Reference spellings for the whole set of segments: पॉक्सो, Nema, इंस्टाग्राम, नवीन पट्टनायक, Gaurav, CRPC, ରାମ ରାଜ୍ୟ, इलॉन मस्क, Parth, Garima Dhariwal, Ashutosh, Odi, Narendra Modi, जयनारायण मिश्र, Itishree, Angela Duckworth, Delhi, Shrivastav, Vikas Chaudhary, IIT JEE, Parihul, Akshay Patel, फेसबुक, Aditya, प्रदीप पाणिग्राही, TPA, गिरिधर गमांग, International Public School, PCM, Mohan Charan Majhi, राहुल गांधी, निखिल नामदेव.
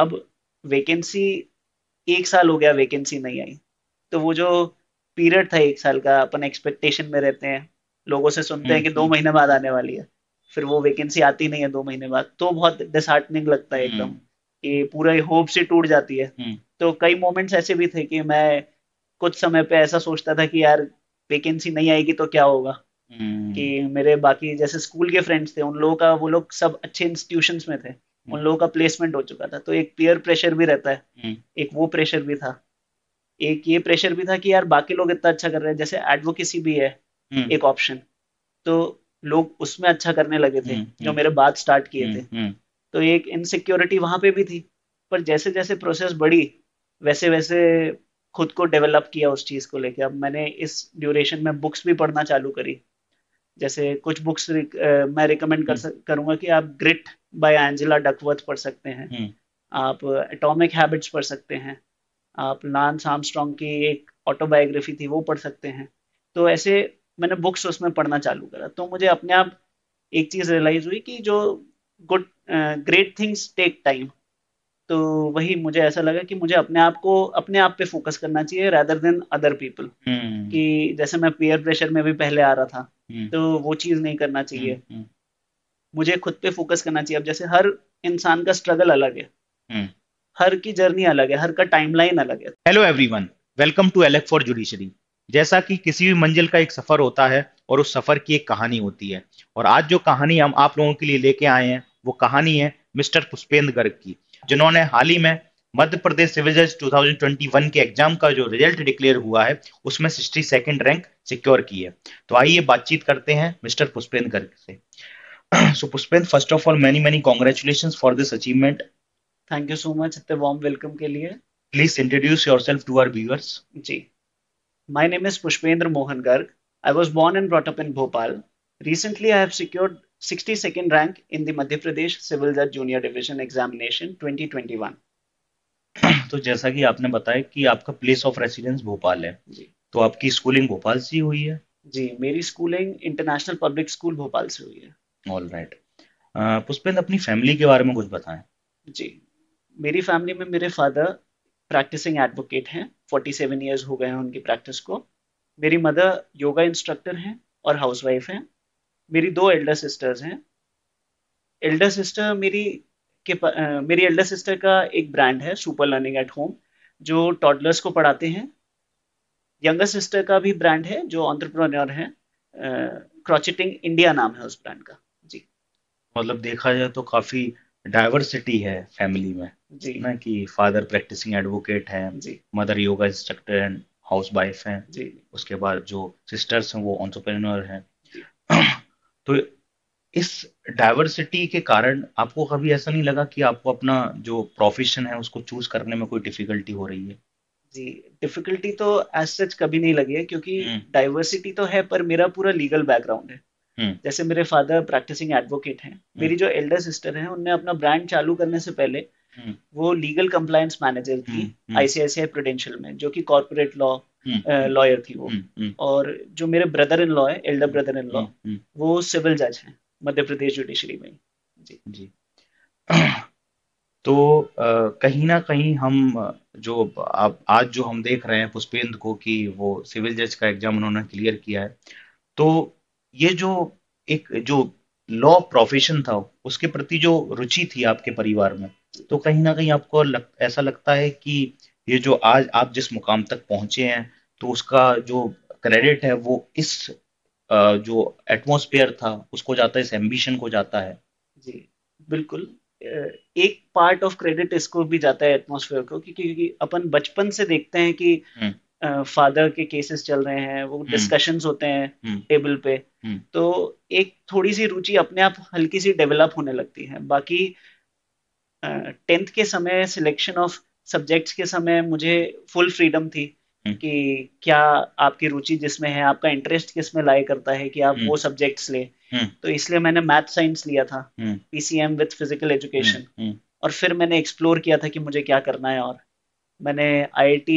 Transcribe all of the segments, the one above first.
अब वैकेंसी एक साल हो गया वैकेंसी नहीं आई, तो वो जो पीरियड था एक साल का, अपन एक्सपेक्टेशन में रहते हैं, लोगों से सुनते हैं कि 2 महीने बाद आने वाली है, फिर वो वैकेंसी आती नहीं है 2 महीने बाद, तो बहुत डिसहार्टनिंग लगता है एकदम, कि पूरा होप से टूट जाती है। तो कई मोमेंट्स ऐसे भी थे कि मैं कुछ समय पे ऐसा सोचता था कि यार वैकेंसी नहीं आएगी तो क्या होगा, कि मेरे बाकी जैसे स्कूल के फ्रेंड्स थे उन लोगों का, वो लोग सब अच्छे इंस्टीट्यूशंस में थे, उन लोगों का प्लेसमेंट हो चुका था, तो एक पीयर प्रेशर भी रहता है, एक वो प्रेशर भी था, एक ये प्रेशर भी था कि यार बाकी लोग इतना अच्छा कर रहे हैं, जैसे एडवोकेसी भी है एक ऑप्शन, तो लोग उसमें अच्छा करने लगे थे जो मेरे बाद स्टार्ट किए थे, तो एक इनसिक्योरिटी वहां पे भी थी। पर जैसे जैसे प्रोसेस बढ़ी वैसे वैसे खुद को डेवलप किया उस चीज को लेके। अब मैंने इस ड्यूरेशन में बुक्स भी पढ़ना चालू करी, जैसे कुछ बुक्स मैं रिकमेंड करूंगा कि आप ग्रिट बाय एंजेला डकवर्थ पढ़ सकते हैं, आप एटॉमिक हैबिट्स पढ़ सकते हैं, आप लांस आर्मस्ट्रॉन्ग की एक ऑटोबायोग्राफी थी वो पढ़ सकते हैं। तो ऐसे मैंने बुक्स उसमें पढ़ना चालू करा, तो मुझे अपने आप एक चीज रियलाइज हुई कि जो good great things take time, तो वही मुझे ऐसा लगा कि मुझे अपने आप पे फोकस करना चाहिए rather than other people, कि जैसे मैं peer pressure में भी पहले आ रहा था, तो वो चीज नहीं करना चाहिए, मुझे खुद पे फोकस करना चाहिए। अब जैसे हर इंसान का स्ट्रगल अलग है, हर की जर्नी अलग है, हर का टाइमलाइन अलग है। Hello everyone, welcome to Alec for judiciary. जैसा कि किसी भी मंजिल का एक सफर होता है और उस सफर की एक कहानी होती है, और आज जो कहानी हम आप लोगों के लिए लेके आए हैं वो कहानी है मिस्टर पुष्पेंद्र गर्ग की, जिन्होंने हाल ही में मध्य प्रदेश सिविल जज 2021 के एग्जाम का जो रिजल्ट डिक्लेयर हुआ है उसमें 62nd रैंक सिक्योर की है। तो आइए बातचीत करते हैं मिस्टर पुष्पेंद्र गर्ग से। So Pushpendra, first of all many many congratulations for this achievement. Thank you so much इतने वार्म वेलकम के लिए। Please introduce yourself to our viewers. जी, my name is Pushpendra Mohan Garg. I was born and brought up in Bhopal. Recently, I have secured 62nd rank in the Madhya Pradesh Civil Judge Junior Division Examination 2021. तो जैसा कि आपने बताया कि आपका place of residence Bhopal है जी, तो आपकी स्कूलिंग भोपाल से हुई है? जी, मेरी schooling international public school Bhopal से हुई है। All right. पुष्पेंद्र, अपनी फैमिली के बारे में कुछ बताएं। जी, मेरी फैमिली में मेरे फादर प्रैक्टिसिंग एडवोकेट हैं, 47 ईयर्स हो गए हैं उनकी प्रैक्टिस को। मेरी मदर योगा इंस्ट्रक्टर हैं और हाउसवाइफ हैं। मेरी 2 एल्डर सिस्टर्स हैं। एल्डर सिस्टर मेरी एल्डर सिस्टर का एक ब्रांड है सुपर लर्निंग एट होम, जो टॉडलर्स को पढ़ाते हैं। यंगर सिस्टर का भी ब्रांड है जो एंटरप्रेन्योर है, क्रॉचेटिंग इंडिया नाम है उस ब्रांड का। जी, मतलब देखा जाए तो काफी डाइवर्सिटी है फैमिली में जी ना, कि फादर प्रैक्टिसिंग एडवोकेट हैं जी, मदर योगा इंस्ट्रक्टर हैं, हाउस वाइफ हैं जी, उसके बाद जो सिस्टर्स हैं वो एंटरप्रेन्योर हैं। तो इस डाइवर्सिटी के कारण आपको कभी ऐसा नहीं लगा कि आपको अपना जो प्रोफेशन है उसको चूज करने में कोई डिफिकल्टी हो रही है? जी, डिफिकल्टी तो एज सच कभी नहीं लगी है, क्योंकि डाइवर्सिटी तो है, पर मेरा पूरा लीगल बैकग्राउंड है। जैसे मेरे फादर प्रैक्टिसिंग एडवोकेट हैं, मेरी जो एल्डर सिस्टर हैं उनने अपना ब्रांड चालू करने से पहले वो लीगल कंप्लायंस मैनेजर थी ICICI प्रूडेंशियल में, जो कि कॉर्पोरेट लॉ लॉयर थी वो। और जो मेरे ब्रदर इन लॉ है, एल्डर ब्रदर इन लॉ, वो सिविल जज हैं मध्य प्रदेश जुडिशरी में। जी जी। तो कहीं ना कहीं हम जो आज जो हम देख रहे हैं पुष्पेंद्र को कि वो सिविल जज का एग्जाम उन्होंने क्लियर किया है, तो ये जो एक जो लॉ प्रोफेशन था उसके प्रति जो रुचि थी आपके परिवार में, तो कहीं ना कहीं आपको ऐसा लगता है कि ये जो आज आप जिस मुकाम तक पहुंचे हैं तो उसका जो क्रेडिट है वो इस जो एटमॉस्फेयर था उसको जाता है, इस एम्बिशन को जाता है? जी बिल्कुल, एक पार्ट ऑफ क्रेडिट इसको भी जाता है एटमॉस्फेयर को, क्योंकि अपन बचपन से देखते हैं कि फादर के केसेस चल रहे हैं, वो डिस्कशंस होते हैं टेबल पे, तो एक थोड़ी सी रुचि अपने आप हल्की सी डेवलप होने लगती है। बाकी 10th के समय सिलेक्शन ऑफ सब्जेक्ट्स के समय मुझे फुल फ्रीडम थी कि क्या आपकी रुचि जिसमें है, आपका इंटरेस्ट किसमें लाए करता है कि आप वो सब्जेक्ट्स ले। तो इसलिए मैंने मैथ साइंस लिया था, PCM विद फिजिकल एजुकेशन, और फिर मैंने एक्सप्लोर किया था कि मुझे क्या करना है, और मैंने IIT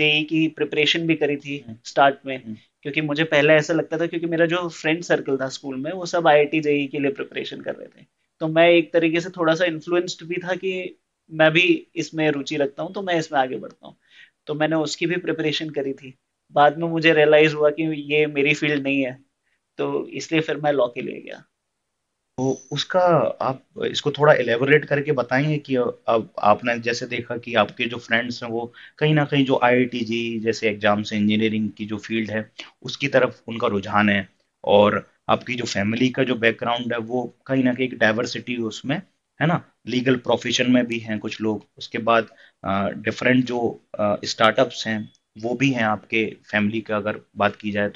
JEE की प्रिपरेशन भी करी थी स्टार्ट में, क्योंकि मुझे पहले ऐसा लगता था, क्योंकि मेरा जो फ्रेंड सर्कल था स्कूल में वो सब IIT JEE के लिए प्रिपरेशन कर रहे थे, तो मैं एक तरीके से थोड़ा सा इन्फ्लुएंस्ड भी था कि मैं भी इसमें रुचि रखता हूँ तो मैं इसमें आगे बढ़ता हूँ। तो मैंने उसकी भी प्रिपरेशन करी थी, बाद में मुझे रियलाइज हुआ कि ये मेरी फील्ड नहीं है, तो इसलिए फिर मैं लॉ के लिए गया। तो उसका आप इसको थोड़ा एलेबोरेट करके बताएंगे कि अब आपने जैसे देखा कि आपके जो फ्रेंड्स हैं वो कहीं ना कहीं जो IITG जैसे एग्जाम से इंजीनियरिंग की जो फील्ड है उसकी तरफ उनका रुझान है, और आपकी जो फैमिली का जो बैकग्राउंड है वो कहीं ना कहीं एक डाइवर्सिटी उसमें है ना, लीगल प्रोफेशन में भी हैं कुछ लोग, उसके बाद डिफरेंट जो स्टार्टअप्स हैं वो भी हैं आपके फैमिली का अगर बात की जाए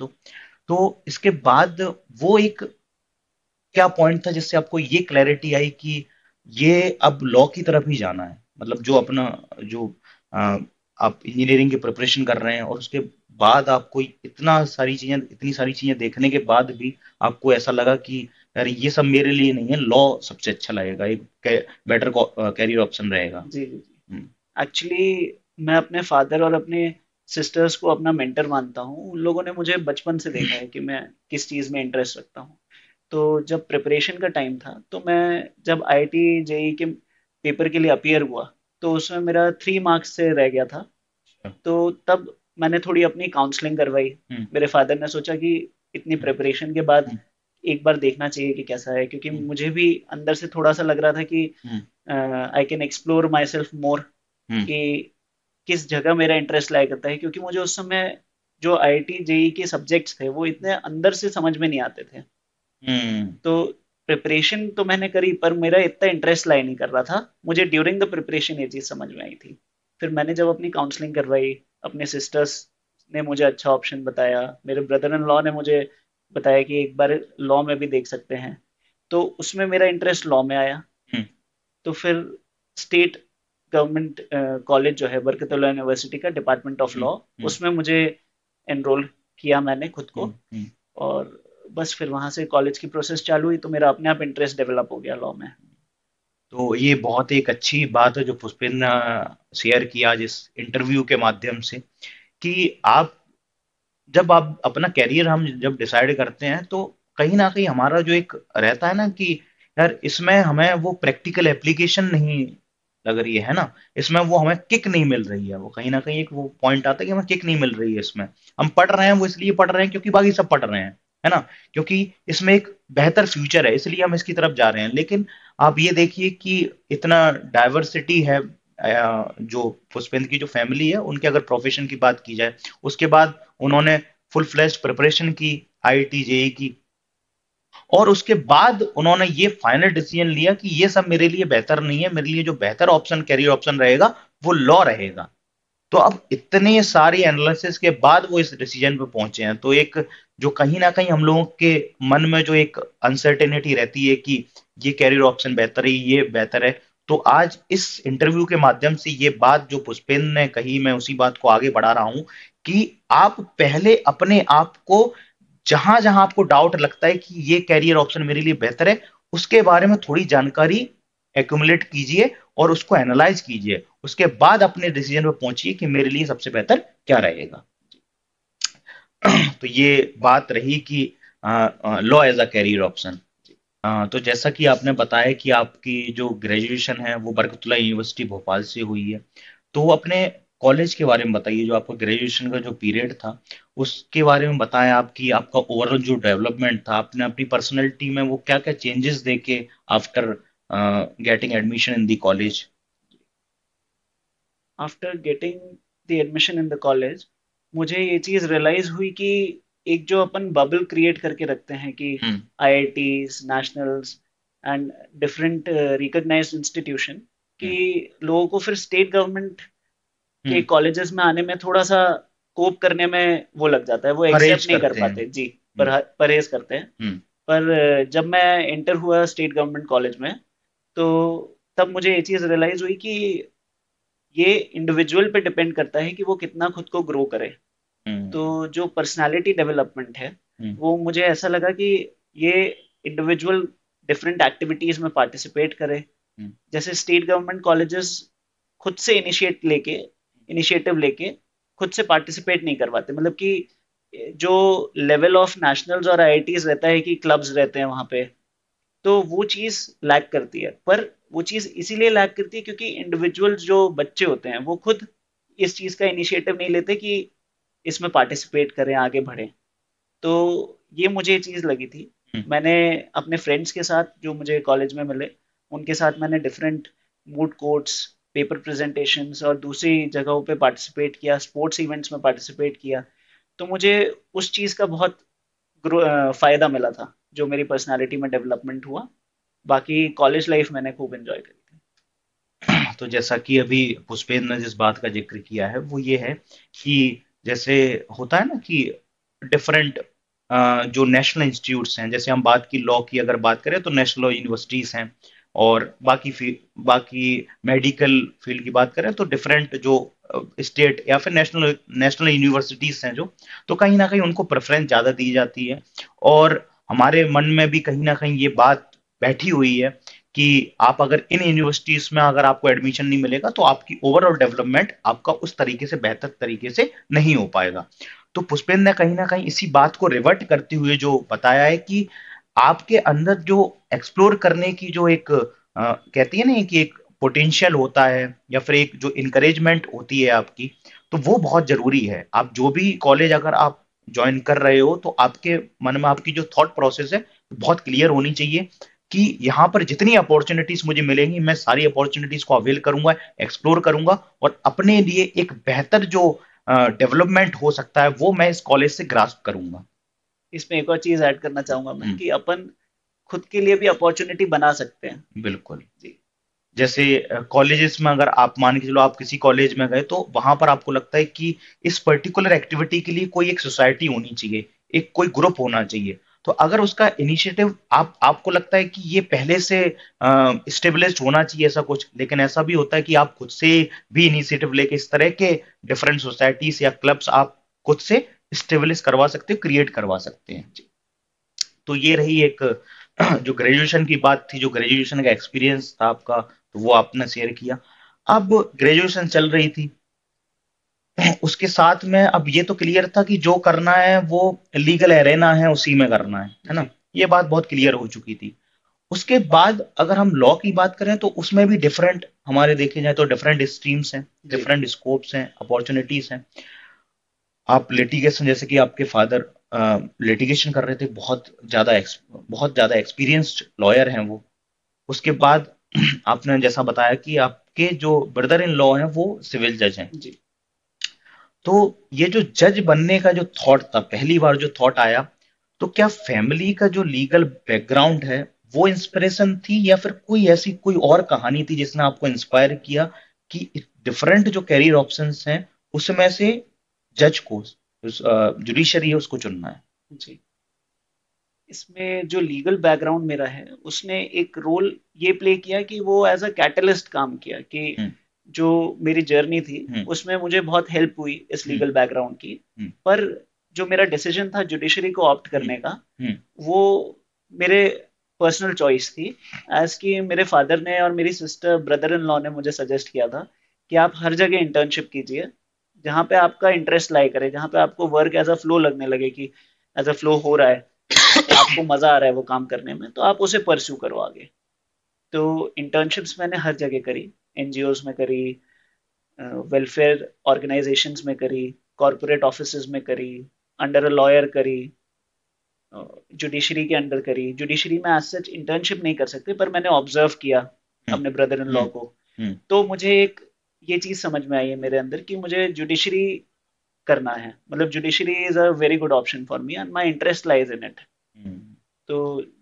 तो इसके बाद वो एक क्या पॉइंट था जिससे आपको ये क्लैरिटी आई कि ये अब लॉ की तरफ ही जाना है? मतलब जो अपना जो आप इंजीनियरिंग की प्रिपरेशन कर रहे हैं और उसके बाद आपको इतनी सारी चीजें देखने के बाद भी आपको ऐसा लगा कि यार ये सब मेरे लिए नहीं है, लॉ सबसे अच्छा लगेगा, एक बेटर कैरियर ऑप्शन रहेगा। जी जी, एक्चुअली मैं अपने फादर और अपने सिस्टर्स को अपना मेंटर मानता हूँ। उन लोगों ने मुझे बचपन से देखा है कि मैं किस चीज़ में इंटरेस्ट रखता हूँ। तो जब प्रिपरेशन का टाइम था तो मैं जब IIT JEE के पेपर के लिए अपीयर हुआ तो उसमें मेरा 3 मार्क्स से रह गया था। तो तब मैंने थोड़ी अपनी काउंसलिंग करवाई। मेरे फादर ने सोचा कि इतनी प्रिपरेशन के बाद एक बार देखना चाहिए कि कैसा है, क्योंकि मुझे भी अंदर से थोड़ा सा लग रहा था कि I can explore myself more कि किस जगह मेरा इंटरेस्ट लाया करता है, क्योंकि मुझे उस समय जो IIT JEE के सब्जेक्ट्स थे वो इतने अंदर से समझ में नहीं आते थे। तो प्रिपरेशन तो मैंने करी पर मेरा इतना इंटरेस्ट लाई नहीं कर रहा था। मुझे ड्यूरिंग द प्रिपरेशन ये चीज़ समझ में आई थी। फिर मैंने जब अपनी काउंसलिंग करवाई, अपने सिस्टर्स ने मुझे अच्छा ऑप्शन बताया, मेरे ब्रदर इन लॉ ने मुझे बताया कि एक बार लॉ में भी देख सकते हैं, तो उसमें मेरा इंटरेस्ट लॉ में आया। तो फिर स्टेट गवर्नमेंट कॉलेज जो है बरकतुल्लाह यूनिवर्सिटी का डिपार्टमेंट ऑफ लॉ, उसमें मुझे एनरोल किया मैंने खुद को, और बस फिर वहां से कॉलेज की प्रोसेस चालू हुई। तो मेरा अपने आप इंटरेस्ट डेवलप हो गया लॉ में। तो ये बहुत एक अच्छी बात है जो पुष्पेंद्र शेयर की आज इस इंटरव्यू के माध्यम से, कि जब आप अपना कैरियर हम जब डिसाइड करते हैं तो कहीं ना कहीं हमारा जो एक रहता है ना कि यार इसमें हमें वो प्रैक्टिकल एप्लीकेशन नहीं लग रही है ना, इसमें वो हमें किक नहीं मिल रही है, वो कहीं ना कहीं एक वो पॉइंट आता है कि हमें किक नहीं मिल रही है, इसमें हम पढ़ रहे हैं वो इसलिए पढ़ रहे हैं क्योंकि बाकी सब पढ़ रहे हैं है ना, क्योंकि इसमें एक बेहतर फ्यूचर है इसलिए हम इसकी तरफ जा रहे हैं। लेकिन आप ये देखिए कि इतना डाइवर्सिटी है, जो पुष्पेंद्र की जो फैमिली है उनके अगर प्रोफेशन की बात की जाए, उसके बाद उन्होंने फुल फ्लैश प्रिपरेशन की IIT JEE की, और उसके बाद उन्होंने ये फाइनल डिसीजन लिया कि ये सब मेरे लिए बेहतर नहीं है, मेरे लिए जो बेहतर ऑप्शन कैरियर ऑप्शन रहेगा वो लॉ रहेगा। तो अब इतने सारे एनालिसिस के बाद वो इस डिसीजन पे पहुंचे हैं। तो एक जो कहीं ना कहीं हम लोगों के मन में जो एक अनसर्टेनिटी रहती है कि ये कैरियर ऑप्शन बेहतर है, ये बेहतर है, तो आज इस इंटरव्यू के माध्यम से ये बात जो पुष्पेंद्र ने कही, मैं उसी बात को आगे बढ़ा रहा हूं कि आप पहले अपने आप को जहां जहां आपको डाउट लगता है कि ये कैरियर ऑप्शन मेरे लिए बेहतर है, उसके बारे में थोड़ी जानकारी एक्यूमुलेट कीजिए और उसको एनालाइज कीजिए, उसके बाद अपने डिसीजन पर पहुंचिए कि मेरे लिए सबसे बेहतर क्या रहेगा। तो ये बात रही कि law as a career option. तो जैसा कि आपने बताया कि आपकी जो ग्रेजुएशन है वो बरकतुल्लाह यूनिवर्सिटी भोपाल से हुई है, तो अपने कॉलेज के बारे में बताइए, जो आपका ग्रेजुएशन का जो पीरियड था उसके बारे में बताएं, आपका ओवरऑल जो डेवलपमेंट था, आपने अपनी पर्सनैलिटी में वो क्या क्या चेंजेस देखे after getting admission in the college? After getting the admission in the college, मुझे ये चीज रियलाइज हुई कि एक जो अपन बबल क्रिएट करके रखते हैं कि IITs, nationals and different recognized institution, कि लोगों को फिर स्टेट गवर्नमेंट के कॉलेजेस में आने में थोड़ा सा कोप करने में वो लग जाता है, वो एक्सेप्ट नहीं कर पाते। जी, परहेज करते हैं। पर जब मैं इंटर हुआ स्टेट गवर्नमेंट कॉलेज में तो तब मुझे ये चीज़ रियलाइज हुई कि ये इंडिविजुअल पे डिपेंड करता है कि वो कितना खुद को ग्रो करे। तो जो पर्सनालिटी डेवलपमेंट है वो मुझे ऐसा लगा कि ये इंडिविजुअल डिफरेंट एक्टिविटीज में पार्टिसिपेट करे। जैसे स्टेट गवर्नमेंट कॉलेजेस खुद से इनिशिएटिव लेके खुद से पार्टिसिपेट नहीं करवाते, मतलब कि जो लेवल ऑफ नेशनल्स और IITs रहता है कि क्लब्स रहते हैं वहाँ पे, तो वो चीज़ लैक करती है। पर वो चीज़ इसीलिए लैक करती है क्योंकि इंडिविजुअल जो बच्चे होते हैं वो खुद इस चीज़ का इनिशिएटिव नहीं लेते कि इसमें पार्टिसिपेट करें, आगे बढ़ें। तो ये मुझे चीज़ लगी थी। मैंने अपने फ्रेंड्स के साथ जो मुझे कॉलेज में मिले उनके साथ मैंने different moot courts, paper presentations और दूसरी जगहों पे पार्टिसिपेट किया, स्पोर्ट्स इवेंट्स में पार्टिसिपेट किया। तो मुझे उस चीज़ का बहुत फ़ायदा मिला था जो मेरी पर्सनालिटी में डेवलपमेंट हुआ। बाकी कॉलेज लाइफ मैंने खूब एंजॉय करी थी। तो जैसा कि अभी पुष्पेंद्र ने जिस बात का जिक्र किया है वो ये है कि जैसे होता है ना कि डिफरेंट जो नेशनल इंस्टीट्यूट्स हैं, जैसे हम बात की लॉ की अगर बात करें तो नेशनल लॉ यूनिवर्सिटीज़ हैं, और बाकी मेडिकल फील्ड की बात करें तो डिफरेंट जो स्टेट या फिर नेशनल यूनिवर्सिटीज़ हैं जो, तो कहीं ना कहीं उनको प्रेफरेंस ज़्यादा दी जाती है। और हमारे मन में भी कहीं ना कहीं ये बात बैठी हुई है कि आप अगर इन यूनिवर्सिटीज़ में अगर आपको एडमिशन नहीं मिलेगा तो आपकी ओवरऑल डेवलपमेंट आपका उस तरीके से बेहतर तरीके से नहीं हो पाएगा। तो पुष्पेंद्र ने कहीं ना कहीं इसी बात को रिवर्ट करते हुए जो बताया है कि आपके अंदर जो एक्सप्लोर करने की जो एक कहती है ना कि एक पोटेंशियल होता है या फिर एक जो इनकरेजमेंट होती है आपकी, तो वो बहुत ज़रूरी है। आप जो भी कॉलेज अगर आप ज्वाइन कर रहे हो तो आपके मन में आपकी जो थॉट प्रोसेस है बहुत क्लियर होनी चाहिए कि यहाँ पर जितनी अपॉर्चुनिटीज़ मुझे मिलेंगी मैं सारी अपॉर्चुनिटीज़ को अवेल करूँगा, एक्सप्लोर करूँगा और अपने लिए एक बेहतर जो डेवलपमेंट हो सकता है वो मैं इस कॉलेज से ग्रास्प करूँगा। इसमें एक और चीज ऐड करना चाहूंगा मैं कि अपन खुद के लिए भी अपॉर्चुनिटी बना सकते हैं। बिल्कुल जी। जैसे कॉलेजेस में अगर आप मान के चलो आप किसी कॉलेज में गए तो वहां पर आपको लगता है कि इस पर्टिकुलर एक्टिविटी के लिए कोई एक सोसाइटी होनी चाहिए, एक कोई ग्रुप होना चाहिए, तो अगर उसका इनिशिएटिव आपको लगता है कि ये पहले से स्टेबलिश्ड होना चाहिए ऐसा कुछ, लेकिन ऐसा भी होता है कि आप खुद से भी इनिशिएटिव लेके इस तरह के डिफरेंट सोसाइटीज या क्लब्स आप खुद से स्टेबलिश करवा सकते हो, क्रिएट करवा सकते हैं। तो ये रही एक जो ग्रेजुएशन की बात थी, जो ग्रेजुएशन का एक्सपीरियंस था आपका, तो वो आपने शेयर किया। अब ग्रेजुएशन चल रही थी उसके साथ में, अब ये तो क्लियर था कि जो करना है वो लीगल एरेना है उसी में करना है ना, ये बात बहुत क्लियर हो चुकी थी। उसके बाद अगर हम लॉ की बात करें तो उसमें भी डिफरेंट हमारे देखे जाए तो डिफरेंट स्ट्रीम्स हैं, डिफरेंट स्कोप्स हैं, अपॉर्चुनिटीज हैं। आप लिटिगेशन, जैसे कि आपके फादर लिटिगेशन कर रहे थे, बहुत ज़्यादा एक्सपीरियंस्ड लॉयर हैं वो। उसके बाद आपने जैसा बताया कि आपके जो ब्रदर इन लॉ हैं वो सिविल जज हैं जी। तो ये जो जज बनने का जो थॉट था, पहली बार जो थॉट आया, तो क्या फैमिली का जो लीगल बैकग्राउंड है वो इंस्पिरेशन थी या फिर कोई ऐसी कोई और कहानी थी जिसने आपको इंस्पायर किया कि डिफरेंट जो कैरियर ऑप्शंस हैं उसमें से जज को, जुडिशरी है, उसको चुनना है जी। इसमें जो लीगल बैकग्राउंड मेरा है उसने एक रोल ये प्ले किया कि वो एज अ कैटलिस्ट काम किया कि जो मेरी जर्नी थी उसमें मुझे बहुत हेल्प हुई इस लीगल बैकग्राउंड की। पर जो मेरा डिसीजन था जुडिशरी को ऑप्ट करने का वो मेरे पर्सनल चॉइस थी, एज कि मेरे फादर ने और मेरी सिस्टर, ब्रदर इन लॉ ने मुझे सजेस्ट किया था कि आप हर जगह इंटर्नशिप कीजिए जहाँ पे आपका इंटरेस्ट लाई करे, जहाँ पे आपको वर्क एज अ फ्लो लगने लगे कि एज अ फ्लो हो रहा है, आपको मजा आ रहा है वो काम करने में, तो आप उसे परस्यू करो आगे। तो इंटर्नशिप्स मैंने हर जगह करी, एनजीओज में करी, वेलफेयर ऑर्गेनाइजेशंस में करी, कॉरपोरेट ऑफिसेज में करी, अंडर अ लॉयर करी, जुडिशरी के अंडर करी। जुडिशरी में एज सच इंटर्नशिप नहीं कर सकते पर मैंने ऑब्जर्व किया अपने ब्रदर इन लॉ को, तो मुझे एक ये चीज़ समझ में आई है मेरे अंदर कि मुझे जुडिशरी करना है, मतलब judiciary is a very good option for me and my interest lies in it. तो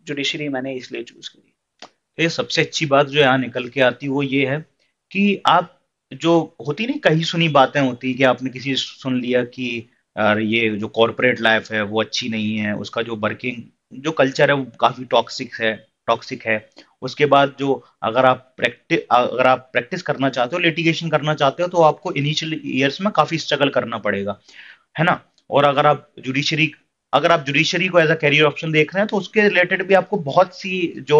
जुडिशरी मैंने इसलिए चूज करी। तो ये सबसे अच्छी बात जो यहाँ निकल के आती वो ये है कि आप जो होती नहीं कहीं सुनी बातें होती कि आपने किसी सुन लिया कि यार ये जो कॉरपोरेट लाइफ है वो अच्छी नहीं है, उसका जो वर्किंग जो कल्चर है वो काफ़ी टॉक्सिक है। उसके बाद जो अगर आप प्रैक्टिस करना चाहते हो, लिटिगेशन करना चाहते हो, तो आपको इनिशियल ईयर्स में काफ़ी स्ट्रगल करना पड़ेगा, है ना। और अगर आप जुडिशरी को एज अ कैरियर ऑप्शन देख रहे हैं तो उसके रिलेटेड भी आपको बहुत सी जो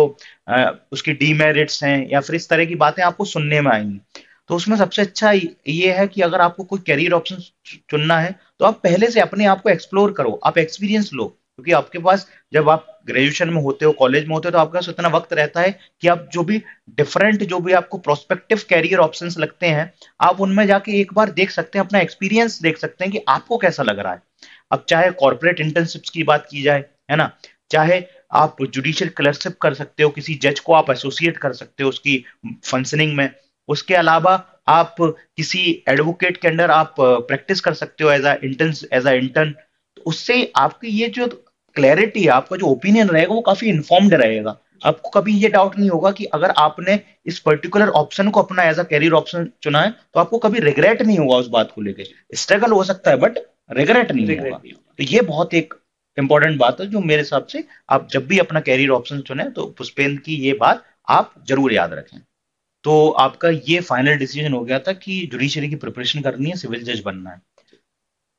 उसकी डीमेरिट्स हैं या फिर इस तरह की बातें आपको सुनने में आएंगी। तो उसमें सबसे अच्छा ये है कि अगर आपको कोई कैरियर ऑप्शन चुनना है तो आप पहले से अपने आप को एक्सप्लोर करो, आप एक्सपीरियंस लो, क्योंकि आपके पास जब आप ग्रेजुएशन में होते हो, कॉलेज में होते हो, तो आपके पास इतना वक्त रहता है कि आप जो भी डिफरेंट, जो भी आपको प्रोस्पेक्टिव कैरियर ऑप्शंस लगते हैं, आप उनमें जाके एक बार देख सकते हैं, अपना एक्सपीरियंस देख सकते हैं कि आपको कैसा लग रहा है। अब चाहे कॉर्पोरेट इंटर्नशिप्स की बात की जाए, है ना, चाहे आप जुडिशियल क्लर्कशिप कर सकते हो, किसी जज को आप एसोसिएट कर सकते हो उसकी फंक्शनिंग में। उसके अलावा आप किसी एडवोकेट के अंडर आप प्रैक्टिस कर सकते हो एज अ इंटर्न। उससे आपकी ये जो क्लैरिटी, आपका जो ओपिनियन रहेगा वो काफी इन्फॉर्म्ड रहेगा। आपको कभी ये डाउट नहीं होगा कि अगर आपने इस पर्टिकुलर ऑप्शन को अपना एज अ कैरियर ऑप्शन चुना है तो आपको कभी रिग्रेट नहीं होगा उस बात को लेकर। स्ट्रगल हो सकता है बट रिग्रेट नहीं होगा। तो ये बहुत एक इंपॉर्टेंट बात है जो मेरे हिसाब से आप जब भी अपना कैरियर ऑप्शन चुने तो पुष्पेंद्र की ये बात आप जरूर याद रखें। तो आपका ये फाइनल डिसीजन हो गया था कि जुडिशरी की प्रिपरेशन करनी है, सिविल जज बनना है।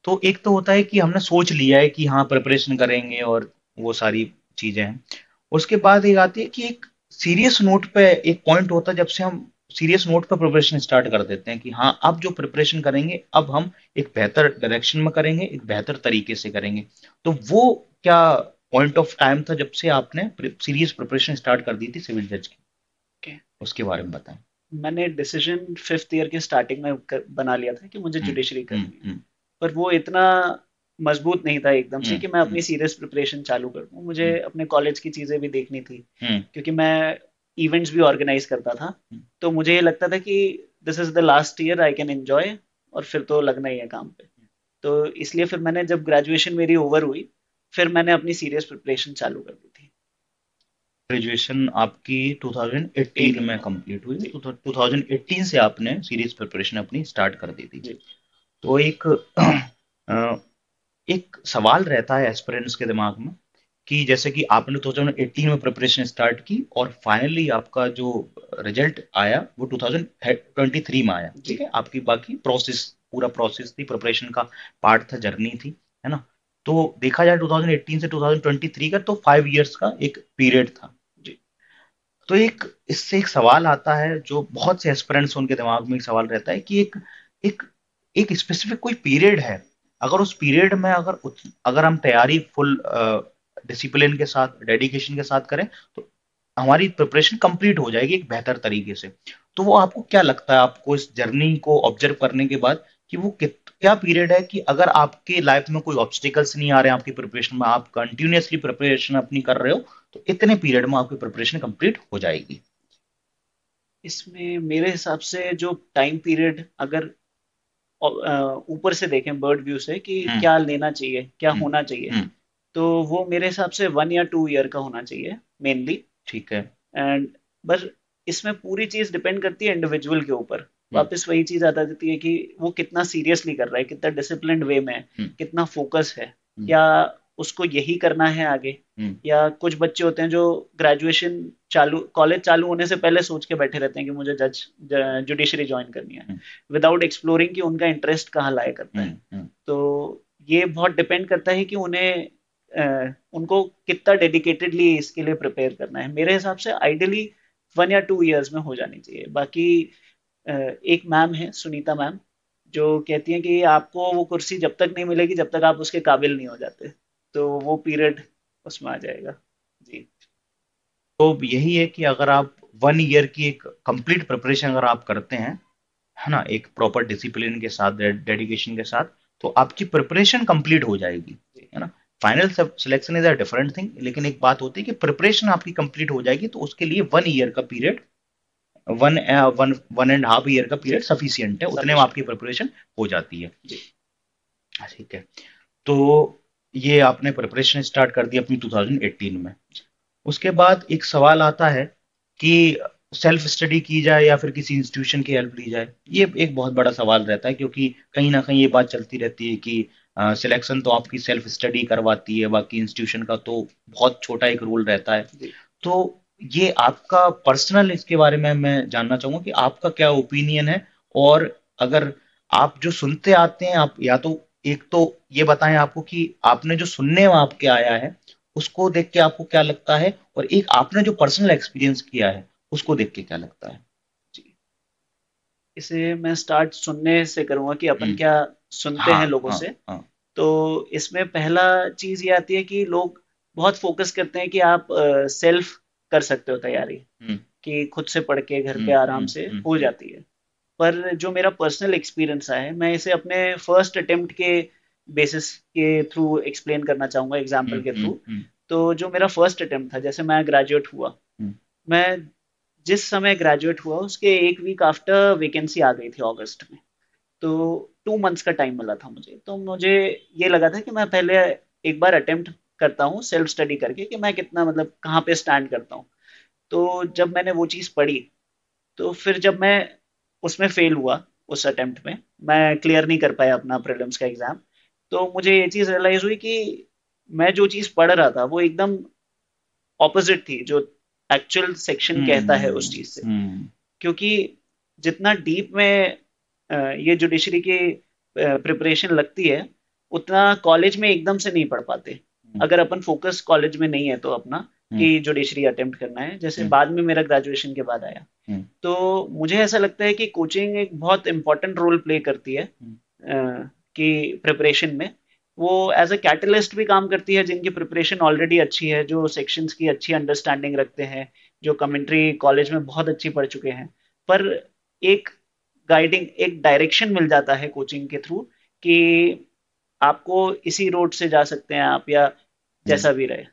तो एक तो होता है कि हमने सोच लिया है कि हाँ प्रिपरेशन करेंगे और वो सारी चीजें हैं। उसके बाद एक आती है कि एक सीरियस नोट पे एक पॉइंट होता है जब से हम सीरियस नोट पे प्रिपरेशन स्टार्ट कर देते हैं कि हाँ अब जो प्रिपरेशन करेंगे अब हम एक बेहतर डायरेक्शन में करेंगे, एक बेहतर तरीके से करेंगे। तो वो क्या पॉइंट ऑफ टाइम था जब से आपने सीरियस प्रिपरेशन स्टार्ट कर दी थी सिविल जज की? Okay. उसके बारे में बताएं। मैंने डिसीजन 5th ईयर के स्टार्टिंग में बना लिया था कि मुझे जुडिशरी करनी है, पर वो इतना मजबूत नहीं था एकदम से कि मैं अपनी सीरियस प्रिपरेशन चालू कर दूं। मुझे अपने कॉलेज की चीजें भी देखनी थी क्योंकि मैं इवेंट्स भी ऑर्गेनाइज करता था। तो मुझे ये लगता था कि this is the last year I can enjoy, और फिर तो लगना ही है काम पे। तो इसलिए फिर मैंने, जब ग्रेजुएशन मेरी ओवर हुई, फिर मैंने अपनी सीरियस प्रिपरेशन चालू कर दी थी। ग्रेजुएशन आपकी 2018 में कंप्लीट हुई, 2018 से आपने सीरियस प्रिपरेशन अपनी स्टार्ट कर दी थी। तो एक सवाल रहता है एस्पिरेंट्स के दिमाग में कि जैसे कि आपने 2018 में प्रिपरेशन स्टार्ट की और फाइनली आपका जो रिजल्ट आया वो 2023 में आया, ठीक है। आपकी बाकी पूरा प्रोसेस थी, प्रिपरेशन का पार्ट था, जर्नी थी, है ना। तो देखा जाए 2018 से 2023 का तो 5 इयर्स का एक पीरियड था जी। तो एक इससे एक सवाल आता है जो बहुत से एस्पिरेंट्स, उनके दिमाग में एक सवाल रहता है कि एक स्पेसिफिक कोई पीरियड है, अगर उस पीरियड में अगर हम तैयारी फुल डिसिप्लिन के साथ, डेडिकेशन के साथ करें तो हमारी प्रिपरेशन कंप्लीट हो जाएगी एक बेहतर तरीके से। तो वो आपको क्या लगता है, आपको इस जर्नी को ऑब्जर्व करने के बाद, कि वो क्या पीरियड है कि अगर आपके लाइफ में कोई ऑब्स्टिकल्स नहीं आ रहे हैं आपकी प्रिपरेशन में, आप कंटिन्यूसली प्रिपरेशन अपनी कर रहे हो, तो इतने पीरियड में आपकी प्रिपरेशन कंप्लीट हो जाएगी? इसमें मेरे हिसाब से जो टाइम पीरियड, अगर ऊपर से देखें बर्ड व्यू से कि क्या लेना चाहिए, क्या होना चाहिए, तो वो मेरे हिसाब से 1 या 2 ईयर का होना चाहिए मेनली, ठीक है। एंड बस इसमें पूरी चीज डिपेंड करती है इंडिविजुअल के ऊपर। वापस वही चीज आता जाती है कि वो कितना सीरियसली कर रहा है, कितना डिसिप्लिन्ड वे में है, कितना फोकस है, या उसको यही करना है आगे। या कुछ बच्चे होते हैं जो ग्रेजुएशन चालू, कॉलेज चालू होने से पहले सोच के बैठे रहते हैं कि मुझे जुडिशरी ज्वाइन करनी है, विदाउट एक्सप्लोरिंग कि उनका इंटरेस्ट कहाँ लाया करता है। तो ये बहुत डिपेंड करता है कि उनको कितना डेडिकेटेडली इसके लिए प्रिपेयर करना है। मेरे हिसाब से आइडियली 1 या 2 ईयर्स में हो जानी चाहिए। बाकी एक मैम है, सुनीता मैम, जो कहती है कि आपको वो कुर्सी जब तक नहीं मिलेगी जब तक आप उसके काबिल नहीं हो जाते, तो वो पीरियड उसमें आ जाएगा जी। तो यही है कि अगर आप 1 ईयर की एक कंप्लीट प्रिपरेशन अगर आप करते हैं, है ना, एक प्रॉपर डिसिप्लिन के साथ, डेडिकेशन के साथ, तो आपकी प्रिपरेशन कंप्लीट हो जाएगी, है ना। Final selection is a different thing, लेकिन एक बात होती है कि प्रिपरेशन आपकी कंप्लीट हो जाएगी, तो उसके लिए 1 ईयर का पीरियड, 1.5 ईयर का पीरियड सफिशियंट है, उतने में आपकी प्रिपरेशन हो जाती है, ठीक है। तो ये आपने प्रिपरेशन स्टार्ट कर दी अपनी 2018 में। उसके बाद एक सवाल आता है कि सेल्फ स्टडी की जाए या फिर किसी इंस्टीट्यूशन की हेल्प ली जाए। ये एक बहुत बड़ा सवाल रहता है क्योंकि कहीं ना कहीं ये बात चलती रहती है कि सिलेक्शन तो आपकी सेल्फ स्टडी करवाती है, बाकी इंस्टीट्यूशन का तो बहुत छोटा एक रोल रहता है। तो ये आपका पर्सनल, इसके बारे में मैं जानना चाहूँगा कि आपका क्या ओपिनियन है, और अगर आप जो सुनते आते हैं, आप या तो एक तो ये बताएं आपको कि आपने जो सुनने में आपके आया है उसको देख के आपको क्या लगता है, और एक आपने जो पर्सनल एक्सपीरियंस किया है उसको देख के क्या लगता है जी। इसे मैं स्टार्ट सुनने से करूंगा कि अपन क्या सुनते हैं लोगों से। तो इसमें पहला चीज ये आती है कि लोग बहुत फोकस करते हैं कि आप सेल्फ कर सकते हो तैयारी, कि खुद से पढ़ के घर पे आराम से हो जाती है। पर जो मेरा पर्सनल एक्सपीरियंस आया है, मैं इसे अपने फर्स्ट अटेम्प्ट के बेसिस के थ्रू एक्सप्लेन करना चाहूँगा, एग्जाम्पल के थ्रू। तो जो मेरा फर्स्ट अटेम्प्ट था, जैसे मैं ग्रेजुएट हुआ, मैं जिस समय ग्रेजुएट हुआ उसके एक वीक आफ्टर वैकेंसी आ गई थी अगस्त में। तो 2 मंथ्स का टाइम मिला था मुझे। तो मुझे ये लगा था कि मैं पहले एक बार अटेम्प्ट करता हूँ सेल्फ स्टडी करके, कि मैं कितना मतलब कहाँ पे स्टैंड करता हूँ। तो जब मैंने वो चीज़ पढ़ी, तो फिर जब मैं उसमें फेल हुआ, उस अटेम्प्ट में मैं क्लियर नहीं कर पाया अपना प्रीलिम्स का एग्ज़ाम, तो मुझे ये चीज़ रियलाइज़ हुई कि मैं जो चीज़ पढ़ रहा था वो एकदम ऑपोजिट थी जो एक्चुअल सेक्शन कहता है उस चीज़ से। क्योंकि जितना डीप में ये जुडिशरी की प्रिपरेशन लगती है, उतना कॉलेज में एकदम से नहीं पढ़ पाते। अगर अपन फोकस कॉलेज में नहीं है तो अपना कि जुडिशरी अटेम्प्ट करना है, जैसे बाद में मेरा ग्रेजुएशन के बाद आया, तो मुझे ऐसा लगता है कि कोचिंग एक बहुत इम्पोर्टेंट रोल प्ले करती है कि प्रिपरेशन में। वो एज अ कैटलिस्ट भी काम करती है जिनकी प्रिपरेशन ऑलरेडी अच्छी है, जो सेक्शंस की अच्छी अंडरस्टैंडिंग रखते हैं, जो कमेंट्री कॉलेज में बहुत अच्छी पढ़ चुके हैं। पर एक गाइडिंग, एक डायरेक्शन मिल जाता है कोचिंग के थ्रू कि आपको इसी रोड से जा सकते हैं आप, या जैसा भी रहे।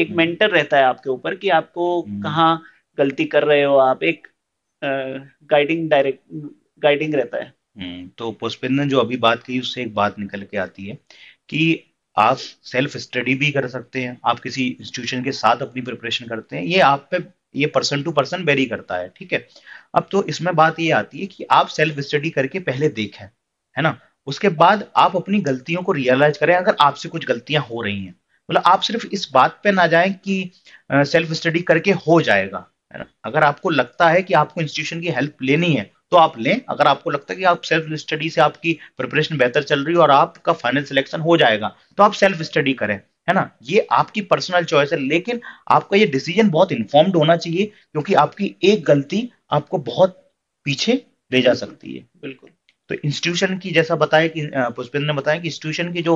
एक मेंटर रहता है आपके ऊपर कि आपको कहाँ गलती कर रहे हो आप, एक गाइडिंग रहता है। तो पुष्पेंद्र ने जो अभी बात की उससे एक बात निकल के आती है कि आप सेल्फ स्टडी भी कर सकते हैं, आप किसी इंस्टीट्यूशन के साथ अपनी प्रिपरेशन करते हैं, ये आप पे ये पर्सन टू पर्सन वेरी करता है, ठीक है। अब तो इसमें बात ये आती है कि आप सेल्फ स्टडी करके पहले देखें, है ना, उसके बाद आप अपनी गलतियों को रियलाइज करें अगर आपसे कुछ गलतियां हो रही हैं। मतलब आप सिर्फ इस बात पे ना जाएं कि सेल्फ स्टडी करके हो जाएगा, है ना। अगर आपको लगता है कि आपको इंस्टीट्यूशन की हेल्प लेनी है तो आप लें। अगर आपको लगता है कि आप सेल्फ स्टडी से आपकी प्रिपरेशन बेहतर चल रही है और आपका फाइनल सिलेक्शन हो जाएगा तो आप सेल्फ स्टडी करें, है ना। ये आपकी पर्सनल चॉइस है, लेकिन आपका ये डिसीजन बहुत इन्फॉर्म्ड होना चाहिए, क्योंकि आपकी एक गलती आपको बहुत पीछे ले जा सकती है। बिल्कुल। तो इंस्टीट्यूशन की, जैसा बताया कि पुष्पेंद्र ने बताया कि इंस्टीट्यूशन की जो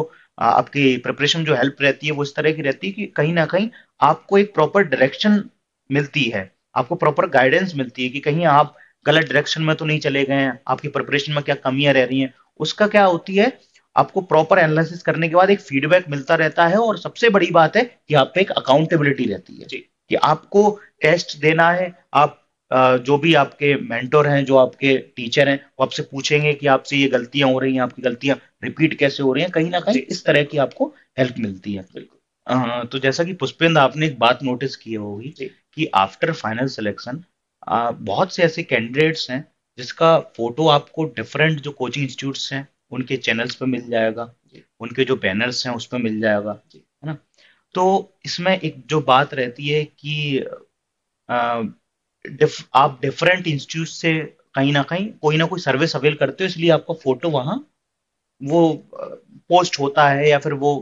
आपकी प्रिपरेशन जो हेल्प रहती है वो इस तरह की रहती है कि कहीं ना कहीं आपको एक प्रॉपर डायरेक्शन मिलती है, आपको प्रॉपर गाइडेंस मिलती है कि कहीं आप गलत डायरेक्शन में तो नहीं चले गए हैं, आपकी प्रिपरेशन में क्या कमियां रह रही हैं, उसका क्या होती है आपको प्रॉपर एनालिसिस करने के बाद एक फीडबैक मिलता रहता है। और सबसे बड़ी बात है कि आप पे एक अकाउंटेबिलिटी रहती है कि आपको टेस्ट देना है, आप जो भी आपके मेंटोर हैं, जो आपके टीचर हैं, वो आपसे पूछेंगे कि आपसे ये गलतियां हो रही हैं, आपकी गलतियां रिपीट कैसे हो रही हैं, कहीं ना कहीं इस तरह की आपको हेल्प मिलती है। बिल्कुल। तो जैसा कि पुष्पेंद्र आपने एक बात नोटिस की होगी कि आफ्टर फाइनल सिलेक्शन बहुत से ऐसे कैंडिडेट्स हैं जिसका फोटो आपको डिफरेंट जो कोचिंग इंस्टीट्यूट्स हैं उनके चैनल्स पे मिल जाएगा, उनके जो बैनर्स हैं उस पर मिल जाएगा, है ना। तो इसमें एक जो बात रहती है कि आप डिफरेंट इंस्टीट्यूट से कहीं ना कहीं कोई ना कोई सर्विस अवेल करते हो, इसलिए आपका फोटो वहाँ वो पोस्ट होता है या फिर वो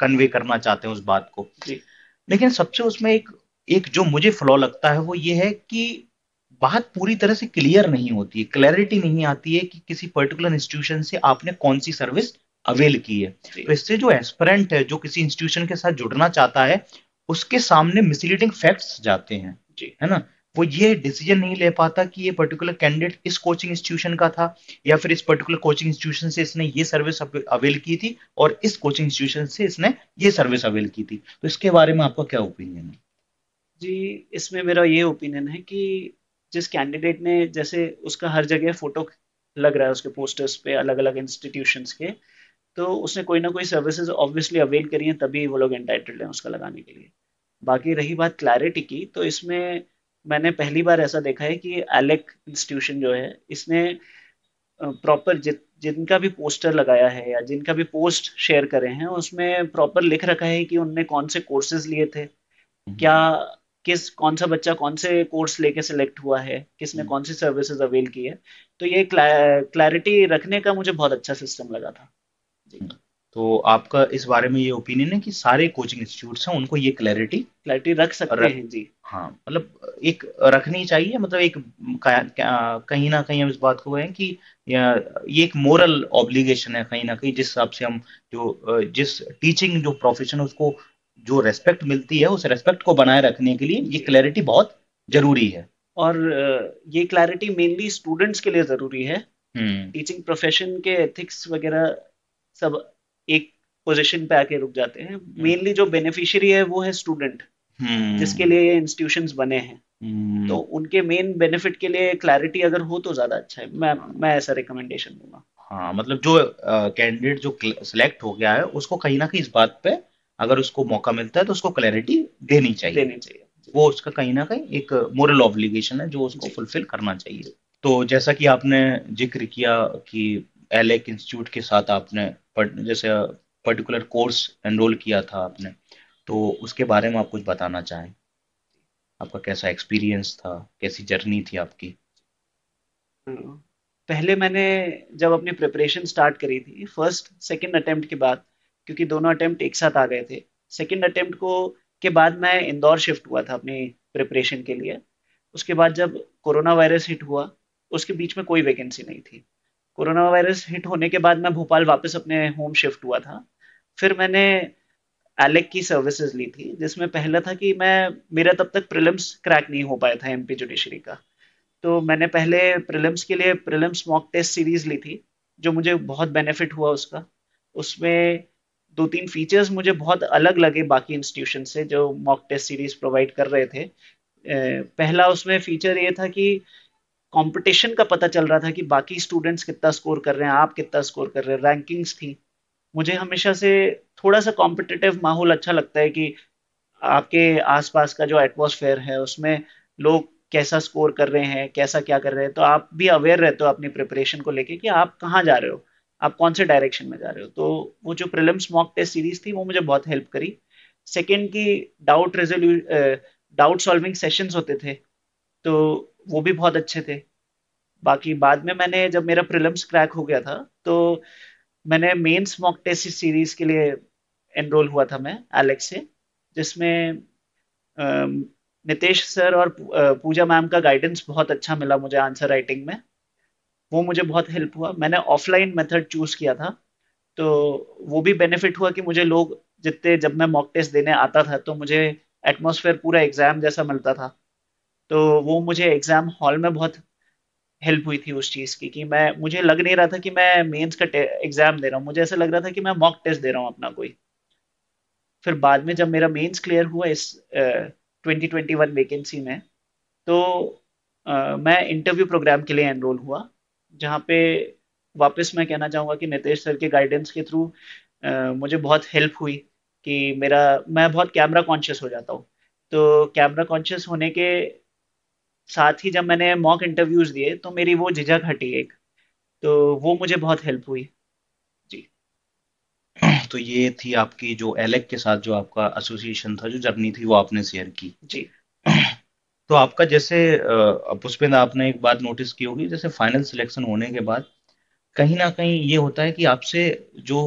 कन्वे करना चाहते हैं उस बात को। लेकिन सबसे उसमें एक जो मुझे फ्लॉ लगता है वो ये है कि बात पूरी तरह से क्लियर नहीं होती है, क्लैरिटी नहीं आती है कि किसी पर्टिकुलर इंस्टीट्यूशन से आपने कौन सी सर्विस अवेल की है। तो इससे जो एस्पिरेंट है, जो किसी इंस्टीट्यूशन के साथ जुड़ना चाहता है, उसके सामने मिसलीडिंग फैक्ट्स जाते हैं, है ना। वो ये डिसीजन नहीं ले पाता कि ये पर्टिकुलर कैंडिडेट इस कोचिंग इंस्टीट्यूशन का था या फिर इस पर्टिकुलर कोचिंग इंस्टीट्यूशन से इसने ये सर्विस अवेल की थी और इस कोचिंग इंस्टीट्यूशन से इसने ये सर्विस अवेल की थी। तो इसके बारे में आपका क्या ओपिनियन है? जी, इसमें मेरा ये ओपिनियन है कि जिस कैंडिडेट ने, जैसे उसका हर जगह फोटो लग रहा है उसके पोस्टर्स पे अलग अलग इंस्टीट्यूशंस के, तो उसने कोई ना कोई सर्विसेज ऑब्वियसली अवेल करी हैं, तभी वो लोग एंटाइटल्ड हैं उसका लगाने के लिए। बाकी रही बात क्लैरिटी की, तो इसमें मैंने पहली बार ऐसा देखा है कि एलेक इंस्टीट्यूशन जो है इसने प्रॉपर जिनका भी पोस्टर लगाया है या जिनका भी पोस्ट शेयर करे हैं उसमें प्रॉपर लिख रखा है कि उनने कौन से कोर्सेज लिए थे, क्या कौन सा बच्चा कौन से कोर्स लेके सिलेक्ट हुआ है, किसने कौन सी सर्विसेज अवेल की है। तो ये क्लैरिटी रखने का मुझे बहुत अच्छा सिस्टम लगा था। तो आपका इस बारे में ये ओपिनियन है कि सारे कोचिंग इंस्टीट्यूट्स हैं उनको ये क्लैरिटी रख सकते हैं? जी हाँ, मतलब एक रखनी चाहिए, मतलब एक कहीं ना कहीं हम इस बात को है कि ये एक मोरल ऑब्लिगेशन है कहीं ना कहीं, जिस हिसाब से हम जो जिस टीचिंग जो प्रोफेशन है उसको जो रेस्पेक्ट मिलती है उस रेस्पेक्ट को बनाए रखने के लिए ये क्लैरिटी बहुत जरूरी है। और ये क्लैरिटी मेनली स्टूडेंट्स के लिए जरूरी है। टीचिंग प्रोफेशन के एथिक्स वगैरह सब एक पोजीशन पे आके रुक जाते हैं। मेनली जो बेनिफिशियरी है वो है स्टूडेंट, जिसके लिए ये इंस्टीट्यूशंस बने हैं, तो उनके मेन बेनिफिट के लिए क्लैरिटी अगर हो तो ज्यादा अच्छा है। मैं ऐसा रिकमेंडेशन दूंगा। हाँ, मतलब जो कैंडिडेट जो सिलेक्ट हो गया है उसको कहीं ना कहीं इस बात पे अगर उसको मौका मिलता है तो उसको क्लैरिटी देनी चाहिए। वो उसका कहीं ना कहीं एक मोरल ऑब्लिगेशन है जो उसको फुलफिल करना चाहिए। तो जैसा कि आपने जिक्र किया कि एलेक इंस्टीट्यूट के साथ आपने जैसे पर्टिकुलर कोर्स एनरोल किया था आपने, तो उसके बारे में आप कुछ बताना चाहें, आपका कैसा एक्सपीरियंस था, कैसी जर्नी थी आपकी? पहले मैंने जब अपनी प्रिपरेशन स्टार्ट करी थी फर्स्ट सेकेंड अटेम्प्ट के बाद, क्योंकि दोनों अटेम्प्ट एक साथ आ गए थे, सेकेंड अटेम्प्ट को के बाद मैं इंदौर शिफ्ट हुआ था अपनी प्रिपरेशन के लिए। उसके बाद जब कोरोना वायरस हिट हुआ, उसके बीच में कोई वैकेंसी नहीं थी। कोरोना वायरस हिट होने के बाद मैं भोपाल वापस अपने होम शिफ्ट हुआ था। फिर मैंने एलेक की सर्विसेज ली थी, जिसमें पहला था कि मेरा तब तक प्रीलिम्स क्रैक नहीं हो पाया था एमपी जुडिशरी का, तो मैंने पहले प्रीलिम्स के लिए प्रीलिम्स मॉक टेस्ट सीरीज ली थी, जो मुझे बहुत बेनिफिट हुआ उसका। उसमें 2-3 फीचर्स मुझे बहुत अलग लगे बाकी इंस्टीट्यूशन से जो मॉक टेस्ट सीरीज प्रोवाइड कर रहे थे। पहला उसमें फीचर ये था कि कंपटीशन का पता चल रहा था कि बाकी स्टूडेंट्स कितना स्कोर कर रहे हैं, आप कितना स्कोर कर रहे हैं, रैंकिंग्स थी। मुझे हमेशा से थोड़ा सा कॉम्पिटिटिव माहौल अच्छा लगता है कि आपके आसपास का जो एटमॉस्फेयर है उसमें लोग कैसा स्कोर कर रहे हैं, कैसा क्या कर रहे हैं, तो आप भी अवेयर रहते हो अपनी प्रिपरेशन को लेके कि आप कहाँ जा रहे हो, आप कौन से डायरेक्शन में जा रहे हो। तो वो जो प्रीलिम्स मॉक टेस्ट सीरीज थी वो मुझे बहुत हेल्प करी। सेकेंड की डाउट सॉल्विंग सेशंस होते थे, तो वो भी बहुत अच्छे थे। बाकी बाद में मैंने जब मेरा प्रीलिम्स क्रैक हो गया था तो मैंने मेंस मॉक टेस्ट सीरीज के लिए एनरोल हुआ था मैं एलेक से, जिसमें नितेश सर और पूजा मैम का गाइडेंस बहुत अच्छा मिला मुझे आंसर राइटिंग में, वो मुझे बहुत हेल्प हुआ। मैंने ऑफलाइन मेथड चूज किया था, तो वो भी बेनिफिट हुआ कि मुझे लोग जब मैं मॉक टेस्ट देने आता था तो मुझे एटमॉस्फेयर पूरा एग्जाम जैसा मिलता था, तो वो मुझे एग्जाम हॉल में बहुत हेल्प हुई थी उस चीज़ की कि मुझे लग नहीं रहा था कि मैं मेंस का एग्जाम दे रहा हूँ, मुझे ऐसा लग रहा था कि मैं मॉक टेस्ट दे रहा हूँ अपना कोई। फिर बाद में जब मेरा मेंस क्लियर हुआ इस 2021 वैकेंसी में, तो मैं इंटरव्यू प्रोग्राम के लिए एनरोल हुआ, जहाँ पे वापस मैं कहना चाहूँगा कि नितेश सर के गाइडेंस के थ्रू मुझे बहुत हेल्प हुई कि मैं बहुत कैमरा कॉन्शियस हो जाता हूँ, तो कैमरा कॉन्शियस होने के साथ ही जब मैंने मॉक इंटरव्यूज़ दिए तो मेरी वो झिझक हटी एक, तो वो मुझे बहुत हेल्प हुई जी। तो ये थी आपकी जो एलेक के साथ जो आपका एसोसिएशन था, जो जर्नी थी, वो आपने शेयर की जी। तो आपका जैसे पुष्पेंद्र, आपने एक बात नोटिस की होगी, जैसे फाइनल सिलेक्शन होने के बाद कहीं ना कहीं ये होता है कि आपसे जो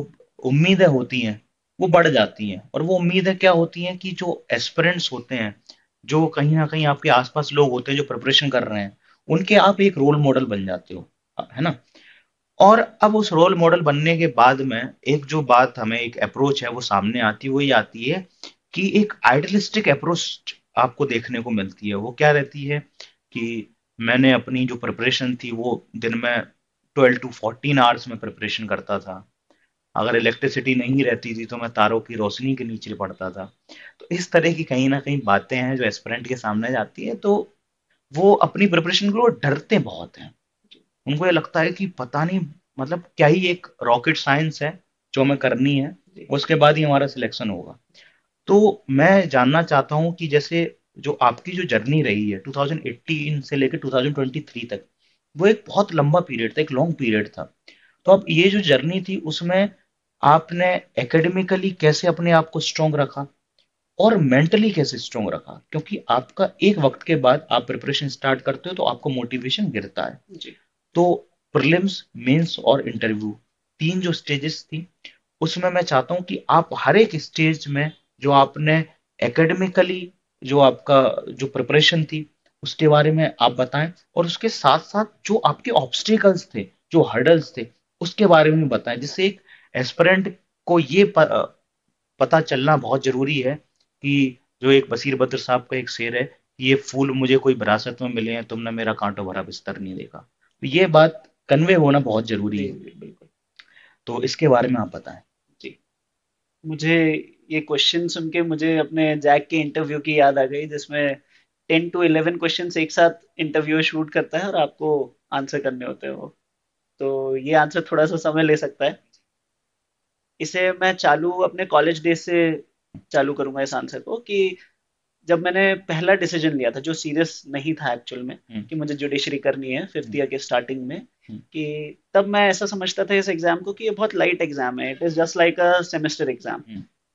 उम्मीदें होती हैं वो बढ़ जाती हैं, और वो उम्मीदें क्या होती हैं कि जो एस्पिरेंट्स होते हैं, जो कहीं ना कहीं आपके आसपास लोग होते हैं जो प्रिपरेशन कर रहे हैं, उनके आप एक रोल मॉडल बन जाते हो, है ना। और अब उस रोल मॉडल बनने के बाद में एक जो बात हमें एक अप्रोच है वो सामने आती है, वो ये आती है कि एक आइडियलिस्टिक अप्रोच आपको देखने को मिलती है। वो क्या रहती है कि मैंने अपनी जो प्रिपरेशन थी वो दिन में 12 टू 14 आवर्स में प्रिपरेशन करता था, अगर इलेक्ट्रिसिटी नहीं रहती थी तो मैं तारों की रोशनी के नीचे पढ़ता था। तो इस तरह की कहीं ना कहीं बातें हैं जो एस्पिरेंट के सामने जाती है, तो वो अपनी प्रिपरेशन को डरते बहुत हैं, उनको ये लगता है कि पता नहीं मतलब क्या ही एक रॉकेट साइंस है जो हमें करनी है, उसके बाद ही हमारा सिलेक्शन होगा। तो मैं जानना चाहता हूँ कि जैसे जो आपकी जो जर्नी रही है 2018 से लेकर 2023 तक, वो एक बहुत लंबा पीरियड था, एक लॉन्ग पीरियड था। तो अब ये जो जर्नी थी उसमें आपने एकेडमिकली कैसे अपने आप को स्ट्रॉन्ग रखा और मेंटली कैसे स्ट्रॉन्ग रखा, क्योंकि आपका एक वक्त के बाद आप प्रिपरेशन स्टार्ट करते हो तो आपको मोटिवेशन गिरता है जी। तो प्रीलिम्स, मेंस और इंटरव्यू, 3 जो स्टेजेस थी, उसमें मैं चाहता हूँ कि आप हर एक स्टेज में जो आपने एकेडमिकली जो आपका जो प्रिपरेशन थी उसके बारे में आप बताएं, और उसके साथ साथ जो आपके ऑब्स्टिकल्स थे, जो हर्डल्स थे, उसके बारे में बताएं, जिससे एक एस्पिरेंट को ये पता चलना बहुत जरूरी है कि जो एक बशीर बद्र साहब का एक शेर है कि ये फूल मुझे कोई विरासत में मिले हैं, तुमने मेरा कांटों भरा बिस्तर नहीं देखा। तो ये बात कन्वे होना बहुत जरूरी है। बिल्कुल, तो इसके बारे में आप बताएं। जी, मुझे ये क्वेश्चन सुन के मुझे अपने जैक के इंटरव्यू की याद आ गई, जिसमें 10 to 11 क्वेश्चंस एक साथ इंटरव्यू शूट करता है और आपको आंसर करने होते हैं वो। तो ये आंसर थोड़ा सा समय ले सकता है। इसे मैं चालू अपने कॉलेज डेज से चालू करूंगा इस आंसर को, कि जब मैंने पहला डिसीजन लिया था जो सीरियस नहीं था एक्चुअल में, कि मुझे जुडिशरी करनी है 5th ईयर के स्टार्टिंग में, कि तब मैं ऐसा समझता था इस एग्जाम को कि ये बहुत लाइट एग्जाम है, it is just like a semester exam.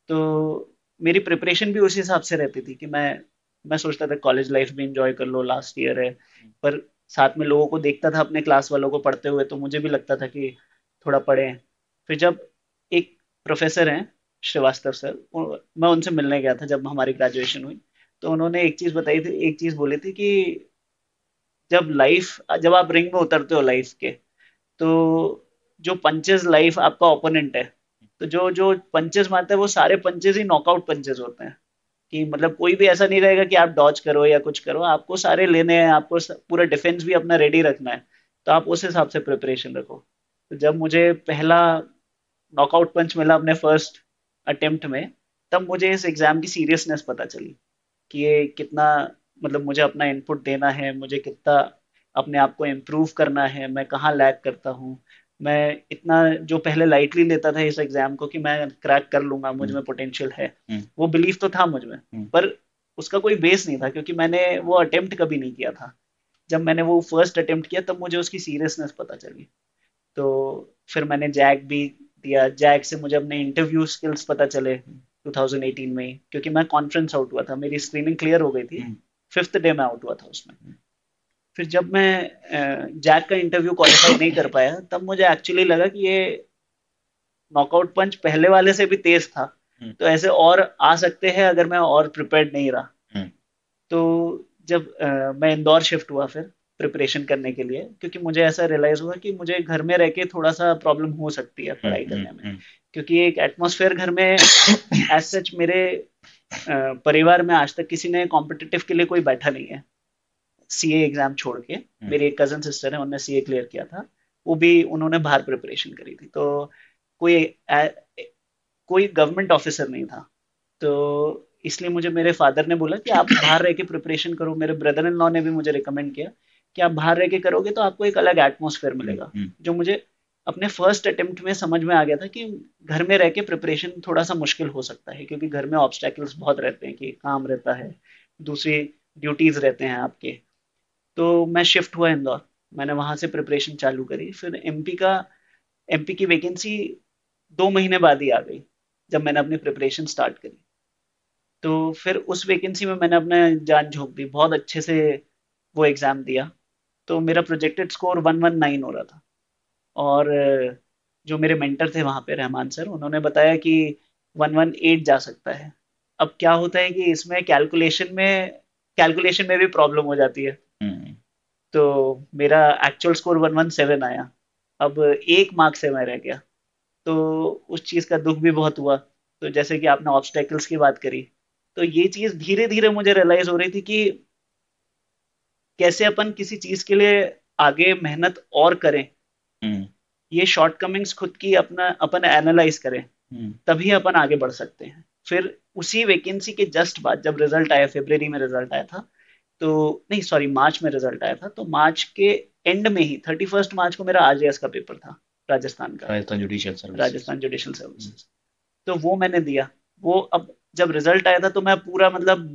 तो मेरी प्रिपरेशन भी उसी हिसाब से रहती थी कि मैं सोचता था कॉलेज लाइफ भी एंजॉय कर लो, लास्ट ईयर है, पर साथ में लोगों को देखता था अपने क्लास वालों को पढ़ते हुए, तो मुझे भी लगता था कि थोड़ा पढ़ें। फिर जब एक प्रोफेसर हैं श्रीवास्तव सर, मैं उनसे मिलने गया था जब हमारी ग्रेजुएशन हुई, तो उन्होंने एक चीज़ बोली थी कि जब आप रिंग में उतरते हो लाइफ के, तो जो पंचेस लाइफ आपका ओपोनेंट है, तो जो पंचेस मारते हैं वो सारे पंचेस ही नॉकआउट पंचेस होते हैं, कि मतलब कोई भी ऐसा नहीं रहेगा कि आप डॉज करो या कुछ करो, आपको सारे लेने हैं, आपको पूरा डिफेंस भी अपना रेडी रखना है। तो आप उस हिसाब से प्रिपरेशन रखो। तो जब मुझे पहला नॉकआउट पंच मिला अपने फर्स्ट अटेम्प्ट में, तब मुझे इस एग्ज़ाम की सीरियसनेस पता चली कि ये कितना, मतलब मुझे अपना इनपुट देना है, मुझे कितना अपने आप को इम्प्रूव करना है, मैं कहाँ लैग करता हूँ। मैं इतना जो पहले लाइटली लेता था इस एग्जाम को कि मैं क्रैक कर लूंगा, मुझ में पोटेंशियल है, वो बिलीफ तो था मुझ में, पर उसका कोई बेस नहीं था, क्योंकि मैंने वो अटेम्प्ट कभी नहीं किया था। जब मैंने वो फर्स्ट अटेम्प्ट किया तब मुझे उसकी सीरियसनेस पता चली। तो फिर मैंने जैक भी दिया, जैक से मुझे अपने इंटरव्यू स्किल्स पता चले 2018 में, क्योंकि मैं कॉन्फ्रेंस आउट हुआ था, मेरी स्क्रीनिंग क्लियर हो गई थी, 5th डे में आउट हुआ था उसमें। फिर जब मैं जैक का इंटरव्यू क्वालिफाई नहीं कर पाया, तब मुझे एक्चुअली लगा कि ये नॉकआउट पंच पहले वाले से भी तेज था, तो ऐसे और आ सकते हैं अगर मैं और प्रिपेयर्ड नहीं रहा। तो जब मैं इंदौर शिफ्ट हुआ फिर प्रिपरेशन करने के लिए, क्योंकि मुझे ऐसा रियलाइज हुआ कि मुझे घर में रह के थोड़ा सा प्रॉब्लम हो सकती है पढ़ाई करने में, क्योंकि एक एटमॉस्फेयर घर में एज सच मेरे परिवार में आज तक किसी ने कॉम्पिटिटिव के लिए कोई बैठा नहीं है, सीए एग्जाम छोड़ के। मेरी एक कजन सिस्टर है, उन्होंने सीए क्लियर किया था, वो भी उन्होंने बाहर प्रिपरेशन करी थी। तो कोई गवर्नमेंट ऑफिसर नहीं था, तो इसलिए मुझे मेरे फादर ने बोला कि आप बाहर रह के प्रिपरेशन करो। मेरे ब्रदर इन लॉ ने भी मुझे रिकमेंड किया कि आप बाहर रह के करोगे तो आपको एक अलग एटमोसफेयर मिलेगा, जो मुझे अपने फर्स्ट अटेम्प्ट में समझ में आ गया था कि घर में रह के प्रिपरेशन थोड़ा सा मुश्किल हो सकता है, क्योंकि घर में ऑब्स्टेकल्स बहुत रहते हैं, कि काम रहता है, दूसरी ड्यूटीज रहते हैं आपके। तो मैं शिफ्ट हुआ इंदौर, मैंने वहाँ से प्रिपरेशन चालू करी। फिर एमपी की वैकेंसी 2 महीने बाद ही आ गई जब मैंने अपनी प्रिपरेशन स्टार्ट करी। तो फिर उस वैकेंसी में मैंने अपना जान झोंक दी, बहुत अच्छे से वो एग्ज़ाम दिया। तो मेरा प्रोजेक्टेड स्कोर 119 हो रहा था, और जो मेरे मेंटर थे वहाँ पे रहमान सर, उन्होंने बताया कि 118 जा सकता है। अब क्या होता है कि इसमें कैलकुलेशन में भी प्रॉब्लम हो जाती है। तो मेरा एक्चुअल स्कोर 117 आया, अब 1 मार्क से मैं रह गया, तो उस चीज़ का दुख भी बहुत हुआ। तो जैसे कि आपने ऑब्स्टेकल्स की बात करी, तो ये चीज़ धीरे धीरे मुझे रियलाइज हो रही थी कि कैसे अपन किसी चीज के लिए आगे मेहनत और करें, ये शॉर्टकमिंग्स खुद की अपन एनालाइज करें, तभी अपन आगे बढ़ सकते हैं। फिर उसी वैकेंसी के जस्ट बाद जब रिजल्ट आया, फरवरी में रिजल्ट आया था, तो नहीं सॉरी मार्च में रिजल्ट आया था, तो मार्च के एंड में ही 31 मार्च को मेरा आरजेएस का पेपर था, राजस्थान जुडिशियल सर्विसेज। तो वो मैंने दिया। वो अब जब रिजल्ट आया था तो मैं पूरा मतलब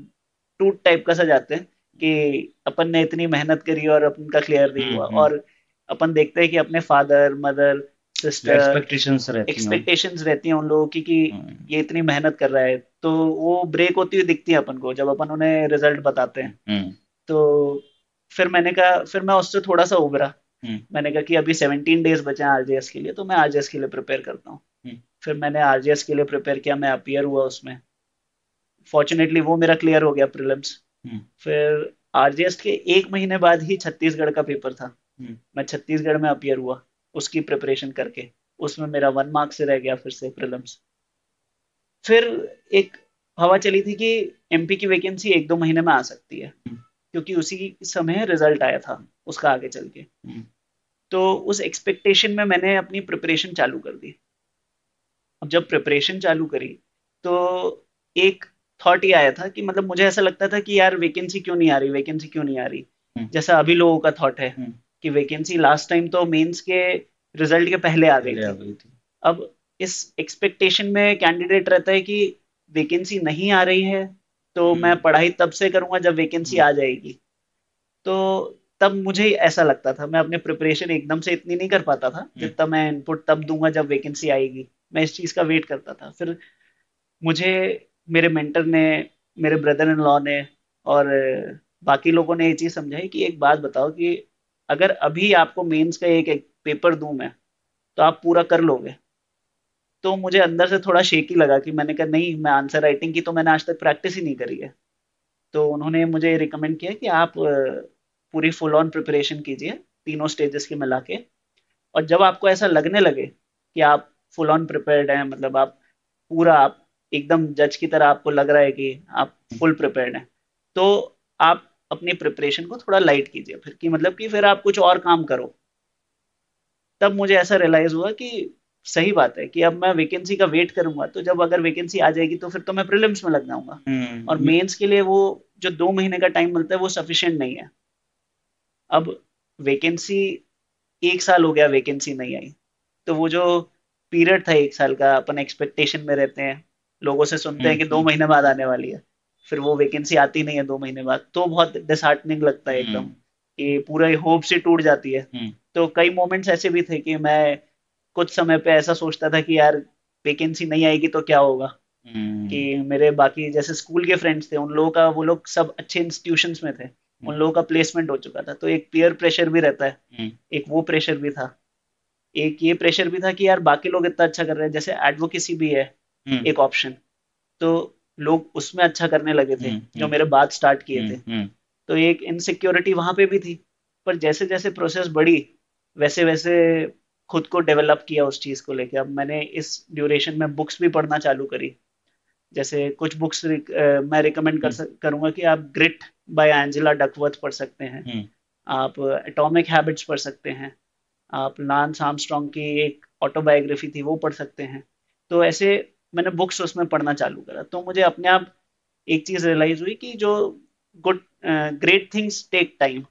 टूट टाइप का सा जाते हैं कि अपन ने इतनी मेहनत करी और अपन का क्लियर नहीं हुआ, और अपन देखते हैं कि अपने फादर मदर सिस्टर एक्सपेक्टेशंस रहती हैं उन लोगों की कि ये इतनी मेहनत कर रहा है, तो वो ब्रेक होती हुई दिखती है अपन को जब अपन उन्हें रिजल्ट बताते हैं। तो फिर मैं उससे थोड़ा सा उभरा, मैंने कहा कि अभी 17 डेज बचे हैं आरजेएस के लिए, तो मैं आरजेएस के लिए प्रिपेयर करता हूँ। फिर मैंने आरजेएस के लिए प्रिपेयर किया, मैं अपियर हुआ उसमें, फॉर्चुनेटली वो मेरा क्लियर हो गया प्रीलिम्स। फिर आरजेएस के 1 महीने बाद ही छत्तीसगढ़ का पेपर था, मैं छत्तीसगढ़ में अपियर हुआ उसकी प्रिपरेशन करके, उसमें मेरा 1 मार्क से रह गया फिर से प्रीलिम्स। फिर एक हवा चली थी कि एमपी की वैकेंसी 1-2 महीने में आ सकती है, क्योंकि उसी समय रिजल्ट आया था उसका आगे चल के। तो उस एक्सपेक्टेशन में मैंने अपनी प्रिपरेशन चालू कर दी। अब जब प्रिपरेशन चालू करी तो एक थॉट ही आया था कि मतलब मुझे ऐसा लगता था कि यार वैकेंसी क्यों नहीं आ रही, वैकेंसी क्यों नहीं आ रही, जैसा अभी लोगों का थॉट है कि वैकेंसी लास्ट टाइम तो मेंस के रिजल्ट के पहले आ गई थी। अब इस एक्सपेक्टेशन में कैंडिडेट रहता है कि वैकेंसी नहीं आ रही है तो मैं पढ़ाई तब से करूंगा जब वैकेंसी आ जाएगी। तो तब मुझे ऐसा लगता था, मैं अपने प्रिपरेशन एकदम से इतनी नहीं कर पाता था, जितना मैं इनपुट तब दूंगा जब वैकेंसी आएगी, मैं इस चीज़ का वेट करता था। फिर मुझे मेरे मेंटर ने, मेरे ब्रदर इन लॉ ने और बाकी लोगों ने ये चीज़ समझाई कि एक बात बताओ कि अगर अभी आपको मेंस का एक पेपर दूं मैं तो आप पूरा कर लोगे। तो मुझे अंदर से थोड़ा शेकी लगा कि मैंने कहा नहीं, मैं आंसर राइटिंग की तो मैंने आज तक प्रैक्टिस ही नहीं करी है। तो उन्होंने मुझे रिकमेंड किया कि आप पूरी फुल ऑन प्रिपरेशन कीजिए तीनों स्टेजेस के मिला के, और जब आपको ऐसा लगने लगे कि आप फुल ऑन प्रिपेयर्ड हैं, मतलब आप पूरा, आप एकदम जज की तरह आपको लग रहा है कि आप फुल प्रिपेयर्ड हैं, तो आप अपनी प्रिपरेशन को थोड़ा लाइट कीजिए फिर, कि मतलब कि फिर आप कुछ और काम करो। तब मुझे ऐसा रियलाइज हुआ कि सही बात है कि अब मैं वैकेंसी का वेट करूंगा तो जब अगर वैकेंसी आ जाएगी तो फिर तो मैं प्रीलिम्स में लग जाऊंगा, और मेंस के लिए वो जो 2 महीने का टाइम मिलता है वो सफिशिएंट नहीं है। अब वैकेंसी 1 साल हो गया, वैकेंसी नहीं आई, तो वो जो पीरियड था 1 साल का, अपन एक्सपेक्टेशन में रहते हैं, लोगों से सुनते हैं कि 2 महीने बाद आने वाली है, फिर वो वैकेंसी आती नहीं है 2 महीने बाद, तो बहुत डिसहार्टनिंग लगता है एकदम, कि पूरा होप से टूट जाती है। तो कई मोमेंट्स ऐसे भी थे कि मैं कुछ समय पे ऐसा सोचता था कि यार वैकेंसी नहीं आएगी तो क्या होगा, कि मेरे बाकी जैसे स्कूल के फ्रेंड्स थे उन लोगों का, वो लोग सब अच्छे इंस्टीट्यूशंस में थे, उन लोगों का प्लेसमेंट हो चुका था, तो एक पीयर प्रेशर भी रहता है, एक वो प्रेशर भी था, एक ये प्रेशर भी था कि यार बाकी लोग इतना अच्छा कर रहे हैं, जैसे एडवोकेसी भी है एक ऑप्शन, तो लोग उसमें अच्छा करने लगे थे जो मेरे बाद स्टार्ट किए थे, तो एक इनसिक्योरिटी वहां पे भी थी। पर जैसे जैसे प्रोसेस बढ़ी वैसे वैसे खुद को डेवलप किया उस चीज़ को लेके। अब मैंने इस ड्यूरेशन में बुक्स भी पढ़ना चालू करी, जैसे कुछ बुक्स मैं रिकमेंड करूँगा कि आप ग्रिट बाय एंजेला डकवर्थ पढ़ सकते हैं, आप एटॉमिक हैबिट्स पढ़ सकते हैं, आप लांस आर्मस्ट्रॉन्ग की एक ऑटोबायोग्राफी थी वो पढ़ सकते हैं। तो ऐसे मैंने बुक्स उसमें पढ़ना चालू करा, तो मुझे अपने आप एक चीज़ रियलाइज हुई कि जो ग्रेट थिंग्स टेक टाइम।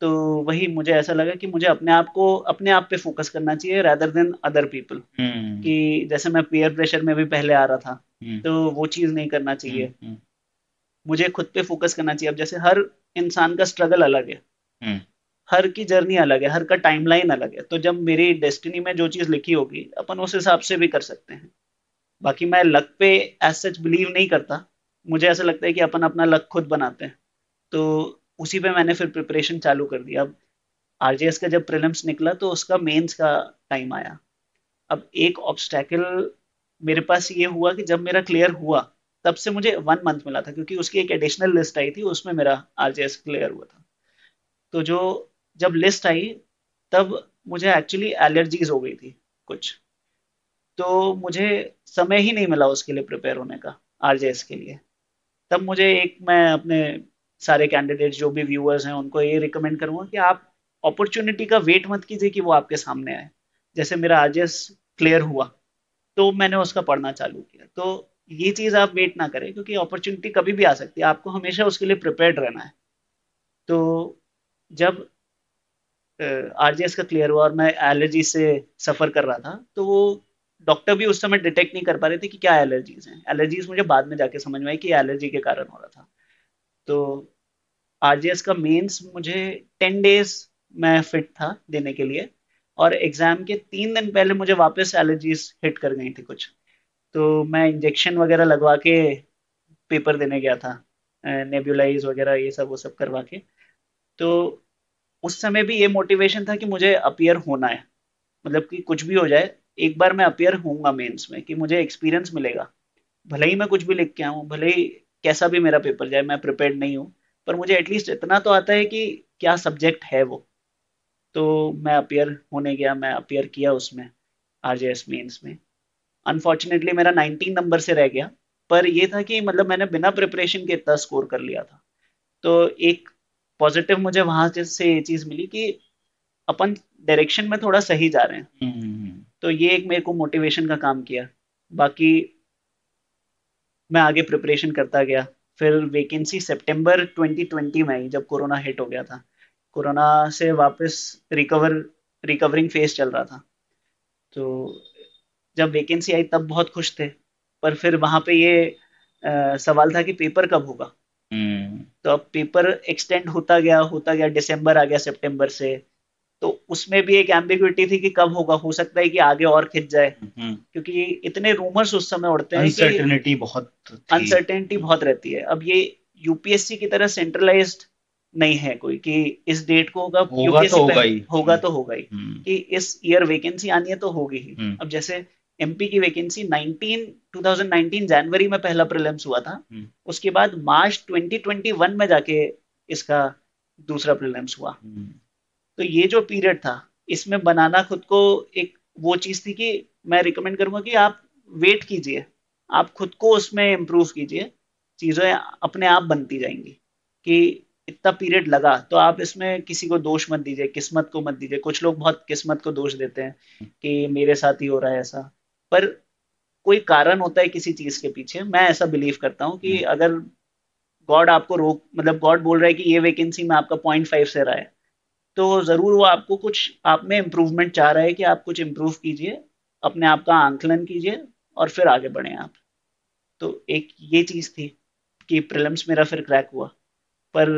तो वही मुझे ऐसा लगा कि मुझे अपने आप को, अपने आप पे फोकस करना चाहिए rather than other people, कि जैसे मैं peer pressure में भी पहले आ रहा था तो वो चीज़ नहीं करना चाहिए, मुझे खुद पे फोकस करना चाहिए। अब जैसे हर इंसान का स्ट्रगल अलग है, हर की जर्नी अलग है, हर का टाइमलाइन अलग है, तो जब मेरी डेस्टिनी में जो चीज़ लिखी होगी अपन उस हिसाब से भी कर सकते हैं। बाकी मैं लक पे एज सच बिलीव नहीं करता, मुझे ऐसा लगता है कि अपन अपना लक खुद बनाते हैं, तो उसी पे मैंने फिर प्रिपरेशन चालू कर दिया। अब आरजेएस का जब प्रीलिम्स निकला तो उसका मेंस का टाइम आया। अब एक ऑब्स्टैकल मेरे पास ये हुआ कि जब मेरा क्लियर हुआ तब से मुझे 1 मंथ मिला था, क्योंकि उसकी एक एडिशनल लिस्ट आई थी उसमें मेरा आरजेएस क्लियर हुआ था। तो जो जब लिस्ट आई तब मुझे एक्चुअली एलर्जीज हो गई थी कुछ, तो मुझे समय ही नहीं मिला उसके लिए प्रिपेयर होने का, आरजेएस के लिए। तब मुझे एक, मैं अपने सारे कैंडिडेट्स जो भी व्यूअर्स हैं उनको ये रिकमेंड करूँगा कि आप अपॉर्चुनिटी का वेट मत कीजिए कि वो आपके सामने आए। जैसे मेरा आरजेएस क्लियर हुआ तो मैंने उसका पढ़ना चालू किया, तो ये चीज़ आप वेट ना करें, क्योंकि अपॉर्चुनिटी कभी भी आ सकती है, आपको हमेशा उसके लिए प्रिपेयर्ड रहना है। तो जब आरजेएस का क्लियर हुआ और मैं एलर्जी से सफ़र कर रहा था, तो वो डॉक्टर भी उस समय डिटेक्ट नहीं कर पा रहे थे कि क्या एलर्जीज हैं। एलर्जीज मुझे बाद में जाके समझ में आई कि एलर्जी के कारण हो रहा था। तो आरजेएस का मेंस मुझे 10 डेज मैं फिट था देने के लिए, और एग्ज़ाम के 3 दिन पहले मुझे वापस एलर्जीज हिट कर गई थी कुछ, तो मैं इंजेक्शन वगैरह लगवा के पेपर देने गया था, नेबुलाइज वगैरह ये सब वो सब करवा के। तो उस समय भी ये मोटिवेशन था कि मुझे अपियर होना है, मतलब कि कुछ भी हो जाए एक बार मैं अपियर होऊंगा मेंस में, कि मुझे एक्सपीरियंस मिलेगा, भले ही मैं कुछ भी लिख के आऊँ, भले ही कैसा भी मेरा पेपर जाए, मैं प्रिपेयर्ड नहीं हूँ, पर मुझे एटलीस्ट इतना तो आता है कि क्या सब्जेक्ट है वो। तो मैं अपियर होने गया, मैं अपियर किया उसमें आरजेएस मेंस में। अनफॉर्चुनेटली मेरा 19 नंबर से रह गया, पर ये था कि मतलब मैंने बिना प्रिपरेशन के इतना स्कोर कर लिया था। तो एक पॉजिटिव मुझे वहां से ये चीज मिली कि अपन डायरेक्शन में थोड़ा सही जा रहे हैं, तो ये एक मेरे को मोटिवेशन का काम किया। बाकी मैं आगे प्रिपरेशन करता गया, फिर वैकेंसी सितंबर 2020 में ही जब कोरोना हिट हो गया था, कोरोना से वापस रिकवरिंग फेज चल रहा था, तो जब वैकेंसी आई तब बहुत खुश थे, पर फिर वहां पे ये सवाल था कि पेपर कब होगा। तो अब पेपर एक्सटेंड होता गया, दिसंबर आ गया सितंबर से, तो उसमें भी एक एम्बिग्युइटी थी कि कब होगा, हो सकता है कि आगे और खिंच जाए, क्योंकि इतने रूमर्स उस समय उड़ते हैं, अनसर्टेनिटी बहुत रहती है। अब ये यूपीएससी की तरह सेंट्रलाइज्ड नहीं है कोई कि इस डेट को होगा तो होगा ही कि इस ईयर वैकेंसी आनी है तो होगी ही। अब जैसे एमपी की वैकेंसी 2019 जनवरी में पहला प्रीलिम्स हुआ था, उसके बाद मार्च 2021 में जाके इसका दूसरा प्रीलिम्स हुआ। तो ये जो पीरियड था इसमें बनाना खुद को एक वो चीज थी कि मैं रिकमेंड करूंगा कि आप वेट कीजिए, आप खुद को उसमें इम्प्रूव कीजिए, चीजें अपने आप बनती जाएंगी। कि इतना पीरियड लगा तो आप इसमें किसी को दोष मत दीजिए, किस्मत को मत दीजिए। कुछ लोग बहुत किस्मत को दोष देते हैं कि मेरे साथ ही हो रहा है ऐसा, पर कोई कारण होता है किसी चीज के पीछे। मैं ऐसा बिलीव करता हूँ कि अगर गॉड आपको गॉड बोल रहा है कि ये वैकेंसी में आपका 0.5 से रहा है, तो जरूर वो आपको कुछ आप में इम्प्रूवमेंट चाह रहा है कि आप कुछ इम्प्रूव कीजिए, अपने आप का आंकलन कीजिए और फिर आगे बढ़े आप। तो एक ये चीज थी कि प्रीलिम्स मेरा फिर क्रैक हुआ। पर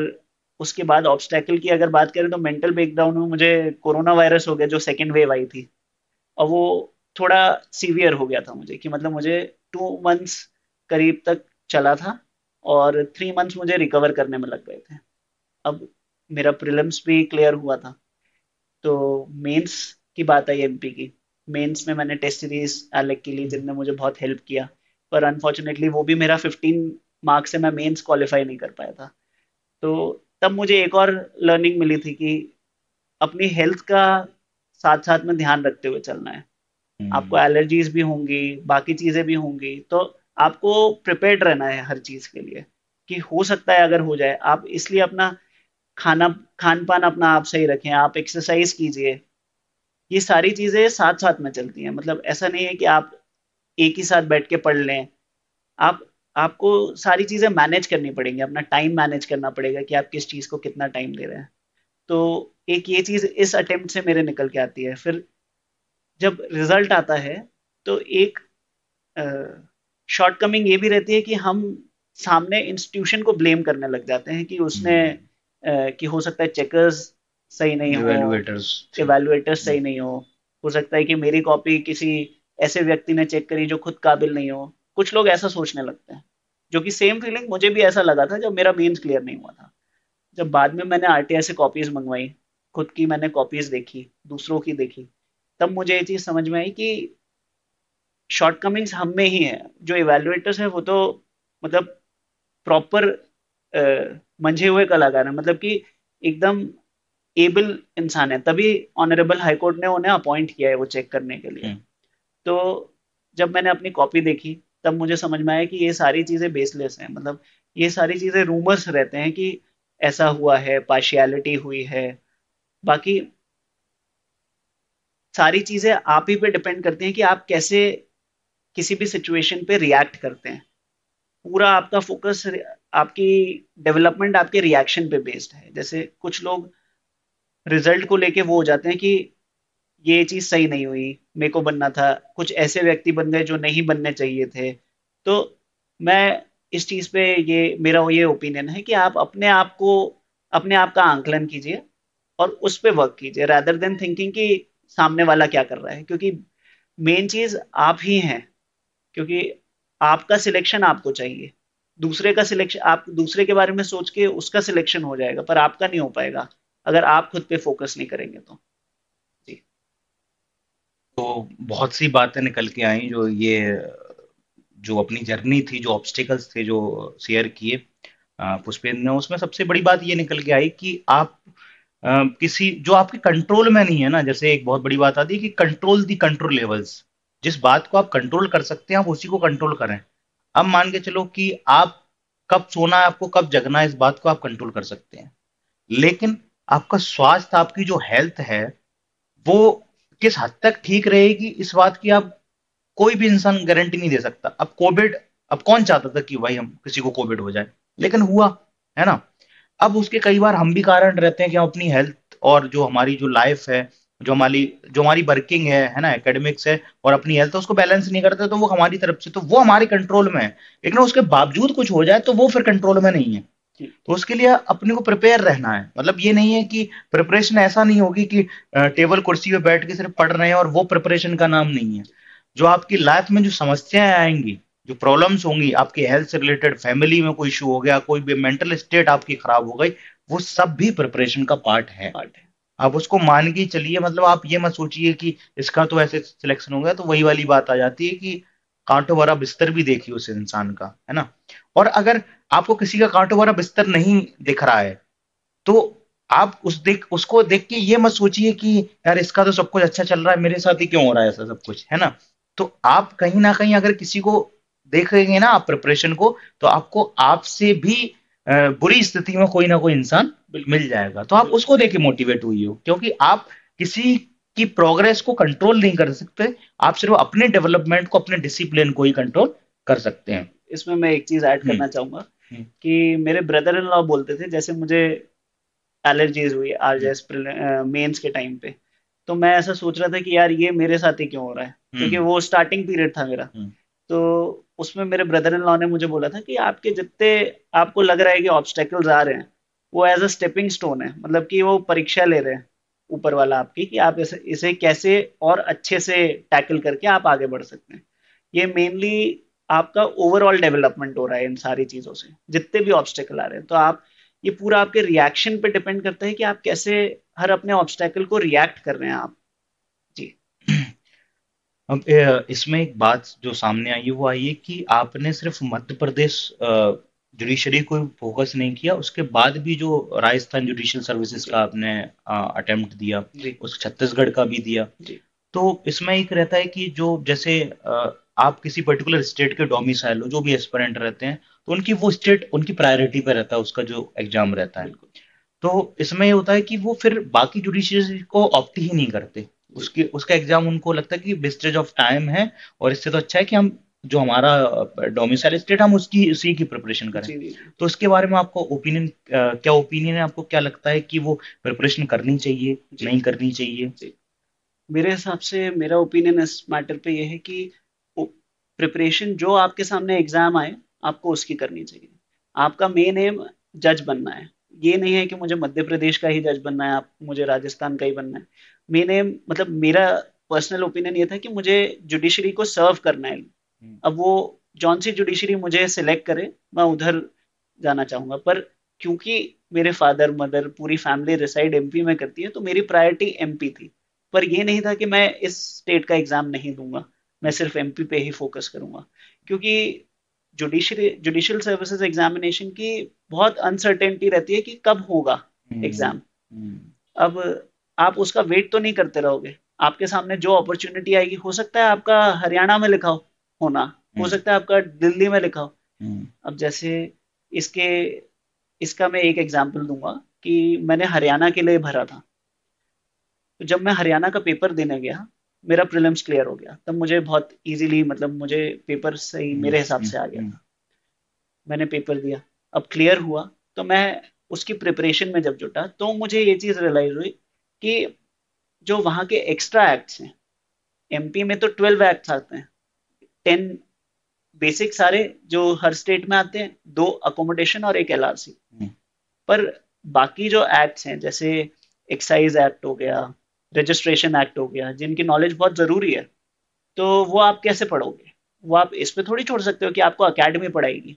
उसके बाद ऑब्स्टेकल की अगर बात करें तो मेंटल ब्रेकडाउन में मुझे कोरोना वायरस हो गया, जो सेकेंड वेव आई थी, और वो थोड़ा सीवियर हो गया था मुझे, कि मतलब मुझे 2 मंथ्स करीब तक चला था और 3 मंथ्स मुझे रिकवर करने में लग गए थे। अब मेरा प्रीलिम्स भी क्लियर हुआ था, तो मेंस की बात आई एमपी की। मेंस में मैंने टेस्ट सीरीज एलेक के लिए, जिनने मुझे बहुत हेल्प किया, पर अनफॉर्चुनेटली वो भी मेरा 15 मार्क्स से मैं मेंस क्वालिफाई नहीं कर पाया था। तो तब मुझे एक और लर्निंग मिली थी कि अपनी हेल्थ का साथ साथ में ध्यान रखते हुए चलना है। आपको एलर्जीज भी होंगी, बाकी चीजें भी होंगी, तो आपको प्रिपेयर्ड रहना है हर चीज के लिए कि हो सकता है अगर हो जाए। आप इसलिए अपना खान पान अपना आप सही रखें, आप एक्सरसाइज कीजिए, ये सारी चीजें साथ साथ में चलती हैं। मतलब ऐसा नहीं है कि आप एक ही साथ बैठ के पढ़ लें, आपको सारी चीजें मैनेज करनी पड़ेंगी, अपना टाइम मैनेज करना पड़ेगा कि आप किस चीज को कितना टाइम दे रहे हैं। तो एक ये चीज इस अटेम्प्ट से मेरे निकल के आती है। फिर जब रिजल्ट आता है तो एक शॉर्टकमिंग ये भी रहती है कि हम सामने इंस्टीट्यूशन को ब्लेम करने लग जाते हैं कि उसने कि हो सकता है चेकर्स सही नहीं हो, इवैल्यूएटर्स सही नहीं हो सकता है कि मेरी कॉपी किसी ऐसे व्यक्ति ने चेक करी जो खुद काबिल नहीं हो। कुछ लोग ऐसा सोचने लगते हैं, जो कि सेम फीलिंग मुझे भी ऐसा लगा था जब मेरा मेंस क्लियर नहीं हुआ था। जब बाद में मैंने आरटीआई से कॉपीज मंगवाई, खुद की मैंने कॉपीज देखी, दूसरों की देखी, तब मुझे ये चीज समझ में आई कि शॉर्टकमिंग्स हम में ही है। जो इवैल्यूएटर्स हैं वो तो मतलब प्रॉपर मंझे हुए कलाकार हैं, मतलब कि एकदम एबल इंसान है, तभी ऑनरेबल हाईकोर्ट ने उन्हें अपॉइंट किया है वो चेक करने के लिए। तो जब मैंने अपनी कॉपी देखी तब मुझे समझ में आया कि ये सारी चीजें बेसलेस हैं, मतलब ये सारी चीजें रूमर्स रहते हैं कि ऐसा हुआ है, पार्शियलिटी हुई है। बाकी सारी चीजें आप ही पे डिपेंड करती हैं कि आप कैसे किसी भी सिचुएशन पे रिएक्ट करते हैं। पूरा आपका फोकस, आपकी डेवलपमेंट आपके रिएक्शन पे बेस्ड है। जैसे कुछ लोग रिजल्ट को लेके वो हो जाते हैं कि ये चीज सही नहीं हुई, मेरे को बनना था, कुछ ऐसे व्यक्ति बन गए जो नहीं बनने चाहिए थे। तो मैं इस चीज पे मेरा ये ओपिनियन है कि आप अपने आप का आंकलन कीजिए और उस पे वर्क कीजिए, रादर देन थिंकिंग कि सामने वाला क्या कर रहा है, क्योंकि मेन चीज आप ही हैं। क्योंकि आपका सिलेक्शन आपको चाहिए, दूसरे का सिलेक्शन, आप दूसरे के बारे में सोच के उसका सिलेक्शन हो जाएगा पर आपका नहीं हो पाएगा अगर आप खुद पे फोकस नहीं करेंगे तो। जी, तो बहुत सी बातें निकल के आई, जो अपनी जर्नी थी, जो ऑब्स्टिकल्स थे, जो शेयर किए पुष्पेंद्र ने, उसमें सबसे बड़ी बात ये निकल के आई कि आप किसी जो आपके कंट्रोल में नहीं है ना, जैसे एक बहुत बड़ी बात आती है कि कंट्रोल दी कंट्रोलेबल्स, जिस बात को आप कंट्रोल कर सकते हैं आप उसी को कंट्रोल करें। अब मान के चलो कि आप कब सोना है, आपको कब जगना है, इस बात को आप कंट्रोल कर सकते हैं, लेकिन आपका स्वास्थ्य, आपकी जो हेल्थ है वो किस हद तक ठीक रहेगी इस बात की आप कोई भी इंसान गारंटी नहीं दे सकता। अब कोविड, अब कौन चाहता था कि भाई हम किसी को कोविड हो जाए, लेकिन हुआ है ना। अब उसके कई बार हम भी कारण रहते हैं कि हम अपनी हेल्थ और जो हमारी जो लाइफ है, जो हमारी वर्किंग है ना, एकेडमिक्स है और अपनी हेल्थ, तो उसको बैलेंस नहीं करते, तो वो हमारी तरफ से, तो वो हमारे कंट्रोल में है, लेकिन उसके बावजूद कुछ हो जाए तो वो फिर कंट्रोल में नहीं है। तो उसके लिए अपने को प्रिपेयर रहना है। मतलब ये नहीं है कि प्रिपरेशन ऐसा नहीं होगी कि टेबल कुर्सी पे बैठ के सिर्फ पढ़ रहे हैं और वो प्रिपरेशन का नाम नहीं है। जो आपकी लाइफ में जो समस्याएं आएंगी, जो प्रॉब्लम्स होंगी, आपकी हेल्थ से रिलेटेड, फैमिली में कोई इशू हो गया, कोई भी मेंटल स्टेट आपकी खराब हो गई, वो सब भी प्रिपरेशन का पार्ट है। आप उसको मान के चलिए। मतलब आप ये मत सोचिए कि इसका तो ऐसे सिलेक्शन हो गया, तो वही वाली बात आ जाती है कि कांटों वाला बिस्तर भी देखिए उस इंसान का, है ना। और अगर आपको किसी का कांटों वाला बिस्तर नहीं दिख रहा है तो आप उसको देख के ये मत सोचिए कि यार इसका तो सब कुछ अच्छा चल रहा है, मेरे साथ ही क्यों हो रहा है ऐसा सब कुछ, है ना। तो आप कहीं ना कहीं अगर किसी को देखेंगे ना आप प्रिपरेशन को, तो आपको आपसे भी बुरी स्थिति में कोई ना कोई इंसान मिल जाएगा। तो आप उसको देख के मोटिवेट हुई हो, क्योंकि आप किसी की प्रोग्रेस को कंट्रोल नहीं कर सकते, आप सिर्फ अपने डेवलपमेंट को, अपने डिसिप्लिन को ही कंट्रोल कर सकते हैं। इसमें मैं एक चीज ऐड करना चाहूंगा कि मेरे ब्रदर इन लॉ बोलते थे, जैसे मुझे एलर्जीज हुई आरजेएस मेंस के टाइम पे, तो मैं ऐसा सोच रहा था कि यार ये मेरे साथ ही क्यों हो रहा है, क्योंकि वो स्टार्टिंग पीरियड था मेरा। तो उसमें मेरे ब्रदर इन लॉ ने मुझे बोला था कि आपके जितने आपको लग रहा है कि ऑब्स्टेकल्स आ रहे हैं, वो एज अ स्टेपिंग स्टोन है। मतलब कि वो परीक्षा ले रहे हैं ऊपर वाला आपकी, कि आप इसे कैसे और अच्छे से टैकल करके आप आगे बढ़ सकते हैं। ये मेनली आपका ओवरऑल डेवलपमेंट हो रहा है इन सारी चीज़ों से, जितने भी ऑब्स्टेकल आ रहे हैं। तो आप ये पूरा आपके रिएक्शन पे डिपेंड करता है कि आप कैसे हर अपने ऑब्स्टेकल को रिएक्ट कर रहे हैं आप। जी, अब इसमें एक बात जो सामने आई है वो आई है कि आपने सिर्फ मध्य प्रदेश जुडिशरी को फोकस नहीं किया, उसके बाद भी जो राजस्थान जुडिशियल सर्विसेज का आपने अटेम्प्ट दिया, उस छत्तीसगढ़ का भी दिया। तो इसमें एक रहता है कि जो जैसे आप किसी पर्टिकुलर स्टेट के डोमिसाइल हो, जो भी एस्पिरेंट रहते हैं, तो उनकी वो स्टेट उनकी प्रायोरिटी पे रहता है, उसका जो एग्जाम रहता है। तो इसमें ये होता है कि वो फिर बाकी जुडिशरी को ऑप्ट ही नहीं करते, उसका एग्जाम उनको लगता है कि वेस्टेज ऑफ टाइम है, और इससे तो अच्छा है कि हम जो हमारा डोमिसाइल स्टेट, हम उसी की प्रिपरेशन करें। तो इसके बारे में आपको ओपिनियन, क्या ओपिनियन है, आपको क्या लगता है कि वो प्रिपरेशन करनी चाहिए, नहीं करनी चाहिए? मेरे हिसाब से मेरा ओपिनियन इस मैटर पे ये है कि प्रिपरेशन, जो आपके सामने एग्जाम आए, आपको उसकी करनी चाहिए। आपका मेन एम जज बनना है, ये नहीं है कि मुझे मध्य प्रदेश का ही जज बनना है, आप मुझे राजस्थान का ही बनना है। मेन एम, मतलब मेरा पर्सनल ओपिनियन ये था कि मुझे जुडिशरी को सर्व करना है। अब वो जौन सी जुडिशरी मुझे सिलेक्ट करे, मैं उधर जाना चाहूंगा। पर क्योंकि मेरे फादर, मदर, पूरी फैमिली रिसाइड एमपी में करती है, तो मेरी प्रायोरिटी एमपी थी। पर ये नहीं था कि मैं इस स्टेट का एग्जाम नहीं दूंगा, मैं सिर्फ एमपी पे ही फोकस करूंगा, क्योंकि जुडिशियल सर्विसेज एग्जामिनेशन की बहुत अनसर्टेनिटी रहती है कि कब होगा एग्जाम। अब आप उसका वेट तो नहीं करते रहोगे, आपके सामने जो अपॉर्चुनिटी आएगी, हो सकता है आपका हरियाणा में लिखा होना, हो सकता है आपका दिल्ली में लिखा हो। अब जैसे इसका मैं एक एग्जाम्पल दूंगा कि मैंने हरियाणा के लिए भरा था, तो जब मैं हरियाणा का पेपर देने गया, मेरा प्रीलिम्स क्लियर हो गया, तब मुझे बहुत इजीली, मतलब मुझे पेपर सही मेरे हिसाब से आ गया था। मैंने पेपर दिया, अब क्लियर हुआ, तो मैं उसकी प्रिपरेशन में जब जुटा, तो मुझे ये चीज़ रियलाइज हुई कि जो वहाँ के एक्स्ट्रा एक्ट्स हैं, एमपी में तो 12 एक्ट्स आते हैं, 10 बेसिक सारे जो हर स्टेट में आते हैं, 2 अकोमोडेशन और 1 एलआरसी। पर बाकी जो एक्ट्स हैं, जैसे एक्साइज एक्ट हो गया, रजिस्ट्रेशन एक्ट हो गया, जिनकी नॉलेज बहुत ज़रूरी है, तो वो आप कैसे पढ़ोगे? वो आप इस पे थोड़ी छोड़ सकते हो कि आपको अकेडमी पढ़ाएगी।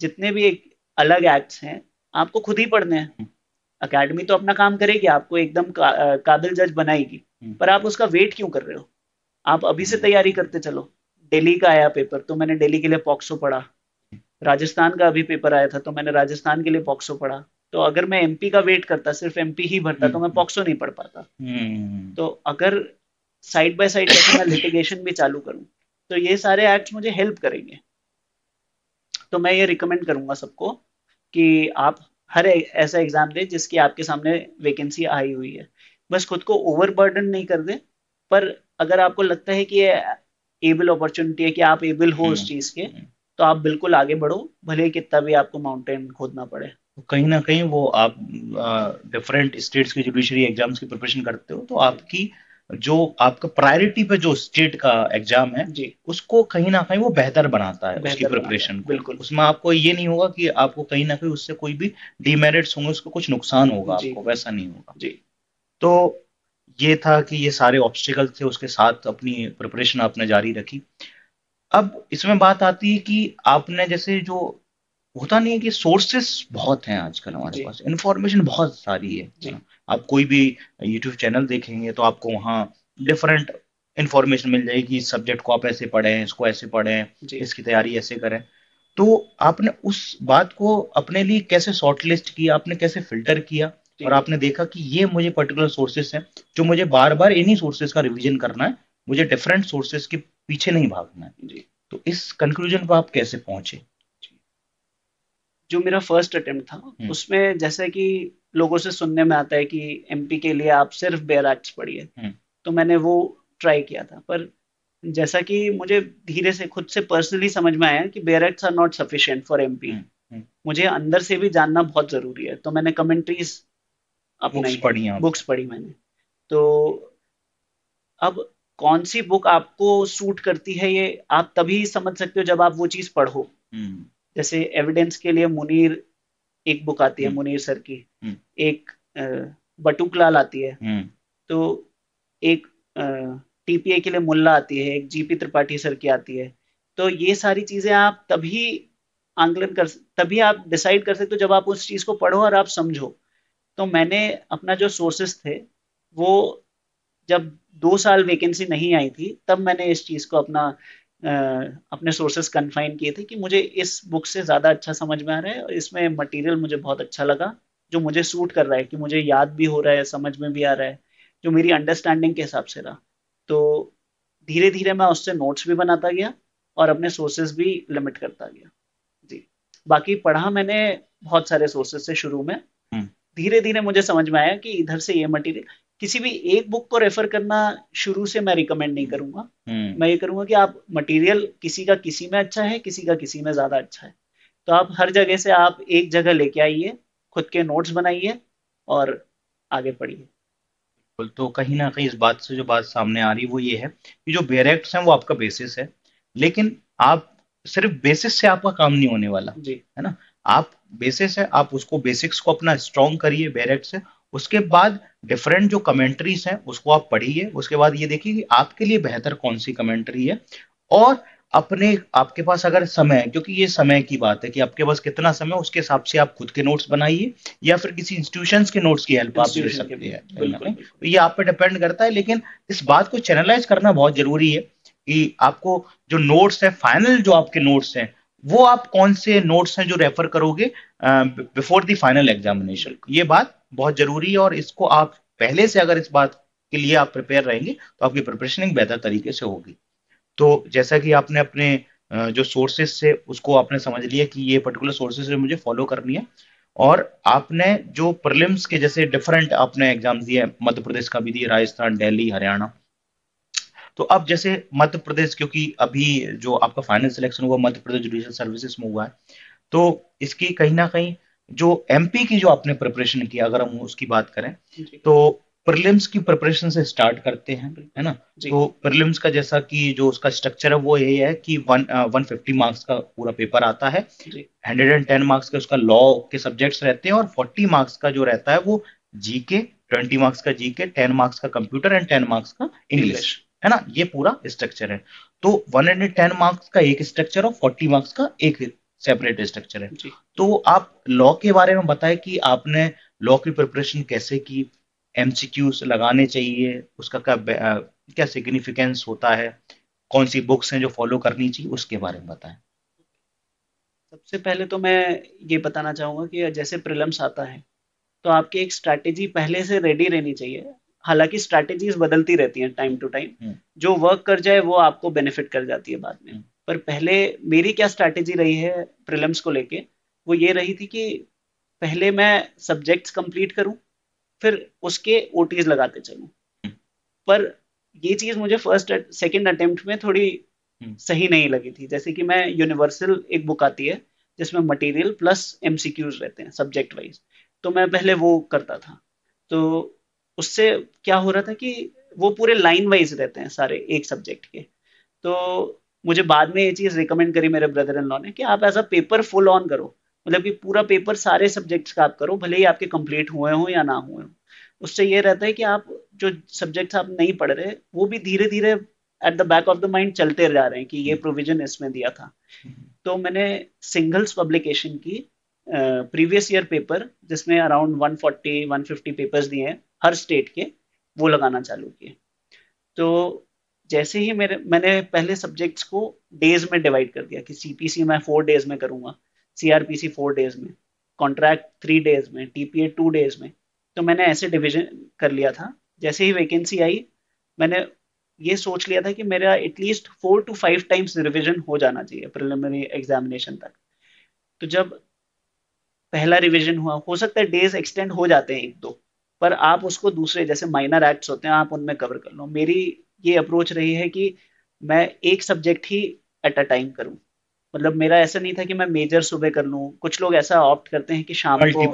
जितने भी एक अलग एक्ट्स हैं, आपको खुद ही पढ़ने हैं। अकेडमी तो अपना काम करेगी, आपको एकदम काबिल जज बनाएगी, पर आप उसका वेट क्यों कर रहे हो? आप अभी से तैयारी करते चलो। दिल्ली का आया पेपर, तो मैंने दिल्ली के लिए पॉक्सो पढ़ा। राजस्थान का अभी पेपर आया था, तो मैंने राजस्थान के लिए पॉक्सो पढ़ा। तो अगर मैं एमपी का वेट करता, सिर्फ एमपी ही भरता, तो मैं पॉक्सो नहीं पढ़ पाता। तो अगर साइड बाय साइड मैं लिटिगेशन भी चालू करूं, तो ये सारे एक्ट मुझे हेल्प करेंगे। तो मैं ये रिकमेंड करूंगा सबको कि आप हर ऐसा एग्जाम दें जिसकी आपके सामने वैकेंसी आई हुई है। बस खुद को ओवरबर्डन नहीं कर दें, पर अगर आपको लगता है कि ये एबल अपॉर्चुनिटी है कि आप एबल हो उस चीज के, तो आप बिल्कुल आगे बढ़ो, भले कितना भी आपको माउंटेन खोदना पड़े। कहीं ना कहीं वो आप डिफरेंट स्टेट्स के जुडिशरी एग्जाम्स की प्रिपरेशन करते हो तो आपकी जो आपका प्रायोरिटी पे जो स्टेट का एग्जाम है उसको कहीं ना कहीं वो बेहतर बनाता है, उसकी प्रिपरेशन बिल्कुल। उसमें आपको ये नहीं होगा कि आपको कहीं ना कहीं उससे कोई भी डिमेरिट्स होंगे, उसको कुछ नुकसान होगा, आपको वैसा नहीं होगा जी। तो ये था कि ये सारे ऑब्स्टिकल थे, उसके साथ अपनी प्रिपरेशन आपने जारी रखी। अब इसमें बात आती है कि आपने जैसे जो होता नहीं है कि सोर्सेस बहुत हैं आजकल हमारे पास, इन्फॉर्मेशन बहुत सारी है। आप कोई भी यूट्यूब चैनल देखेंगे तो आपको वहाँ डिफरेंट इन्फॉर्मेशन मिल जाएगी, इस सब्जेक्ट को आप ऐसे पढ़ें, इसको ऐसे पढ़ें, इसकी तैयारी ऐसे करें। तो आपने उस बात को अपने लिए कैसे शॉर्टलिस्ट किया, आपने कैसे फिल्टर किया और आपने देखा कि ये मुझे पर्टिकुलर सोर्सेस हैं जो मुझे बार बार इन्हीं सोर्सेस का रिवीजन करना है, मुझे डिफरेंट सोर्सेस के पीछे नहीं भागना है जी। तो इस कंक्लूजन पर आप कैसे पहुंचे? जो मेरा फर्स्ट अटेम्प्ट था उसमें जैसे कि लोगों से सुनने में आता है कि एमपी के लिए आप सिर्फ बेयर आर्ट्स पढ़िए, तो मैंने वो ट्राई किया था। पर जैसा कि मुझे धीरे से खुद से पर्सनली समझ में आया कि bare acts are not sufficient for MP, मुझे अंदर से भी जानना बहुत जरूरी है। तो मैंने कमेंट्रीज अपनी बुक्स पढ़ी मैंने। तो अब कौन सी बुक आपको सूट करती है ये आप तभी समझ सकते हो जब आप वो चीज पढ़ो। जैसे एविडेंस के लिए मुनीर एक बुक आती है, मुनीर सर की, एक बटुकलाल आती है, तो एक टीपीए के लिए मुल्ला आती है, एक जीपी त्रिपाठी सर की आती है। तो ये सारी चीजें आप तभी आंकलन कर, तभी आप डिसाइड कर सकते हो जब आप उस चीज को पढ़ो और आप समझो। तो मैंने अपना जो सोर्सेस थे वो जब 2 साल वैकेंसी नहीं आई थी तब मैंने इस चीज को अपने सोर्सेस कन्फाइन किए थे कि मुझे इस बुक से ज़्यादा अच्छा समझ में आ रहा है और इसमें मटेरियल मुझे बहुत अच्छा लगा जो मुझे सूट कर रहा है, कि मुझे याद भी हो रहा है, समझ में भी आ रहा है, जो मेरी अंडरस्टैंडिंग के हिसाब से रहा। तो धीरे धीरे मैं उससे नोट्स भी बनाता गया और अपने सोर्सेस भी लिमिट करता गया जी। बाकी पढ़ा मैंने बहुत सारे सोर्सेस से शुरू में, धीरे धीरे मुझे समझ में आया कि इधर से ये मटेरियल, किसी भी एक बुक को रेफर करना शुरू से मैं रिकमेंड नहीं करूंगा। मैं ये करूंगा कि आप मटेरियल, किसी का किसी में अच्छा है, किसी का किसी में ज्यादा अच्छा है, तो आप हर जगह से आप एक जगह लेके आइए, खुद के नोट्स बनाइए और आगे पढ़िए। तो कहीं ना कहीं इस बात से जो बात सामने आ रही है वो ये है कि जो बेयर एक्ट्स हैं वो आपका बेसिस है, लेकिन आप सिर्फ बेसिस से आपका काम नहीं होने वाला जी, है ना। आप बेसिस है, आप उसको बेसिक्स को अपना स्ट्रॉन्ग करिए बेयर एक्ट से, उसके बाद डिफरेंट जो कमेंट्रीज हैं उसको आप पढ़िए, उसके बाद ये देखिए कि आपके लिए बेहतर कौन सी कमेंट्री है। और अपने आपके पास अगर समय है, क्योंकि ये समय की बात है कि आपके पास कितना समय, उसके हिसाब से आप खुद के नोट्स बनाइए या फिर किसी इंस्टीट्यूशंस के नोट्स की हेल्प आप ले सकते हैं। तो ये आप पे डिपेंड करता है, लेकिन इस बात को चैनलाइज करना बहुत जरूरी है कि आपको जो नोट्स है, फाइनल जो आपके नोट्स हैं, वो आप कौन से नोट्स हैं जो रेफर करोगे बिफोर द फाइनल एग्जामिनेशन। ये बात बहुत जरूरी है और इसको आप पहले से अगर इस बात के लिए आप प्रिपेयर रहेंगे तो आपकी प्रिपरेशन बेहतर तरीके से होगी। तो जैसा कि आपने अपने जो सोर्सेज से उसको आपने समझ लिया कि ये पर्टिकुलर सोर्सेज से मुझे फॉलो करनी है, और आपने जो प्रीलिम्स के जैसे डिफरेंट आपने एग्जाम दिए, मध्य प्रदेश का भी दिए, राजस्थान, दिल्ली, हरियाणा। तो अब जैसे मध्य प्रदेश, क्योंकि अभी जो आपका फाइनल सिलेक्शन हुआ मध्य प्रदेश जुडिशियल सर्विसेज में हुआ है, तो इसकी कहीं ना कहीं जो एमपी की जो आपने प्रिपरेशन की, अगर हम उसकी बात करें तो प्रीलिम्स की प्रिपरेशन से स्टार्ट करते हैं, है ना। तो प्रीलिम्स का जैसा कि जो उसका स्ट्रक्चर है वो यही है कि 150 मार्क्स का पूरा पेपर आता है, 110 मार्क्स का उसका लॉ के सब्जेक्ट्स रहते हैं और 40 मार्क्स का जो रहता है वो जीके, 20 मार्क्स का जीके, 10 मार्क्स का कंप्यूटर एंड 10 मार्क्स का इंग्लिश, है ना। ये पूरा स्ट्रक्चर है। तो 110 मार्क्स का एक स्ट्रक्चर और 40 मार्क्स का एक सेपरेट स्ट्रक्चर है। तो आप लॉ के बारे में बताएं कि आपने लॉ की प्रिपरेशन कैसे की, एमसीक्यूज लगाने चाहिए, उसका क्या सिग्निफिकेंस होता है, कौन सी बुक्स हैं जो फॉलो करनी चाहिए, उसके बारे में बताएं। सबसे पहले तो मैं ये बताना चाहूंगा कि जैसे प्रीलिम्स आता है तो आपकी एक स्ट्रैटेजी पहले से रेडी रहनी चाहिए। हालांकि स्ट्रैटेजीज बदलती रहती हैं टाइम टू टाइम, जो वर्क कर जाए वो आपको बेनिफिट कर जाती है बाद में। पर पहले मेरी क्या स्ट्रैटेजी रही है प्रीलिम्स को लेके, वो ये रही थी कि पहले मैं सब्जेक्ट्स कंप्लीट करूं, फिर उसके ओटीज लगाते चलूं। पर ये चीज मुझे फर्स्ट सेकंड अटेम्प्ट में थोड़ी सही नहीं लगी थी। जैसे कि मैं यूनिवर्सल एक बुक आती है जिसमें मटेरियल प्लस एमसीक्यूज रहते हैं सब्जेक्ट वाइज, तो मैं पहले वो करता था। तो उससे क्या हो रहा था कि वो पूरे लाइन वाइज रहते हैं सारे एक सब्जेक्ट के। तो मुझे बाद में ये चीज रिकमेंड करी मेरे ब्रदर इन लॉ ने कि आप as a paper full on करो, मतलब कि पूरा पेपर सारे सब्जेक्ट्स का आप करो, भले ही आपके कंप्लीट हुए हों या ना हुए हों। उससे ये रहता है कि आप जो सब्जेक्ट्स आप नहीं पढ़ रहे वो भी धीरे धीरे at the back of the mind चलते जा रहे हैं कि ये प्रोविजन इसमें दिया था। तो मैंने सिंगल्स पब्लिकेशन की प्रीवियस ईयर पेपर जिसमें अराउंड 140-150 पेपर्स दिए हैं हर स्टेट के, वो लगाना चालू किए। तो जैसे ही मैंने पहले सब्जेक्ट्स को डेज में डिवाइड कर दिया कि सीपीसी मैं 4 डेज में करूँगा, CRPC 4 डेज में, कॉन्ट्रैक्ट 3 डेज में, TPA 2 डेज में। तो मैंने ऐसे डिवीजन कर लिया था। जैसे ही वैकेंसी आई मैंने ये सोच लिया था कि मेरा एटलीस्ट 4 to 5 टाइम्स रिवीजन हो जाना चाहिए प्रिलिमिनरी एग्जामिनेशन तक। तो जब पहला रिवीजन हुआ, हो सकता है डेज एक्सटेंड हो जाते हैं 1-2, पर आप उसको दूसरे जैसे माइनर एक्ट्स होते हैं आप उनमें कवर कर लो। मेरी ये अप्रोच रही है कि मैं एक सब्जेक्ट ही एट अ टाइम करूँ, मतलब मेरा ऐसा नहीं था कि मैं मेजर सुबह कर लूँ। कुछ लोग ऐसा ऑप्ट करते हैं कि शाम को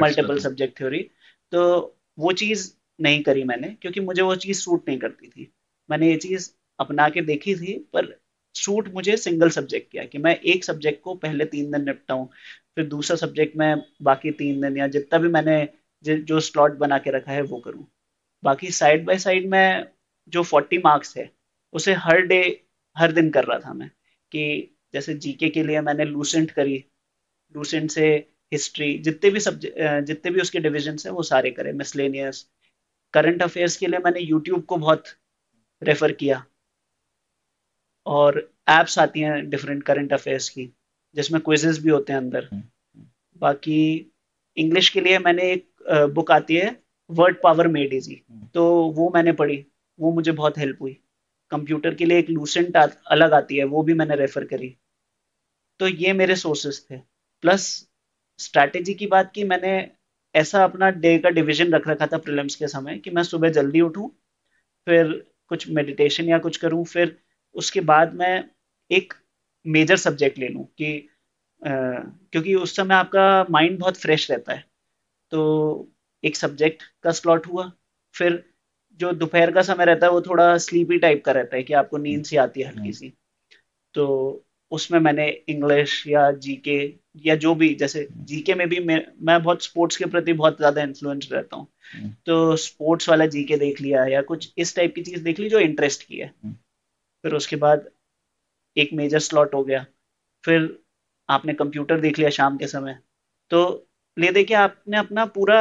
मल्टीपल सब्जेक्ट थ्योरी, तो वो चीज़ नहीं करी मैंने क्योंकि मुझे वो चीज़ सूट नहीं करती थी। मैंने ये चीज़ अपना के देखी थी पर सूट मुझे सिंगल सब्जेक्ट किया कि मैं एक सब्जेक्ट को पहले 3 दिन निपटाऊं, फिर दूसरा सब्जेक्ट मैं बाकी 3 दिन या जितना भी मैंने जो स्लॉट बना के रखा है वो करूँ। बाकी साइड बाई साइड मैं जो 40 मार्क्स है उसे हर दिन कर रहा था मैं, कि जैसे जीके के लिए मैंने लूसेंट करी, लूसेंट से हिस्ट्री जितने भी उसके डिविजन्स हैं वो सारे करे, मिसलेनियस, करंट अफेयर्स के लिए मैंने यूट्यूब को बहुत रेफर किया और एप्स आती हैं डिफरेंट करंट अफेयर्स की जिसमें क्विजेस भी होते हैं अंदर। बाकी इंग्लिश के लिए मैंने एक बुक आती है वर्ड पावर मेड इजी, तो वो मैंने पढ़ी, वो मुझे बहुत हेल्प हुई। कंप्यूटर के लिए एक लूसेंट अलग आती है, वो भी मैंने रेफर करी। तो ये मेरे सोर्सेस थे। प्लस स्ट्रैटेजी की बात की, मैंने ऐसा अपना डे का डिवीजन रख रखा था प्रीलिम्स के समय कि मैं सुबह जल्दी उठूं, फिर कुछ मेडिटेशन या कुछ करूं, फिर उसके बाद मैं एक मेजर सब्जेक्ट ले लूं कि क्योंकि उस समय आपका माइंड बहुत फ्रेश रहता है। तो एक सब्जेक्ट का स्लॉट हुआ, फिर जो दोपहर का समय रहता है वो थोड़ा स्लीपी टाइप का रहता है कि आपको नींद सी आती है हल्की सी, तो उसमें मैंने इंग्लिश या जीके या जो भी, जैसे जीके में भी मैं बहुत स्पोर्ट्स के प्रति बहुत ज्यादा इन्फ्लुएंस रहता हूँ, तो स्पोर्ट्स वाला जीके देख लिया या कुछ इस टाइप की चीज देख ली जो इंटरेस्ट की है। फिर उसके बाद एक मेजर स्लॉट हो गया, फिर आपने कंप्यूटर देख लिया शाम के समय। तो ले दे के आपने अपना पूरा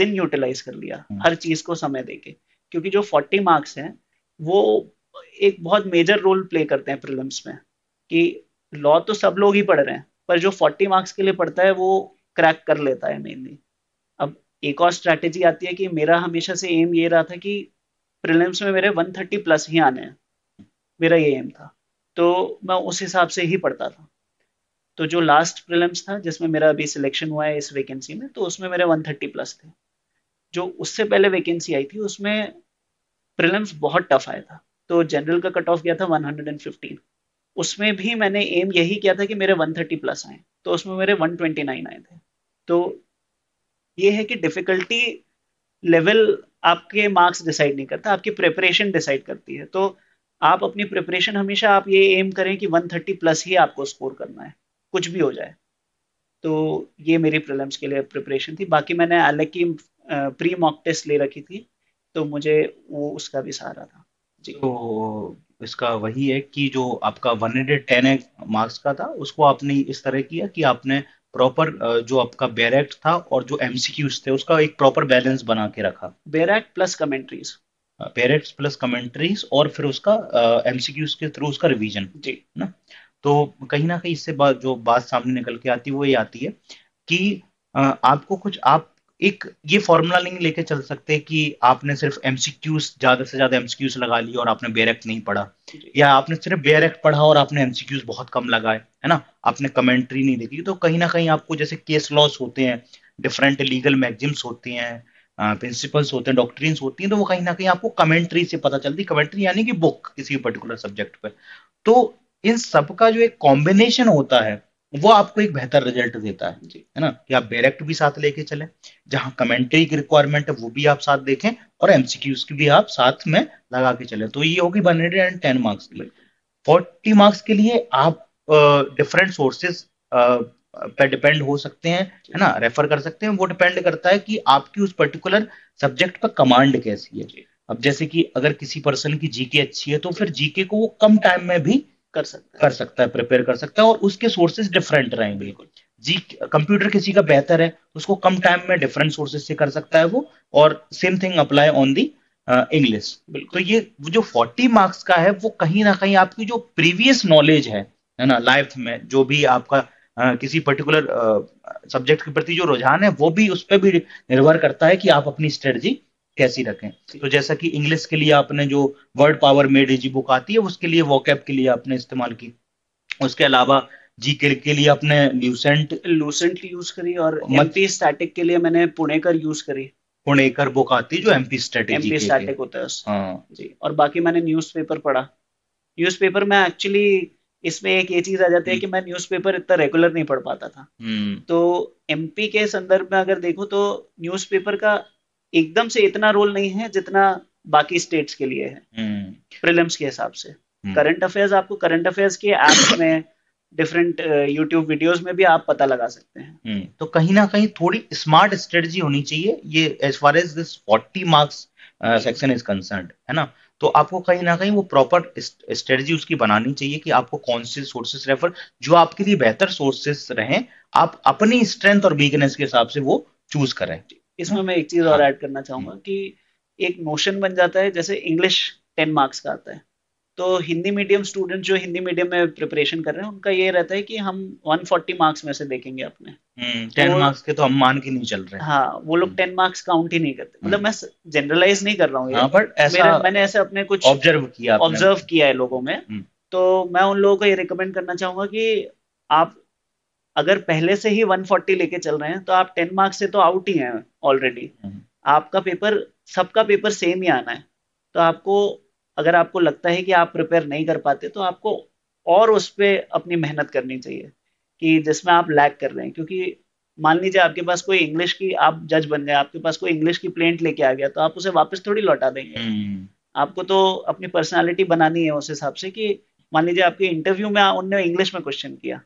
दिन यूटिलाइज कर लिया हर चीज को समय देके, क्योंकि जो 40 मार्क्स हैं वो एक बहुत मेजर रोल प्ले करते हैं प्रीलिम्स में। कि लॉ तो सब लोग ही पढ़ रहे हैं पर जो 40 मार्क्स के लिए पढ़ता है वो क्रैक कर लेता है मेनली। अब एक और स्ट्रैटेजी आती है कि मेरा हमेशा से एम ये रहा था कि प्रीलिम्स में मेरे 130 प्लस ही आने हैं, मेरा ये एम था, तो मैं उस हिसाब से ही पढ़ता था। तो जो लास्ट प्रीलिम्स था जिसमें मेरा अभी सिलेक्शन हुआ है इस वैकेंसी में, तो उसमें मेरे 130 प्लस थे। जो उससे पहले वैकेंसी आई थी उसमें प्रीलिम्स बहुत टफ आया था, तो जनरल का कट ऑफ गया था 115। उसमें भी मैंने एम यही किया था कि मेरे 130 प्लस आए, तो उसमें मेरे 129 आए थे। तो ये है कि डिफिकल्टी लेवल आपके मार्क्स डिसाइड नहीं करता, आपकी प्रिपरेशन डिसाइड करती है। तो आप अपनी प्रिपरेशन हमेशा आप ये एम करें कि 130 प्लस ही आपको स्कोर करना है कुछ भी हो जाए। तो ये मेरी प्रीलिम्स के लिए प्रिपरेशन थी। बाकी मैंने ALEC की प्री मॉक टेस्ट ले रखी थी तो मुझे वो उसका भी सहारा था जी। तो इसका वही है कि जो आपका 110 मार्क्स का था उसको आपने इस तरह किया कि आपने प्रॉपर जो आपका बैरैक्ट था और जो एमसीक्यूज थे उसका एक प्रॉपर बैलेंस बना के रखा। Bare act plus commentaries, bare act plus commentaries और फिर उसका एमसीक्यूज के थ्रू उसका रिविजन जी ना। तो कहीं ना कहीं इससे जो बात सामने निकल के आती है वो ये आती है कि आपको कुछ आप एक ये फॉर्मूला नहीं लेके चल सकते कि आपने सिर्फ एमसीक्यूज, ज्यादा से ज्यादा एमसीक्यूज लगा लिए और आपने बेयर एक्ट नहीं पढ़ा, या आपने सिर्फ बेयर एक्ट पढ़ा और आपने एमसीक्यूज बहुत कम लगाए, है ना, आपने कमेंट्री नहीं देखी। तो कहीं ना कहीं आपको जैसे केस लॉस होते हैं, डिफरेंट लीगल मैगजिम्स होते हैं, प्रिंसिपल्स होते हैं, डॉक्ट्रिन्स होती हैं, तो वो कहीं ना कहीं आपको कमेंट्री से पता चलती है, कमेंट्री यानी कि बुक किसी पर्टिकुलर सब्जेक्ट पर। तो इन सब का जो एक कॉम्बिनेशन होता है वो आपको एक बेहतर रिजल्ट देता है, है ना, कि आप डायरेक्ट भी साथ लेके चलें, जहां कमेंट्री की रिक्वायरमेंट है वो भी आप साथ देखें और एमसीक्यूज की भी आप साथ में लगा के चलें। तो ये होगी 110 मार्क्स के लिए। 40 मार्क्स के लिए आप डिफरेंट सोर्सेज पर डिपेंड हो सकते हैं, है ना, रेफर कर सकते हैं। वो डिपेंड करता है कि आपकी उस पर्टिकुलर सब्जेक्ट पर कमांड कैसी है। अब जैसे कि अगर किसी पर्सन की जीके अच्छी है तो फिर जीके को वो कम टाइम में भी कर सकता है, प्रिपेयर कर सकता है, और उसके सोर्सेज डिफरेंट रहेंगे। बिल्कुल जी, कंप्यूटर किसी का बेहतर है, उसको कम टाइम में डिफरेंट सोर्सेज से कर सकता है वो, और same thing apply on the English. तो ये जो 40 मार्क्स का है वो कहीं ना कहीं आपकी जो प्रीवियस नॉलेज है ना, लाइफ में जो भी आपका किसी पर्टिकुलर सब्जेक्ट के प्रति जो रुझान है वो भी उस पर भी निर्भर करता है कि आप अपनी स्ट्रेटजी कैसी रखें। तो जैसा कि इंग्लिश के लिए आपने जो word power made easy book आती है उसके लिए वोकैब के लिए आपने इस्तेमाल की, उसके अलावा जीके के लिए आपने लूसेंट यूज करी, और एमपी स्टैटिक के लिए मैंने पुणेकर यूज करी। पुणेकर बुक आती है जो एमपी स्टैटिक होता है। हाँ जी, और बाकी मैंने न्यूज़पेपर पढ़ा। न्यूज़पेपर में एक्चुअली इसमें एक ये चीज आ जाती है कि मैं न्यूज़पेपर इतना रेगुलर नहीं पढ़ पाता था। तो एमपी के संदर्भ में अगर देखो तो न्यूज़पेपर का एकदम से इतना रोल नहीं है जितना बाकी स्टेट्स के लिए है प्रीलिम्स के हिसाब से। करंट अफेयर्स आपको करंट अफेयर्स के ऐप्स में, डिफरेंट यूट्यूब वीडियोस में भी आप पता लगा सकते हैं। तो कहीं ना कहीं थोड़ी स्मार्ट स्ट्रेटजी होनी चाहिए ये as far as this 40 marks section is concerned, है ना। तो आपको कहीं ना कहीं वो प्रॉपर स्ट्रेटजी उसकी बनानी चाहिए कि आपको कौन से सोर्सेस रेफर, जो आपके लिए बेहतर सोर्सेस रहें, आप अपनी स्ट्रेंथ और वीकनेस के हिसाब से वो चूज करें। इसमें मैं एक चीज और ऐड करना चाहूंगा कि एक नोशन बन जाता है, जैसे इंग्लिश 10 मार्क्स का आता है तो हिंदी मीडियम स्टूडेंट जो हिंदी मीडियम में प्रिपरेशन कर रहे हैं उनका ये रहता है कि हम 140 मार्क्स में से देखेंगे अपने 10 मार्क्स के, तो हम मान के नहीं चल रहे हैं। हाँ, वो लोग 10 मार्क्स काउंट ही नहीं करते। मतलब मैं जनरलाइज नहीं कर रहा हूँ, बट मैंने ऐसे अपने कुछ ऑब्जर्व किया है लोगों में। तो मैं उन लोगों को ये रिकमेंड करना चाहूंगा कि आप अगर पहले से ही 140 लेके चल रहे हैं तो आप 10 मार्क्स से तो आउट ही हैं ऑलरेडी। आपका पेपर, सबका पेपर सेम ही आना है, तो आपको, अगर आपको लगता है कि आप प्रिपेयर नहीं कर पाते तो आपको और उस पर अपनी मेहनत करनी चाहिए कि जिसमें आप लैग कर रहे हैं। क्योंकि मान लीजिए आपके पास कोई इंग्लिश की, आप जज बन गए, आपके पास कोई इंग्लिश की प्लेंट लेके आ गया तो आप उसे वापस थोड़ी लौटा देंगे। आपको तो अपनी पर्सनैलिटी बनानी है उस हिसाब से कि मान लीजिए आपके इंटरव्यू में उनने इंग्लिश में क्वेश्चन किया,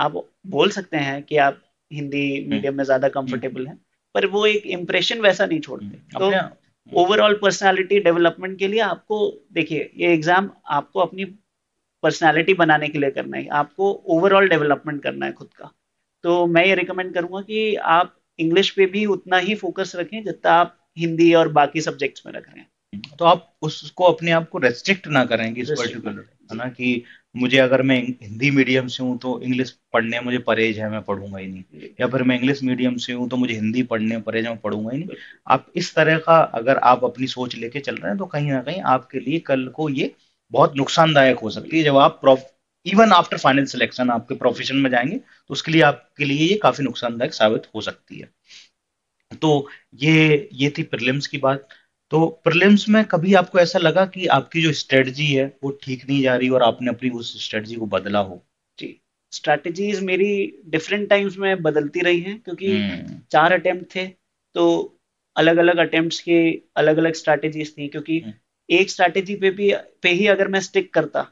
आप बोल सकते हैं कि आप हिंदी मीडियम में ज्यादा कंफर्टेबल हैं, पर वो एक इंप्रेशन वैसा नहीं छोड़ते। तो ओवरऑल पर्सनालिटी डेवलपमेंट के लिए आपको, देखिए ये एग्जाम आपको अपनी पर्सनालिटी बनाने के लिए करना है, आपको ओवरऑल डेवलपमेंट करना है खुद का। तो मैं ये रिकमेंड करूंगा कि आप इंग्लिश पे भी उतना ही फोकस रखें जितना आप हिंदी और बाकी सब्जेक्ट्स में रख रहे हैं। तो आप उसको, अपने आप को रेस्ट्रिक्ट ना करें कि इस पर्टिकुलर, है ना, कि मुझे, अगर मैं हिंदी मीडियम से हूँ तो इंग्लिश पढ़ने मुझे परहेज है, मैं पढ़ूंगा ही नहीं, या फिर मैं इंग्लिश मीडियम से हूँ तो मुझे हिंदी पढ़ने परहेज है, मैं पढ़ूंगा ही नहीं। आप इस तरह का अगर आप अपनी सोच लेके चल रहे हैं तो कहीं ना कहीं आपके लिए कल को ये बहुत नुकसानदायक हो सकती है। जब आप इवन आफ्टर फाइनल सिलेक्शन आपके प्रोफेशन में जाएंगे तो उसके लिए, आपके लिए ये काफी नुकसानदायक साबित हो सकती है। तो ये थी प्रीलिम्स की बात। तो प्रीलिम्स में कभी आपको ऐसा लगा कि आपकी जो स्ट्रेटजी है वो ठीक नहीं जा रही और आपने अपनी उस स्ट्रेटजी को बदला हो? जी, स्ट्रेटजीज मेरी डिफरेंट टाइम्स में बदलती रही हैं क्योंकि 4 अटेम्प्ट थे तो अलग अलग अटेम्प्ट्स के अलग अलग स्ट्रेटजीज थी। क्योंकि एक स्ट्रेटजी पे ही अगर मैं स्टिक करता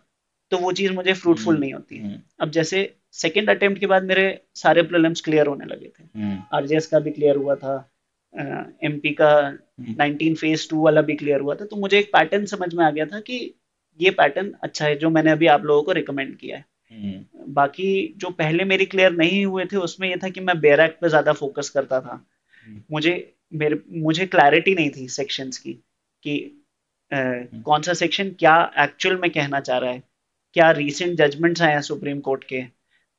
तो वो चीज मुझे फ्रूटफुल नहीं होती। अब जैसे सेकेंड अटेम्प्ट के बाद मेरे सारे प्रीलिम्स क्लियर होने लगे थे। आरजेएस का भी क्लियर हुआ था, एमपी का 19 फेज 2 वाला भी क्लियर हुआ था। तो मुझे एक पैटर्न समझ में आ गया था कि ये पैटर्न अच्छा है जो मैंने अभी आप लोगों को रिकमेंड किया है। बाकी जो पहले मेरे क्लियर नहीं हुए थे उसमें ये था कि मैं बेयर एक्ट पे ज्यादा फोकस करता था। मुझे क्लैरिटी नहीं थी सेक्शंस की कि कौन सा सेक्शन क्या एक्चुअल में कहना चाह रहा है, क्या रिसेंट जजमेंट्स आए हैं सुप्रीम कोर्ट के।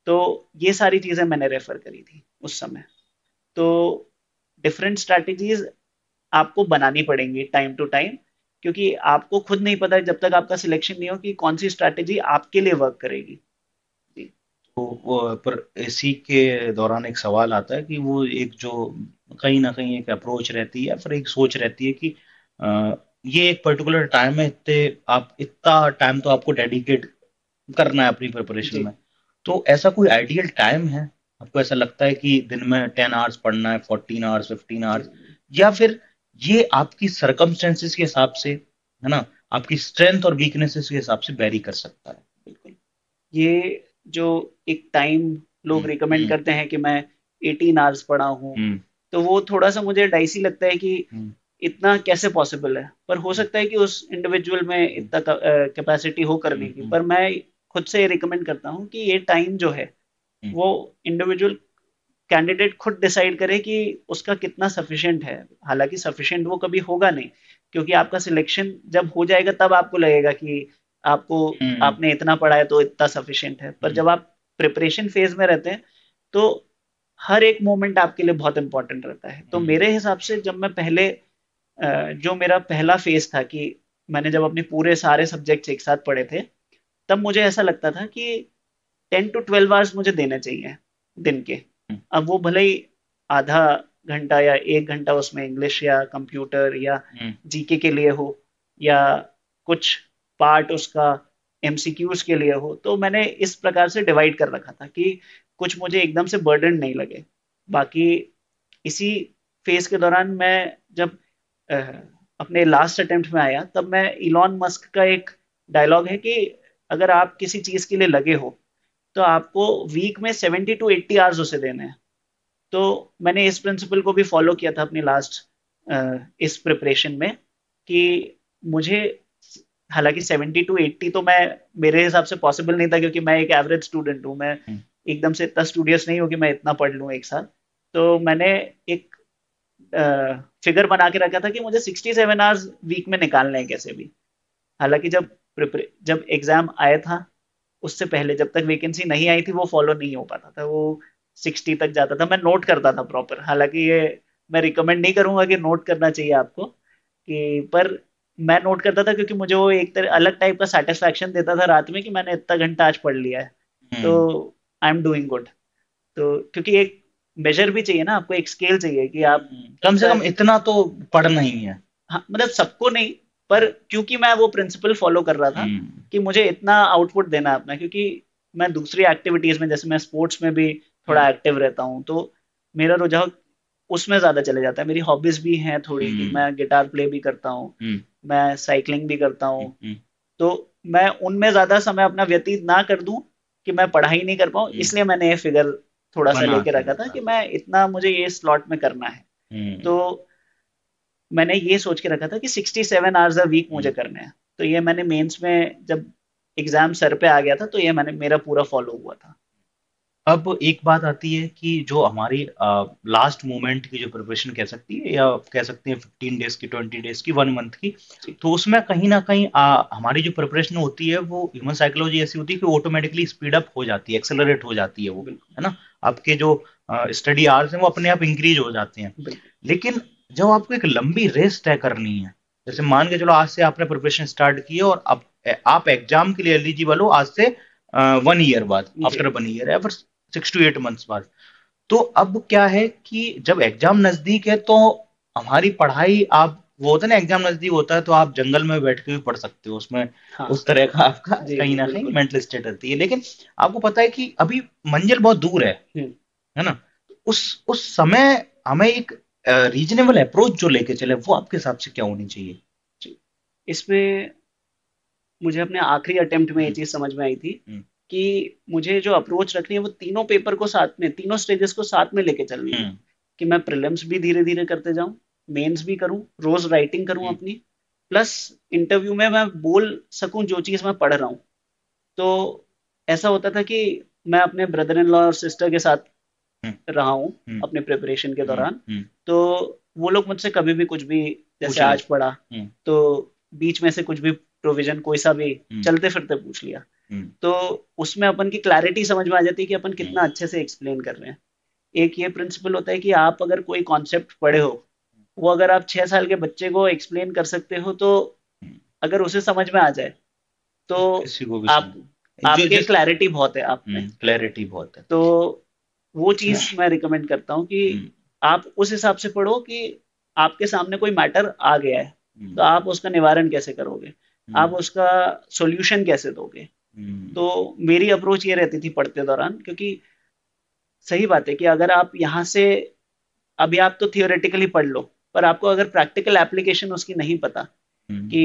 तो ये सारी चीजें मैंने रेफर करी थी उस समय। तो डिफरेंट स्ट्रैटेजीज आपको बनानी पड़ेंगी टाइम टू टाइम, क्योंकि आपको खुद नहीं पता है जब तक आपका सिलेक्शन नहीं हो कि कौन सी स्ट्रैटेजी आपके लिए वर्क करेगी। तो पर इसी के दौरान एक सवाल आता है कि वो एक जो कहीं ना कहीं एक अप्रोच रहती है या फिर एक सोच रहती है कि ये एक पर्टिकुलर टाइम है, इतना टाइम तो आपको डेडिकेट करना है अपनी प्रिपरेशन में। तो ऐसा कोई आइडियल टाइम है? आपको ऐसा लगता है कि दिन में 10 आवर्स पढ़ना है, 14 आवर्स, 15 आवर्स, या फिर ये आपकी सर्कमस्टेंसेस के हिसाब से है ना, आपकी स्ट्रेंथ और वीकनेसेस के हिसाब से वेरी कर सकता है? बिल्कुल, ये जो एक टाइम लोग रिकमेंड करते हैं कि मैं 18 आवर्स पढ़ा हूँ, तो वो थोड़ा सा मुझे डाइसी लगता है कि इतना कैसे पॉसिबल है। पर हो सकता है कि उस इंडिविजुअल में इतना कैपेसिटी हो करने की, पर मैं खुद से रिकमेंड करता हूँ कि ये टाइम जो है वो इंडिविजुअल कैंडिडेट खुद डिसाइड करे कि उसका कितना सफिशिएंट है। हालांकि सफिशिएंट वो कभी होगा नहीं, क्योंकि आपका सिलेक्शन जब हो जाएगा तब आपको लगेगा कि आपने इतना पढ़ा है तो इतना सफिशिएंट है। पर जब आप प्रिपरेशन फेज में रहते हैं तो हर एक मोमेंट आपके लिए बहुत इंपॉर्टेंट रहता है। तो मेरे हिसाब से जब मैं पहले जो मेरा पहला फेज था कि मैंने जब अपने पूरे सारे सब्जेक्ट्स एक साथ पढ़े थे, तब मुझे ऐसा लगता था कि 10 to 12 आवर्स मुझे देने चाहिए दिन के। अब वो भले ही आधा घंटा या 1 घंटा उसमें इंग्लिश या कंप्यूटर या जीके के लिए हो या कुछ पार्ट उसका एमसीक्यूज के लिए हो, तो मैंने इस प्रकार से डिवाइड कर रखा था कि कुछ मुझे एकदम से बर्डन नहीं लगे। बाकी इसी फेज के दौरान मैं जब अपने लास्ट अटेम्प्ट में आया, तब मैं इलॉन मस्क का एक डायलॉग है कि अगर आप किसी चीज के लिए लगे हो तो आपको वीक में 70 to 80 आवर्स उसे देने हैं। तो मैंने इस प्रिंसिपल को भी फॉलो किया था अपने लास्ट इस प्रिपरेशन में कि मुझे हालांकि 70 to 80 तो मैं मेरे हिसाब से पॉसिबल नहीं था, क्योंकि मैं एक एवरेज स्टूडेंट हूँ। मैं एकदम से इतना स्टूडियस नहीं हूँ कि मैं इतना पढ़ लूँ एक साथ। तो मैंने एक फिगर बना के रखा था कि मुझे 67 आवर्स वीक में निकालने हैं कैसे भी। हालांकि जब एग्जाम आया था उससे पहले जब तक वैकेंसी नहीं आई थी वो फॉलो नहीं हो पाता था, वो 60 तक जाता था। मैं नोट करता था प्रॉपर। हालांकि ये मैं रिकमेंड नहीं करूंगा कि नोट करना चाहिए आपको कि, पर मैं नोट करता था क्योंकि मुझे वो एक तरह अलग टाइप का सेटिस्फैक्शन देता था रात में कि मैंने इतना घंटा आज पढ़ लिया है, तो आई एम डूइंग गुड। तो क्योंकि एक मेजर भी चाहिए ना आपको, एक स्केल चाहिए कि आप कम से कम इतना तो पढ़ना ही है। हाँ, मतलब सबको नहीं, पर क्योंकि मैं वो प्रिंसिपल फॉलो कर रहा था कि मुझे इतना आउटपुट देना है अपना, क्योंकि मैं दूसरी एक्टिविटीज में जैसे मैं स्पोर्ट्स में भी थोड़ा एक्टिव रहता हूँ, तो मेरा रुझान उसमें ज्यादा चले जाता है। मेरी हॉबीज भी हैं थोड़ी, मैं गिटार प्ले भी करता हूँ, मैं साइकिलिंग भी करता हूँ, तो मैं उनमें ज्यादा समय अपना व्यतीत ना कर दूं कि मैं पढ़ाई नहीं कर पाऊँ। इसलिए मैंने ये फिगर थोड़ा सा लेके रखा था कि मैं इतना मुझे ये स्लॉट में करना है। तो मैंने ये सोच के रखा था कि 67 आवर्स अ वीक मुझे करने हैं। तो ये मैंने मेंस में जब एग्जाम सर पे आ गया था तो ये मैंने मेरा पूरा फॉलो हुआ था। अब एक बात आती है कि जो हमारी लास्ट मोमेंट की जो प्रिपरेशन कह सकती है, या कह सकते हैं 15 डेज की, 20 डेज की, 1 मंथ की, तो उसमें कहीं ना कहीं हमारी जो प्रिपरेशन होती है वो ह्यूमन साइकोलॉजी ऐसी होती है कि ऑटोमेटिकली स्पीड अप हो जाती है, एक्सेलरेट हो जाती है वो, है ना। आपके जो स्टडी आवर्स हैं वो अपने आप इंक्रीज हो जाते हैं। लेकिन जब आपको एक लंबी रेस तय करनी है, जैसे मान के चलो आज से आपने प्रिपरेशन स्टार्ट की है और अब आप एग्जाम के लिए एलिजिबल हो आज से 1 ईयर बाद, आफ्टर 1 ईयर है, फिर 6 to 8 months बाद। तो अब क्या है कि जब एग्जाम नजदीक है तो हमारी पढ़ाई, आप वो होता है ना एग्जाम नजदीक होता है तो आप जंगल में बैठ के भी पढ़ सकते हो उसमें। हाँ, उस तरह का आपका कहीं ना कहीं मेंटल स्टेट रहती है, लेकिन आपको पता है कि अभी मंजिल बहुत दूर है ना। उस समय हमें एक रीजनेबल अप्रोच जो लेके चले, वो आपके हिसाब से क्या होनी चाहिए? इसमें मुझे अपने आखिरी अटेम्प्ट में ये चीज समझ में आई थी कि मुझे जो अप्रोच रखनी है वो तीनों पेपर को साथ में, तीनों स्टेजेस को साथ में लेके चलनी है कि मैं प्रीलिम्स भी धीरे धीरे करते जाऊं, मेंस भी करूं, रोज राइटिंग करूं अपनी, प्लस इंटरव्यू में मैं बोल सकूं जो चीज मैं पढ़ रहा हूँ। तो ऐसा होता था कि मैं अपने ब्रदर इन लॉ और सिस्टर के साथ रहा हूँ अपने प्रिपरेशन के दौरान, तो वो लोग मुझसे कभी भी कुछ भी, जैसे आज पढ़ा तो बीच में से कुछ भी प्रोविजन कोई सा भी चलते फिरते पूछ लिया, तो उसमें अपन की क्लैरिटी समझ में आ जाती है कि अपन कितना अच्छे से एक्सप्लेन कर रहे हैं। एक ये प्रिंसिपल होता है कि आप अगर कोई कॉन्सेप्ट पढ़े हो वो अगर आप 6 साल के बच्चे को एक्सप्लेन कर सकते हो तो अगर उसे समझ में आ जाए तो आपके क्लैरिटी बहुत है, आप में क्लैरिटी बहुत है। तो वो चीज मैं रिकमेंड करता हूँ कि आप उस हिसाब से पढ़ो कि आपके सामने कोई मैटर आ गया है तो आप उसका निवारण कैसे करोगे, आप उसका सॉल्यूशन कैसे दोगे। तो मेरी अप्रोच ये रहती थी पढ़ते दौरान, क्योंकि सही बात है कि अगर आप यहाँ से अभी आप तो थियोरेटिकली पढ़ लो पर आपको अगर प्रैक्टिकल एप्लीकेशन उसकी नहीं पता कि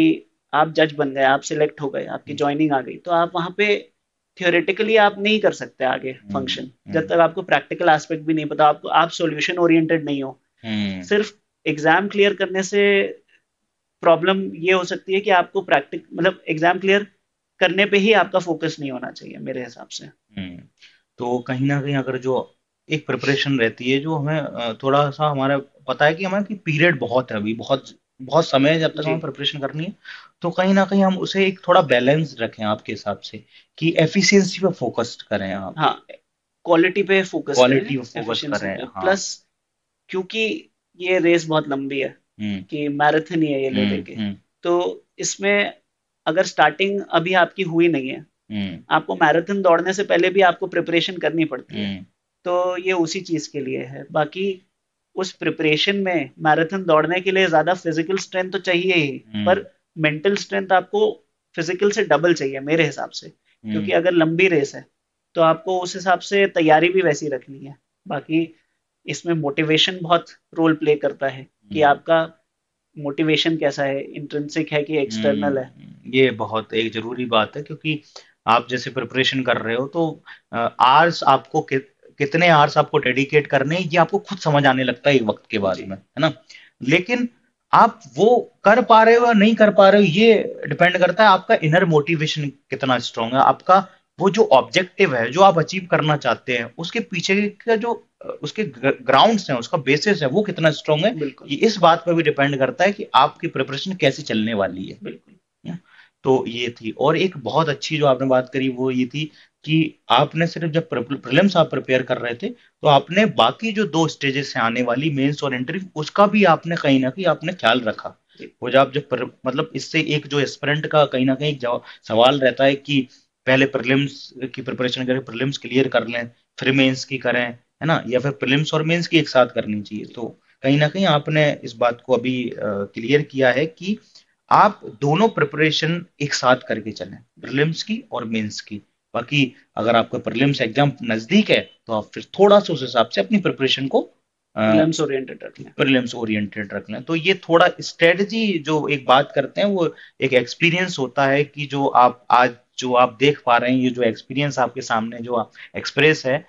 आप जज बन गए, आप सिलेक्ट हो गए, आपकी ज्वाइनिंग आ गई, तो आप वहाँ पे थियोरेटिकली आप नहीं कर सकते आगे फंक्शन जब तक आपको प्रैक्टिकल एस्पेक्ट भी नहीं पता, आपको आप सॉल्यूशन ओरिएंटेड नहीं हो। सिर्फ एग्जाम क्लियर करने से प्रॉब्लम ये हो सकती है कि आपको प्रैक्टिक मतलब एग्जाम क्लियर करने पे ही आपका फोकस नहीं होना चाहिए मेरे हिसाब से। तो कहीं ना कहीं अगर जो एक प्रिपरेशन रहती है जो हमें थोड़ा सा हमारा पता है कि हमें कि पीरियड बहुत है अभी, बहुत बहुत समय है जब तक हमें प्रिपरेशन करनी है, तो कहीं ना कहीं हम उसे एक थोड़ा बैलेंस रखें आपके हिसाब से कि एफिशिएंसी पे फोकस करें आप। हाँ, क्वालिटी पे फोकस, क्वालिटी पे फोकस करें। प्लस क्योंकि ये रेस बहुत लंबी है कि मैराथन ही है ये लेने के, तो इसमें अगर स्टार्टिंग अभी आपकी हुई नहीं है, आपको मैराथन दौड़ने से पहले भी आपको प्रिपरेशन करनी पड़ती है, तो ये उसी चीज के लिए है। बाकी उस प्रिपरेशन में मैराथन दौड़ने के लिए ज्यादा फिजिकल स्ट्रेंथ तो चाहिए ही, पर मेंटल स्ट्रेंथ आपको फिजिकल से डबल चाहिए मेरे हिसाब से, क्योंकि अगर लंबी रेस है तो आपको उस हिसाब से तैयारी भी वैसी रखनी है। बाकी इसमें मोटिवेशन बहुत रोल प्ले करता है कि आपका मोटिवेशन कैसा है, इंट्रिंसिक है कि एक्सटर्नल है। ये बहुत एक जरूरी बात है क्योंकि आप जैसे प्रिपरेशन कर रहे हो तो आवर्स आपको कितने आवर्स आपको डेडिकेट करने ये आपको खुद समझ आने लगता है एक वक्त के बाद में, है ना। लेकिन आप वो कर पा रहे हो या नहीं कर पा रहे हो ये डिपेंड करता है आपका इनर मोटिवेशन कितना स्ट्रांग है, आपका वो जो ऑब्जेक्टिव है जो आप अचीव करना चाहते हैं उसके पीछे का जो उसके ग्राउंड्स हैं, उसका बेसिस है वो कितना स्ट्रांग है, ये इस बात पर भी डिपेंड करता है कि आपकी प्रिपरेशन कैसे चलने वाली है। बिल्कुल। तो ये थी। और एक बहुत अच्छी जो आपने बात करी वो ये थी कि आपने सिर्फ जब प्रीलिम्स आप प्रिपेयर कर रहे थे तो आपने बाकी जो 2 स्टेजेस हैं आने वाली, मेंस और इंटरव्यू, उसका भी आपने कहीं ना कहीं आपने ख्याल रखा। वो जब मतलब इससे एक जो एस्पिरेंट का कहीं ना कहीं सवाल रहता है कि पहले प्रीलिम्स की प्रिपरेशन करें, प्रीलिम्स क्लियर कर लें, फिर मेंस की करें, है ना, या फिर प्रीलिम्स और मेंस की एक साथ करनी चाहिए। तो कहीं ना कहीं आपने इस बात को अभी क्लियर किया है कि आप दोनों प्रिपरेशन एक साथ करके चलें, प्रीलिम्स की और मेंस की। बाकी अगर आपका प्रीलिम्स एग्जाम नजदीक है तो आप फिर थोड़ा सा उस हिसाब से अपनी प्रिपरेशन को प्रीलिम्स ओरिएंटेड रख लें। तो ये थोड़ा स्ट्रेटजी जो एक बात करते हैं वो एक एक्सपीरियंस होता है कि जो आप आज जो आप देख पा रहे हैं, ये जो एक्सपीरियंस आपके सामने जो एक्सप्रेस है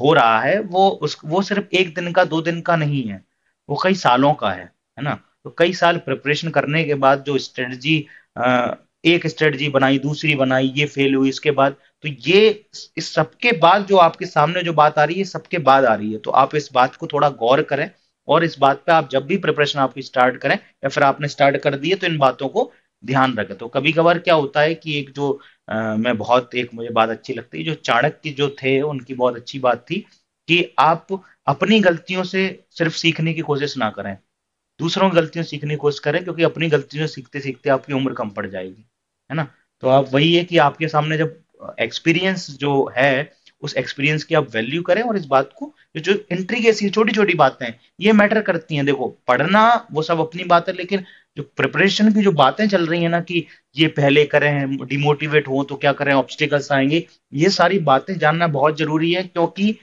हो रहा है वो सिर्फ 1 दिन का 2 दिन का नहीं है, वो कई सालों का है ना। तो कई साल प्रिपरेशन करने के बाद जो स्ट्रेटजी, एक स्ट्रेटजी बनाई, दूसरी बनाई, ये फेल हुई, इसके बाद तो ये इस सबके बाद जो आपके सामने जो बात आ रही है सबके बाद आ रही है। तो आप इस बात को थोड़ा गौर करें और इस बात पे आप जब भी प्रिपरेशन आपकी स्टार्ट करें या फिर आपने स्टार्ट कर दी है तो इन बातों को ध्यान रखें। तो कभी कभार क्या होता है कि एक जो मैं बहुत एक मुझे बात अच्छी लगती है जो चाणक्य जो थे उनकी बहुत अच्छी बात थी कि आप अपनी गलतियों से सिर्फ सीखने की कोशिश ना करें, दूसरों की गलतियों से सीखने की कोशिश करें, क्योंकि अपनी गलतियों से सीखते सीखते आपकी उम्र कम पड़ जाएगी, है ना। तो आप वही है कि आपके सामने जब एक्सपीरियंस जो है उस एक्सपीरियंस की आप वैल्यू करें और इस बात को जो इंट्रीगेसी छोटी छोटी बातें ये मैटर करती हैं। देखो पढ़ना वो सब अपनी बात है, लेकिन जो प्रिपरेशन की जो बातें चल रही है ना कि ये पहले करें, डिमोटिवेट हो तो क्या करें, ऑब्स्टिकल्स आएंगे, ये सारी बातें जानना बहुत जरूरी है। क्योंकि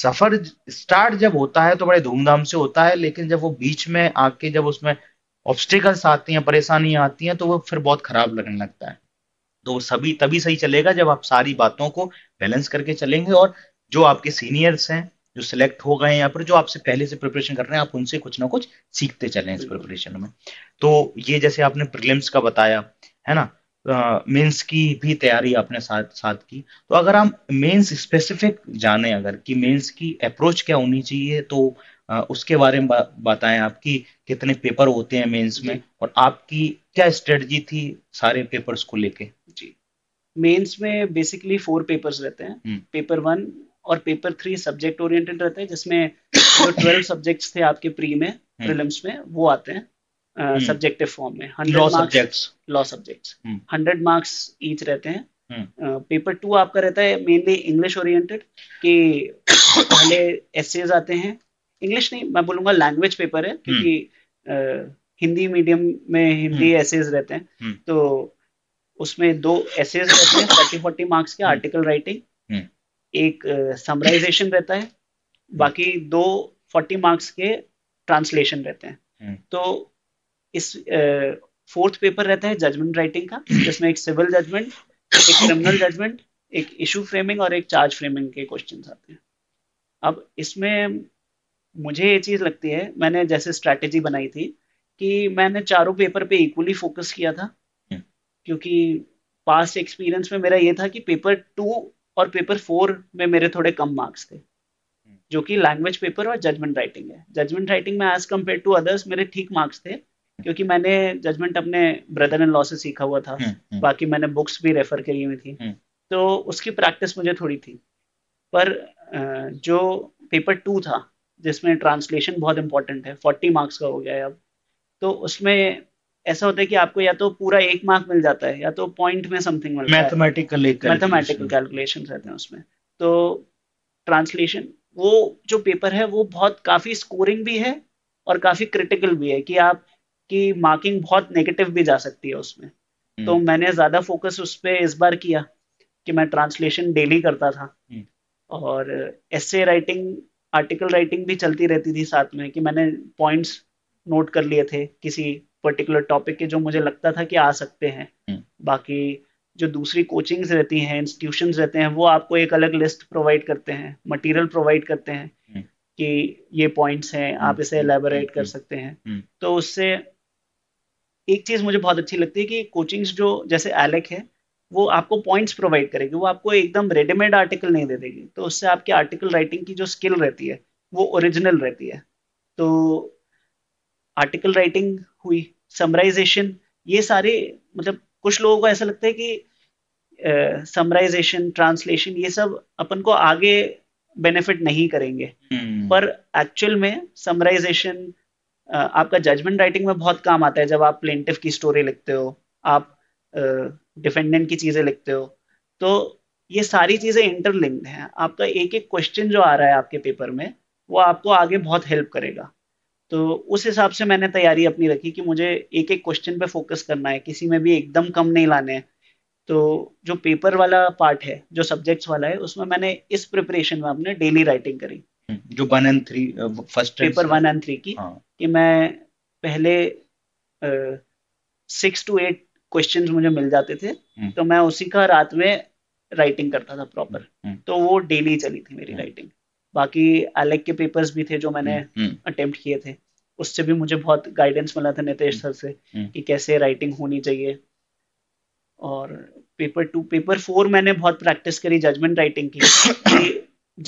सफर स्टार्ट जब होता है तो बड़े धूमधाम से होता है, लेकिन जब वो बीच में आके जब उसमें ऑब्स्टिकल्स आती हैं, परेशानियां आती हैं, तो वो फिर बहुत खराब लगने लगता है। तो सभी तभी सही चलेगा जब आप सारी बातों को बैलेंस करके चलेंगे और जो आपके सीनियर्स हैं जो सिलेक्ट हो गए हैं या फिर जो आपसे पहले से प्रिपरेशन कर रहे हैं आप उनसे कुछ ना कुछ सीखते चलें इस प्रिपरेशन में। तो ये जैसे आपने प्रीलिम्स का बताया, है ना, मेंस की भी तैयारी आपने साथ की। तो अगर हम मेंस स्पेसिफिक जाने अगर कि मेंस की अप्रोच क्या होनी चाहिए तो उसके बारे में बताएं आपकी कितने पेपर होते हैं मेंस में और आपकी क्या स्ट्रेटजी थी सारे पेपर्स को लेके। जी, मेंस में बेसिकली 4 पेपर्स रहते हैं, पेपर 1 और पेपर 3 सब्जेक्ट ओरिएंटेड रहता है, जिसमें जो 12 सब्जेक्ट्स थे आपके प्री में प्रीलिम्स में वो आते हैं सब्जेक्टिव फॉर्म में, 100 मार्क्स ईच रहते हैं। पेपर 2 आपका रहता है मेनली इंग्लिश ओरिएंटेड, कि पहले एसेज आते हैं, इंग्लिश नहीं मैं बोलूंगा लैंग्वेज पेपर है क्योंकि हिंदी मीडियम में हिंदी एसेज रहते हैं, तो उसमें 2 एसेज रहते हैं 30-40 मार्क्स के, आर्टिकल राइटिंग, एक समराइजेशन रहता है, बाकी 2 40 मार्क्स के ट्रांसलेशन रहते हैं। तो इस 4th पेपर रहता है जजमेंट राइटिंग का, जिसमें एक सिविल जजमेंट, एक क्रिमिनल जजमेंट, एक इशू फ्रेमिंग और एक चार्ज फ्रेमिंग के क्वेश्चंस आते हैं। अब इसमें मुझे ये चीज़ लगती है, मैंने जैसे स्ट्रैटेजी बनाई थी कि मैंने चारों पेपर पे इक्वली फोकस किया था, क्योंकि पास्ट एक्सपीरियंस में मेरा ये था कि पेपर 2 और पेपर 4 में मेरे थोड़े कम मार्क्स थे, जो कि लैंग्वेज पेपर और जजमेंट राइटिंग है। जजमेंट राइटिंग में एज कम्पेयर टू अदर्स मेरे ठीक मार्क्स थे, क्योंकि मैंने जजमेंट अपने ब्रदर इन लॉ से सीखा हुआ था, बाकी मैंने बुक्स भी रेफर करी हुई थी, तो उसकी प्रैक्टिस मुझे थोड़ी थी। पर जो पेपर 2 था, जिसमें ट्रांसलेशन बहुत इम्पोर्टेंट है, 40 मार्क्स का हो गया है अब, तो उसमें ऐसा होता है कि आपको या तो पूरा 1 मार्क मिल जाता है, या तो पॉइंट में समथिंग मिलता है, मैथमेटिकल कैलकुलेशन रहते हैं उसमें। तो ट्रांसलेशन वो जो पेपर है वो बहुत काफ़ी स्कोरिंग भी है और काफ़ी क्रिटिकल भी है, कि आप कि मार्किंग बहुत नेगेटिव भी जा सकती है उसमें। तो मैंने ज़्यादा फोकस उस पर इस बार किया कि मैं ट्रांसलेशन डेली करता था, और एसे राइटिंग, आर्टिकल राइटिंग भी चलती रहती थी साथ में, कि मैंने पॉइंट्स नोट कर लिए थे किसी पर्टिकुलर टॉपिक के जो मुझे लगता था कि आ सकते हैं। बाकी जो दूसरी कोचिंग्स रहती हैं, इंस्टीट्यूशंस रहते हैं, वो आपको एक अलग लिस्ट प्रोवाइड करते हैं, मटीरियल प्रोवाइड करते हैं कि ये पॉइंट्स हैं, आप इसे एलेबोरेट कर सकते हैं। तो उससे एक चीज़ मुझे बहुत अच्छी लगती है कि कोचिंग्स जो जैसे एलेक है वो आपको पॉइंट्स प्रोवाइड करेगी, वो आपको एकदम रेडीमेड आर्टिकल नहीं दे देगी, तो उससे आपकी आर्टिकल राइटिंग की जो स्किल रहती है वो ओरिजिनल रहती है। तो आर्टिकल राइटिंग हुई, समराइजेशन, ये सारे, मतलब कुछ लोगों को ऐसा लगता है कि समराइजेशन, ट्रांसलेशन, ये सब अपन को आगे बेनिफिट नहीं करेंगे, पर एक्चुअल में समराइजेशन आपका जजमेंट राइटिंग में बहुत काम आता है। जब आप प्लेंटिफ की स्टोरी लिखते हो, आप डिफेंडेंट की चीज़ें लिखते हो, तो ये सारी चीज़ें इंटरलिंक्ड हैं। आपका एक एक क्वेश्चन जो आ रहा है आपके पेपर में वो आपको आगे बहुत हेल्प करेगा। तो उस हिसाब से मैंने तैयारी अपनी रखी कि मुझे एक एक क्वेश्चन पे फोकस करना है, किसी में भी एकदम कम नहीं लाने हैं। तो जो पेपर वाला पार्ट है, जो सब्जेक्ट्स वाला है, उसमें मैंने इस प्रिपरेशन में अपने डेली राइटिंग करी, जो 1 और 3 फर्स्ट पेपर 1 और 3 की। हाँ। कि मैं पहले 6 से 8 क्वेश्चंस मुझे मिल जाते थे, तो मैं उसी का रात में राइटिंग करता था प्रॉपर, तो वो डेली चली थी मेरी राइटिंग। बाकी अलग के पेपर्स भी थे जो मैंने अटेम्प्ट किए थे, उससे भी मुझे बहुत गाइडेंस मिला था नितेश सर से कि कैसे राइटिंग होनी चाहिए। और पेपर 4 मैंने बहुत प्रैक्टिस करी जजमेंट राइटिंग की।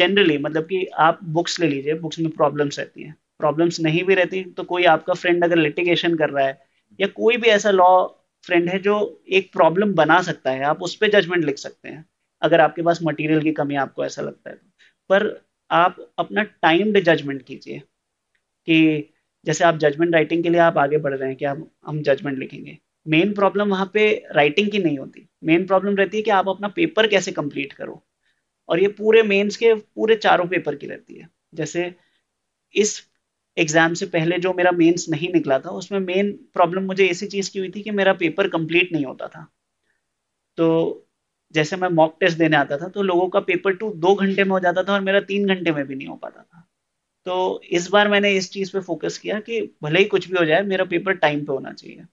जनरली मतलब कि आप बुक्स ले लीजिए, बुक्स में प्रॉब्लम्स रहती हैं, प्रॉब्लम्स नहीं भी रहती तो कोई आपका फ्रेंड अगर लिटिगेशन कर रहा है या कोई भी ऐसा लॉ फ्रेंड है जो एक प्रॉब्लम बना सकता है, आप उस पर जजमेंट लिख सकते हैं अगर आपके पास मटेरियल की कमी, आपको ऐसा लगता है। पर आप अपना टाइम्ड जजमेंट कीजिए, कि जैसे आप जजमेंट राइटिंग के लिए आप आगे बढ़ रहे हैं कि आप हम जजमेंट लिखेंगे, मेन प्रॉब्लम वहाँ पे राइटिंग की नहीं होती, मेन प्रॉब्लम रहती है कि आप अपना पेपर कैसे कंप्लीट करो। और ये पूरे मेंस के पूरे चारों पेपर की रहती है। जैसे इस एग्जाम से पहले जो मेरा मेंस नहीं निकला था, उसमें मेन प्रॉब्लम मुझे इसी चीज़ की हुई थी कि मेरा पेपर कंप्लीट नहीं होता था। तो जैसे मैं मॉक टेस्ट देने आता था तो लोगों का पेपर 2 2 घंटे में हो जाता था और मेरा 3 घंटे में भी नहीं हो पाता था। तो इस बार मैंने इस चीज़ पे फोकस किया कि भले ही कुछ भी हो जाए, मेरा पेपर टाइम पे होना चाहिए।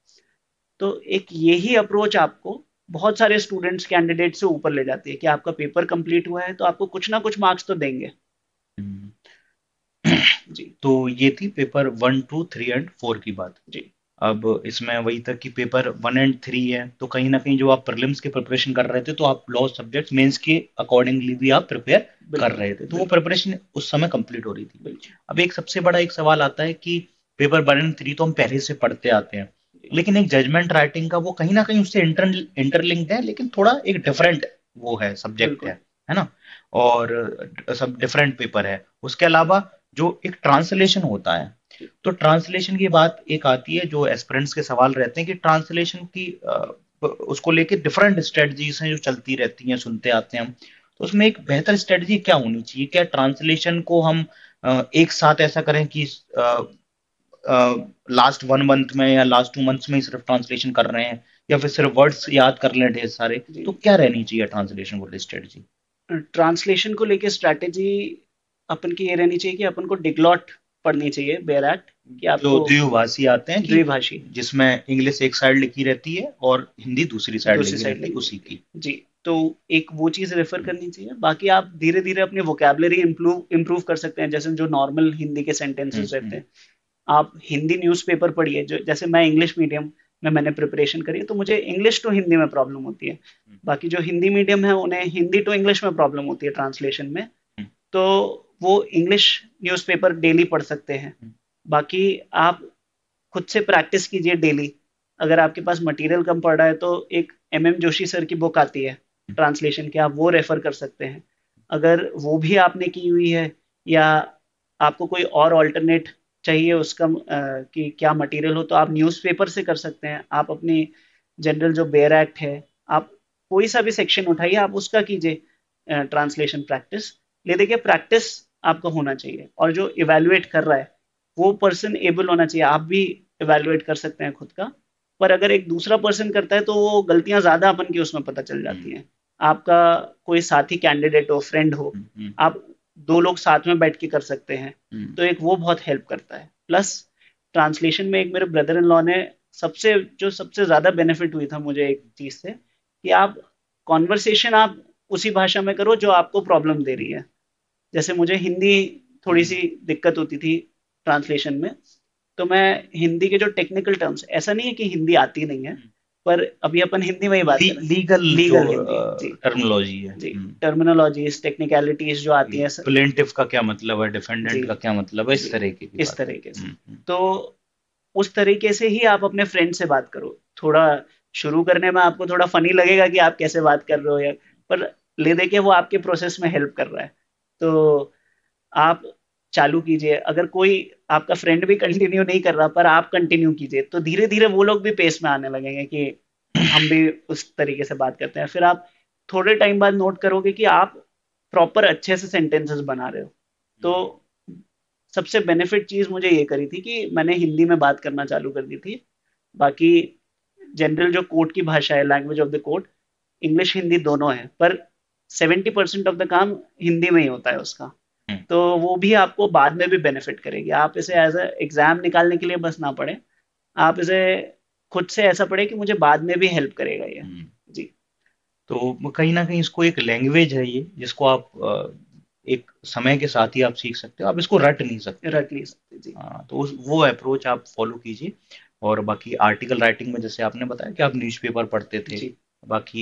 तो एक यही अप्रोच आपको बहुत सारे स्टूडेंट्स कैंडिडेट से ऊपर ले जाती है कि आपका पेपर कंप्लीट हुआ है तो आपको कुछ ना कुछ मार्क्स तो देंगे जी। तो ये थी पेपर 1, 2, 3 और 4 की बात जी। अब इसमें वही था कि पेपर 1 और 3 है, तो कहीं ना कहीं जो आप प्रीलिम्स के प्रिपरेशन कर रहे थे तो आप लॉ सब्जेक्ट्स मेंस के अकॉर्डिंगली भी आप प्रिपेयर कर रहे थे, तो वो प्रिपरेशन उस समय कंप्लीट हो रही थी। अब एक सबसे बड़ा एक सवाल आता है कि पेपर 1 और 3 तो हम पहले से पढ़ते आते हैं, लेकिन एक जजमेंट राइटिंग का वो कहीं ना कहीं उससे इंटरलिंक्ड है, लेकिन थोड़ा एक डिफरेंट वो है सब्जेक्ट है ना। और सब डिफरेंट पेपर है। उसके अलावा जो एक ट्रांसलेशन होता है, तो ट्रांसलेशन की बात एक आती है जो एस्पिरेंट्स के सवाल रहते हैं कि ट्रांसलेशन की उसको लेके डिफरेंट स्ट्रेटजीज हैं जो चलती रहती हैं, सुनते आते हैं हम। तो उसमें एक बेहतर स्ट्रेटजी क्या होनी चाहिए? क्या ट्रांसलेशन को हम एक साथ ऐसा करें कि लास्ट 1 मंथ में या लास्ट 2 मंथ्स में सिर्फ ट्रांसलेशन कर रहे हैं, या फिर सिर्फ वर्ड्स याद कर लें ढेर सारे? तो क्या रहनी चाहिए ट्रांसलेशन को लेकर स्ट्रेटजी? ट्रांसलेशन को लेके स्ट्रेटजी अपन की ये रहनी चाहिए कि अपन को डिग्लॉट पढ़नी चाहिए, बेराट, कि आपको द्विभाषी आते हैं, द्विभाषी जिसमें इंग्लिश एक साइड लिखी रहती है और हिंदी दूसरी साइड लिखी रहती है उसी की जी। तो एक वो चीज रेफर करनी चाहिए। बाकी आप धीरे धीरे अपनी वोकैबुलरी इम्प्रूव कर सकते हैं, जैसे जो नॉर्मल हिंदी के सेंटेंसेस रहते हैं। आप हिंदी न्यूज़पेपर पढ़िए, जैसे मैं इंग्लिश मीडियम में मैंने प्रिपरेशन करी तो मुझे इंग्लिश टू हिंदी में प्रॉब्लम होती है, बाकी जो हिंदी मीडियम है उन्हें हिंदी टू इंग्लिश में प्रॉब्लम होती है ट्रांसलेशन में, तो वो इंग्लिश न्यूज़पेपर डेली पढ़ सकते हैं। बाकी आप खुद से प्रैक्टिस कीजिए डेली, अगर आपके पास मटेरियल कम पड़ रहा है तो एक MM जोशी सर की बुक आती है ट्रांसलेशन की, आप वो रेफर कर सकते हैं। अगर वो भी आपने की हुई है या आपको कोई और ऑल्टरनेट चाहिए उसका कि क्या मटेरियल हो, तो आप न्यूज़पेपर से कर सकते हैं। आप अपनी जनरल जो बेयर एक्ट है, आप कोई सा भी सेक्शन उठाइए, आप उसका कीजिए ट्रांसलेशन प्रैक्टिस। ले देखिए प्रैक्टिस आपको होना चाहिए, और जो इवेल्युएट कर रहा है वो पर्सन एबल होना चाहिए। आप भी इवेल्युएट कर सकते हैं खुद का, पर अगर एक दूसरा पर्सन करता है तो वो गलतियां ज़्यादा अपन की उसमें पता चल जाती हैं। आपका कोई साथी कैंडिडेट हो, फ्रेंड हो, आप 2 लोग साथ में बैठ के कर सकते हैं, तो एक वो बहुत हेल्प करता है। प्लस ट्रांसलेशन में एक मेरे ब्रदर इन लॉ ने सबसे ज़्यादा बेनिफिट हुई था मुझे एक चीज़ से, कि आप कॉन्वर्सेशन आप उसी भाषा में करो जो आपको प्रॉब्लम दे रही है। जैसे मुझे हिंदी थोड़ी सी दिक्कत होती थी ट्रांसलेशन में, तो मैं हिंदी के जो टेक्निकल टर्म्स, ऐसा नहीं है कि हिंदी आती नहीं है, पर अभी अपन हिंदी में ही बात कर रहे हैं, लीगल टर्मिनोलॉजी है जी, टर्मिनोलॉजीज, टेक्निकलिटीज जो आती है। प्लेंटिफ का क्या मतलब है, डिफेंडेंट का क्या मतलब है, इस तरीके से। तो उस तरीके से ही आप अपने फ्रेंड से बात करो। थोड़ा शुरू करने में आपको थोड़ा फनी लगेगा कि आप कैसे बात कर रहे हो यार, पर ले देके वो आपके प्रोसेस में हेल्प कर रहा है, तो आप चालू कीजिए। अगर कोई आपका फ्रेंड भी कंटिन्यू नहीं कर रहा पर आप कंटिन्यू कीजिए, तो धीरे धीरे वो लोग भी पेस में आने लगेंगे कि हम भी उस तरीके से बात करते हैं। फिर आप थोड़े टाइम बाद नोट करोगे कि आप प्रॉपर अच्छे से सेंटेंसेस बना रहे हो। तो सबसे बेनिफिट चीज़ मुझे ये करी थी कि मैंने हिंदी में बात करना चालू कर दी थी। बाकी जनरल जो कोर्ट की भाषा है, language of the court, English Hindi दोनों है, पर 70% ऑफ द काम हिंदी में ही होता है उसका, तो वो भी आपको बाद में भी बेनिफिट करेगी। आप इसे एज ए एग्जाम निकालने के लिए बस ना पढ़े, आप इसे खुद से ऐसा पढ़े कि मुझे बाद में भी हेल्प करेगा ये जी। तो कहीं ना कहीं इसको एक लैंग्वेज है ये, जिसको आप एक समय के साथ ही आप सीख सकते हो, आप इसको रट नहीं सकते जी। हाँ, तो वो अप्रोच आप फॉलो कीजिए। और बाकी आर्टिकल राइटिंग में जैसे आपने बताया कि आप न्यूज़पेपर पढ़ते थे, बाकी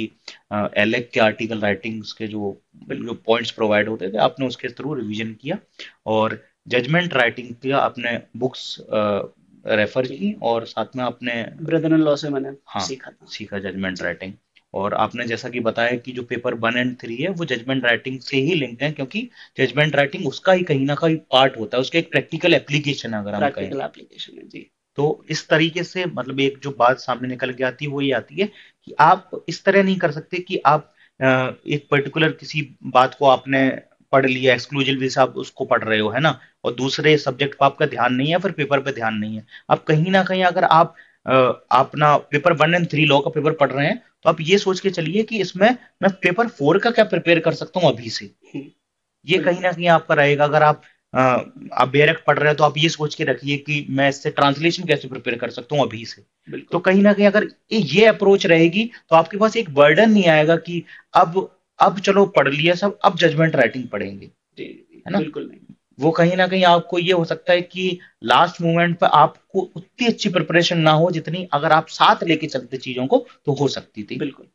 एलेक के आर्टिकल राइटिंग्स के जो पॉइंट्स प्रोवाइड होते थे आपने उसके थ्रू रिवीजन किया, और जजमेंट राइटिंग किया, आपने बुक्स रेफर की, और साथ में आपने ब्रदर इन लॉ से मैंने सीखा जजमेंट राइटिंग। और आपने जैसा कि बताया कि जो पेपर 1 और 3 है वो जजमेंट राइटिंग से ही लिंक है, क्योंकि जजमेंट राइटिंग उसका ही कहीं ना कहीं पार्ट होता है, उसके एक प्रैक्टिकल एप्लीकेशन है, अगर हम कहें जी। तो इस तरीके से मतलब एक जो बात सामने निकल के आती है वो ये आती है कि आप इस तरह नहीं कर सकते कि आप एक पर्टिकुलर किसी बात को आपने पढ़ लिया, एक्सक्लूसिवली से आप उसको पढ़ रहे हो, है ना, और दूसरे सब्जेक्ट पर आपका ध्यान नहीं है, फिर पेपर पे ध्यान नहीं है। आप कहीं ना कहीं अगर आप अपना पेपर 1 और 3 लॉ का पेपर पढ़ रहे हैं, तो आप ये सोच के चलिए कि इसमें मैं पेपर 4 का क्या प्रिपेयर कर सकता हूँ अभी से, ये कहीं ना कहीं आपका रहेगा। अगर आप बेरेक्ट पढ़ रहे हैं तो आप ये सोच के रखिए कि मैं इससे ट्रांसलेशन कैसे प्रिपेयर कर सकता हूँ अभी से। तो कहीं ना कहीं अगर ये अप्रोच रहेगी तो आपके पास एक बर्डन नहीं आएगा कि अब चलो पढ़ लिया सब, अब जजमेंट राइटिंग पढ़ेंगे, है ना, बिल्कुल नहीं। वो कहीं ना कहीं आपको ये हो सकता है कि लास्ट मोमेंट पर आपको उतनी अच्छी प्रिपरेशन ना हो जितनी अगर आप साथ लेके चलते चीजों को तो हो सकती थी, बिल्कुल।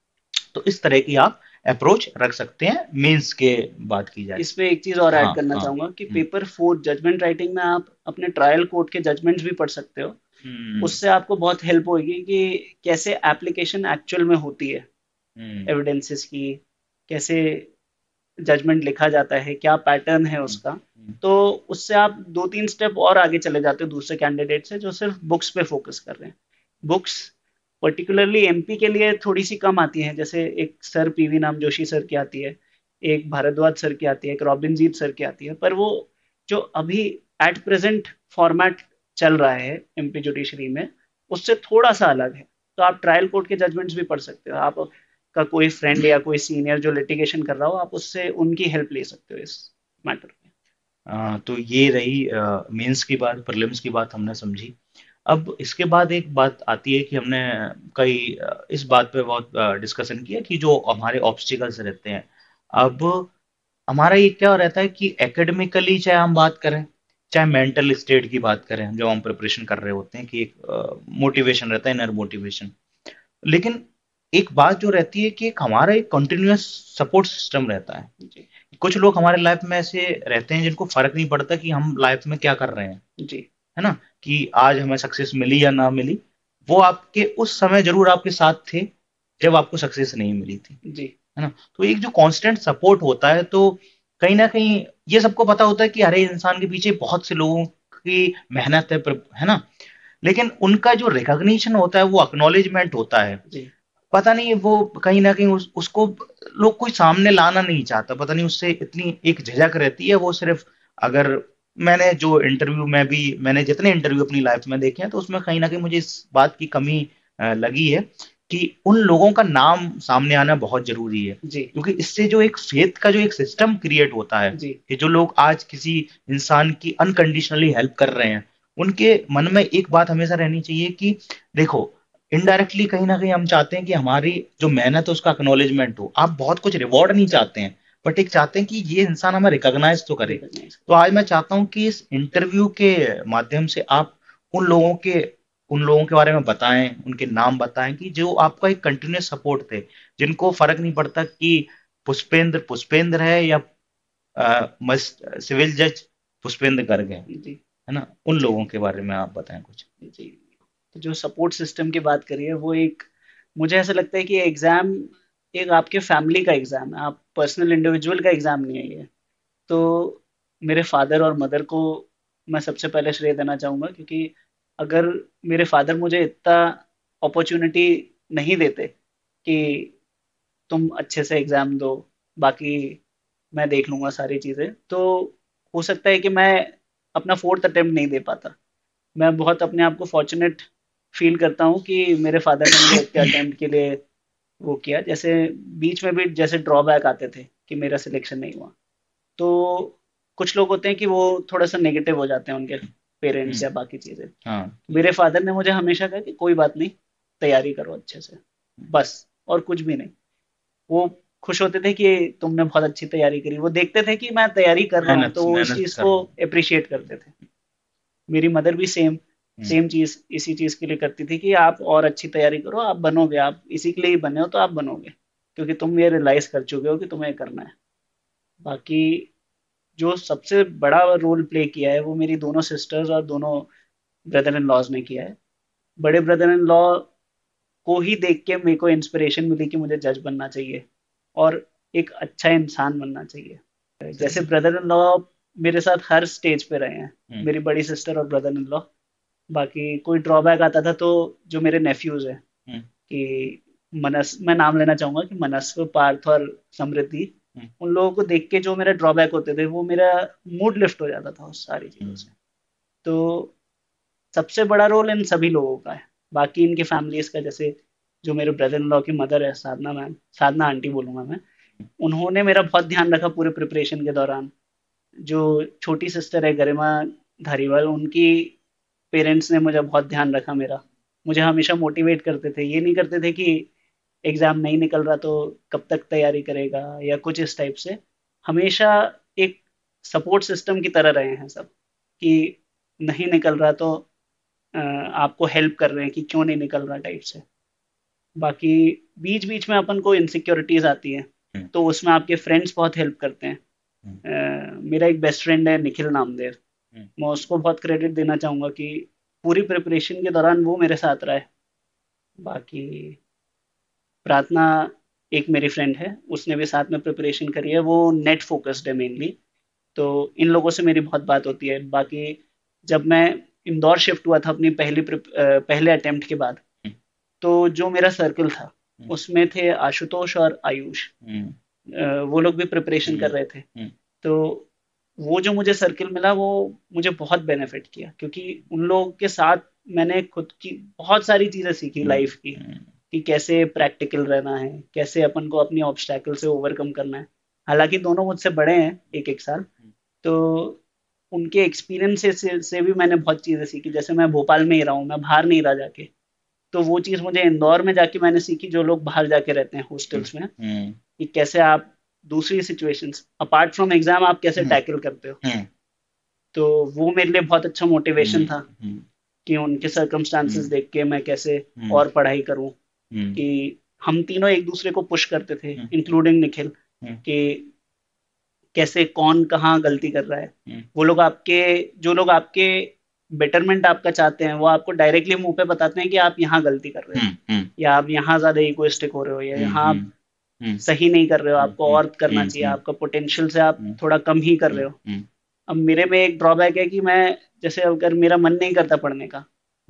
तो इस तरह की आप अप्रोच रख सकते हैं मेंस के बात की जाए। इसमें एक चीज और ऐड करना चाहूंगा कि पेपर 4 जजमेंट राइटिंग में आप अपने ट्रायल कोर्ट के जजमेंट्स भी पढ़ सकते हो, उससे आपको बहुत हेल्प होगी कि कैसे एप्लीकेशन एक्चुअल में होती है एविडेंसेस की, कैसे जजमेंट लिखा जाता है, क्या पैटर्न है उसका, तो उससे आप 2-3 स्टेप और आगे चले जाते हो दूसरे कैंडिडेट से जो सिर्फ बुक्स पे फोकस कर रहे हैं। बुक्स पर्टिकुलरली एमपी के लिए थोड़ी सी कम आती हैं, जैसे एक सर पीवी नाम जोशी सर की आती है, एक भारद्वाज सर की आती है, एक रॉबिनजीत सर की आती है, पर वो जो अभी एट प्रेजेंट फॉर्मेट चल रहा है एमपी जुडिशरी में उससे थोड़ा सा अलग है। तो आप ट्रायल कोर्ट के जजमेंट्स भी पढ़ सकते हो, आप का कोई फ्रेंड या कोई सीनियर जो लिटिगेशन कर रहा हो आप उससे उनकी हेल्प ले सकते हो इस मैटर में। तो ये रही मेंस की बात, प्रीलिम्स की बात हमने समझी। अब इसके बाद एक बात आती है कि हमने कई इस बात पे बहुत डिस्कशन किया कि जो हमारे ऑब्स्टिकल्स रहते हैं। अब हमारा ये क्या रहता है कि एकेडमिकली चाहे हम बात करें, चाहे मेंटल स्टेट की बात करें, जो हम प्रिपरेशन कर रहे होते हैं कि एक मोटिवेशन रहता है, इनर मोटिवेशन, लेकिन एक बात जो रहती है कि एक हमारा एक कंटिन्यूअस सपोर्ट सिस्टम रहता है। कुछ लोग हमारे लाइफ में ऐसे रहते हैं जिनको फर्क नहीं पड़ता कि हम लाइफ में क्या कर रहे हैं, जी है ना, कि आज हमें सक्सेस मिली या ना मिली, वो आपके उस समय जरूर आपके साथ थे जब आपको सक्सेस नहीं मिली थी, जी है ना। तो एक जो कांस्टेंट सपोर्ट होता है, तो कहीं ना कहीं ये सबको पता होता है कि अरे इंसान के पीछे बहुत से लोगों की मेहनत है ना, लेकिन उनका जो रिकॉग्निशन होता है वो एक्नॉलेजमेंट होता है, पता नहीं वो कहीं ना कहीं उसको लोग कोई सामने लाना नहीं चाहता, पता नहीं उससे इतनी एक झिझक रहती है। वो सिर्फ अगर मैंने जो इंटरव्यू में भी मैंने जितने इंटरव्यू अपनी लाइफ में देखे हैं तो उसमें कहीं ना कहीं मुझे इस बात की कमी लगी है कि उन लोगों का नाम सामने आना बहुत जरूरी है, क्योंकि इससे जो एक फेथ का जो एक सिस्टम क्रिएट होता है कि जो लोग आज किसी इंसान की अनकंडीशनली हेल्प कर रहे हैं उनके मन में एक बात हमेशा रहनी चाहिए कि देखो इनडायरेक्टली कहीं ना कहीं हम चाहते हैं कि हमारी जो मेहनत है उसका एक्नॉलेजमेंट हो, आप बहुत कुछ रिवॉर्ड नहीं चाहते हैं बट एक चाहते हैं कि ये इंसान हमें रिकॉग्नाइज तो करे। तो आज मैं चाहता हूं कि इस इंटरव्यू के माध्यम से आप उन लोगों के बारे में बताएं, उनके नाम बताएं कि जो आपका एक कंटिन्यूस सपोर्ट थे, जिनको फर्क नहीं पड़ता कि पुष्पेंद्र है या सिविल जज पुष्पेंद्र गर्ग है ना, उन लोगों के बारे में आप बताएं कुछ। जो सपोर्ट सिस्टम की बात करिए, वो एक मुझे ऐसा लगता है कि एग्जाम एक आपके फैमिली का एग्जाम है, आप पर्सनल इंडिविजुअल का एग्जाम नहीं है ये। तो मेरे फादर और मदर को मैं सबसे पहले श्रेय देना चाहूँगा, क्योंकि अगर मेरे फादर मुझे इतना अपॉर्चुनिटी नहीं देते कि तुम अच्छे से एग्ज़ाम दो बाकी मैं देख लूँगा सारी चीज़ें, तो हो सकता है कि मैं अपना 4th अटेम्प्ट नहीं दे पाता। मैं बहुत अपने आप को फॉर्चुनेट फील करता हूँ कि मेरे फादर ने मुझे इतने अटेम्प्ट के लिए वो किया। जैसे बीच में भी जैसे ड्रॉबैक आते थे कि मेरा सिलेक्शन नहीं हुआ, तो कुछ लोग होते हैं कि वो थोड़ा सा नेगेटिव हो जाते हैं उनके पेरेंट्स या बाकी चीज़ें। मेरे फादर ने मुझे हमेशा कहा कि कोई बात नहीं, तैयारी करो अच्छे से बस, और कुछ भी नहीं। वो खुश होते थे कि तुमने बहुत अच्छी तैयारी करी, वो देखते थे कि मैं तैयारी कर रहा हूँ तो वो उस चीज़ को अप्रिशिएट करते थे। मेरी मदर भी सेम चीज इसी चीज के लिए करती थी कि आप और अच्छी तैयारी करो, आप बनोगे, आप इसी के लिए ही बने हो तो आप बनोगे, क्योंकि तुम ये रियलाइज कर चुके हो कि तुम्हें करना है। बाकी जो सबसे बड़ा रोल प्ले किया है वो मेरी दोनों सिस्टर्स और दोनों ब्रदर इन लॉज ने किया है। बड़े ब्रदर इन लॉ को ही देख के मेरे को इंस्पिरेशन मिली कि मुझे जज बनना चाहिए और एक अच्छा इंसान बनना चाहिए। जैसे ब्रदर इन लॉ मेरे साथ हर स्टेज पे रहे हैं, मेरी बड़ी सिस्टर और ब्रदर इन लॉ। बाकी कोई ड्रॉबैक आता था तो जो मेरे नेफ्यूज हैं कि मनस, मैं नाम लेना चाहूंगा कि मनस, पार्थ और समृद्धि, उन लोगों को देख के जो मेरे ड्रॉबैक होते थे वो मेरा मूड लिफ्ट हो जाता था उस सारी चीजों से। तो सबसे बड़ा रोल इन सभी लोगों का है, बाकी इनके फैमिलीज का। जैसे जो मेरे ब्रदर इन लॉ की मदर है, साधना मैम, साधना आंटी बोलूंगा मैं, उन्होंने मेरा बहुत ध्यान रखा पूरे प्रिपरेशन के दौरान। जो छोटी सिस्टर है गरिमा धारीवाल, उनकी पेरेंट्स ने मुझे बहुत ध्यान रखा मेरा, मुझे हमेशा मोटिवेट करते थे। ये नहीं करते थे कि एग्ज़ाम नहीं निकल रहा तो कब तक तैयारी करेगा या कुछ इस टाइप से। हमेशा एक सपोर्ट सिस्टम की तरह रहे हैं सब कि नहीं निकल रहा तो आपको हेल्प कर रहे हैं कि क्यों नहीं निकल रहा टाइप से। बाकी बीच बीच में अपन को इनसिक्योरिटीज़ आती हैं तो उसमें आपके फ्रेंड्स बहुत हेल्प करते हैं। मेरा एक बेस्ट फ्रेंड है निखिल नामदेव, मैं उसको बहुत क्रेडिट देना चाहूँगा कि पूरी प्रिपरेशन के दौरान वो मेरे साथ रहा है। बाकी प्रार्थना एक मेरी फ्रेंड है, उसने भी साथ में प्रिपरेशन करी है, वो नेट फोकस्ड है मेनली, तो इन लोगों से मेरी बहुत बात होती है। बाकी जब मैं इंदौर शिफ्ट हुआ था अपनी पहले अटेम्प्ट के बाद, तो जो मेरा सर्कल था उसमें थे आशुतोष और आयुष, वो लोग भी प्रिपरेशन कर रहे थे, तो वो जो मुझे सर्कल मिला वो मुझे बहुत बेनिफिट किया, क्योंकि उन लोगों के साथ मैंने खुद की बहुत सारी चीज़ें सीखी लाइफ की, कि कैसे प्रैक्टिकल रहना है, कैसे अपन को अपनी ऑब्स्टैकल से ओवरकम करना है। हालांकि दोनों मुझसे बड़े हैं एक एक साल, तो उनके एक्सपीरियंस से भी मैंने बहुत चीज़ें सीखी। जैसे मैं भोपाल में ही रहा हूँ, मैं बाहर नहीं रहा जाके, तो वो चीज़ मुझे इंदौर में जाके मैंने सीखी, जो लोग बाहर जाके रहते हैं हॉस्टल्स में, कि कैसे आप दूसरी सिचुएशंस अपार्ट फ्रॉम एग्जाम आप कैसे टैकल करते हो। तो वो मेरे लिए बहुत अच्छा मोटिवेशन था कि उनके सर्कमस्टांसेस देख के मैं कैसे और पढ़ाई करूं, कि हम तीनों एक दूसरे को पुश करते थे, इंक्लूडिंग निखिल, कि कैसे कौन कहाँ गलती कर रहा है। वो लोग आपके, जो लोग आपके बेटरमेंट आपका चाहते हैं, वो आपको डायरेक्टली मुंह पे बताते हैं कि आप यहाँ गलती कर रहे हो, या आप यहाँ ज्यादा इगोइस्टिक हो रहे हो, या यहाँ आप सही नहीं कर रहे हो, आपको और करना चाहिए, आपका पोटेंशियल से आप थोड़ा कम ही कर रहे हो। अब मेरे में एक ड्रॉबैक है कि मैं, जैसे अगर मेरा मन नहीं करता पढ़ने का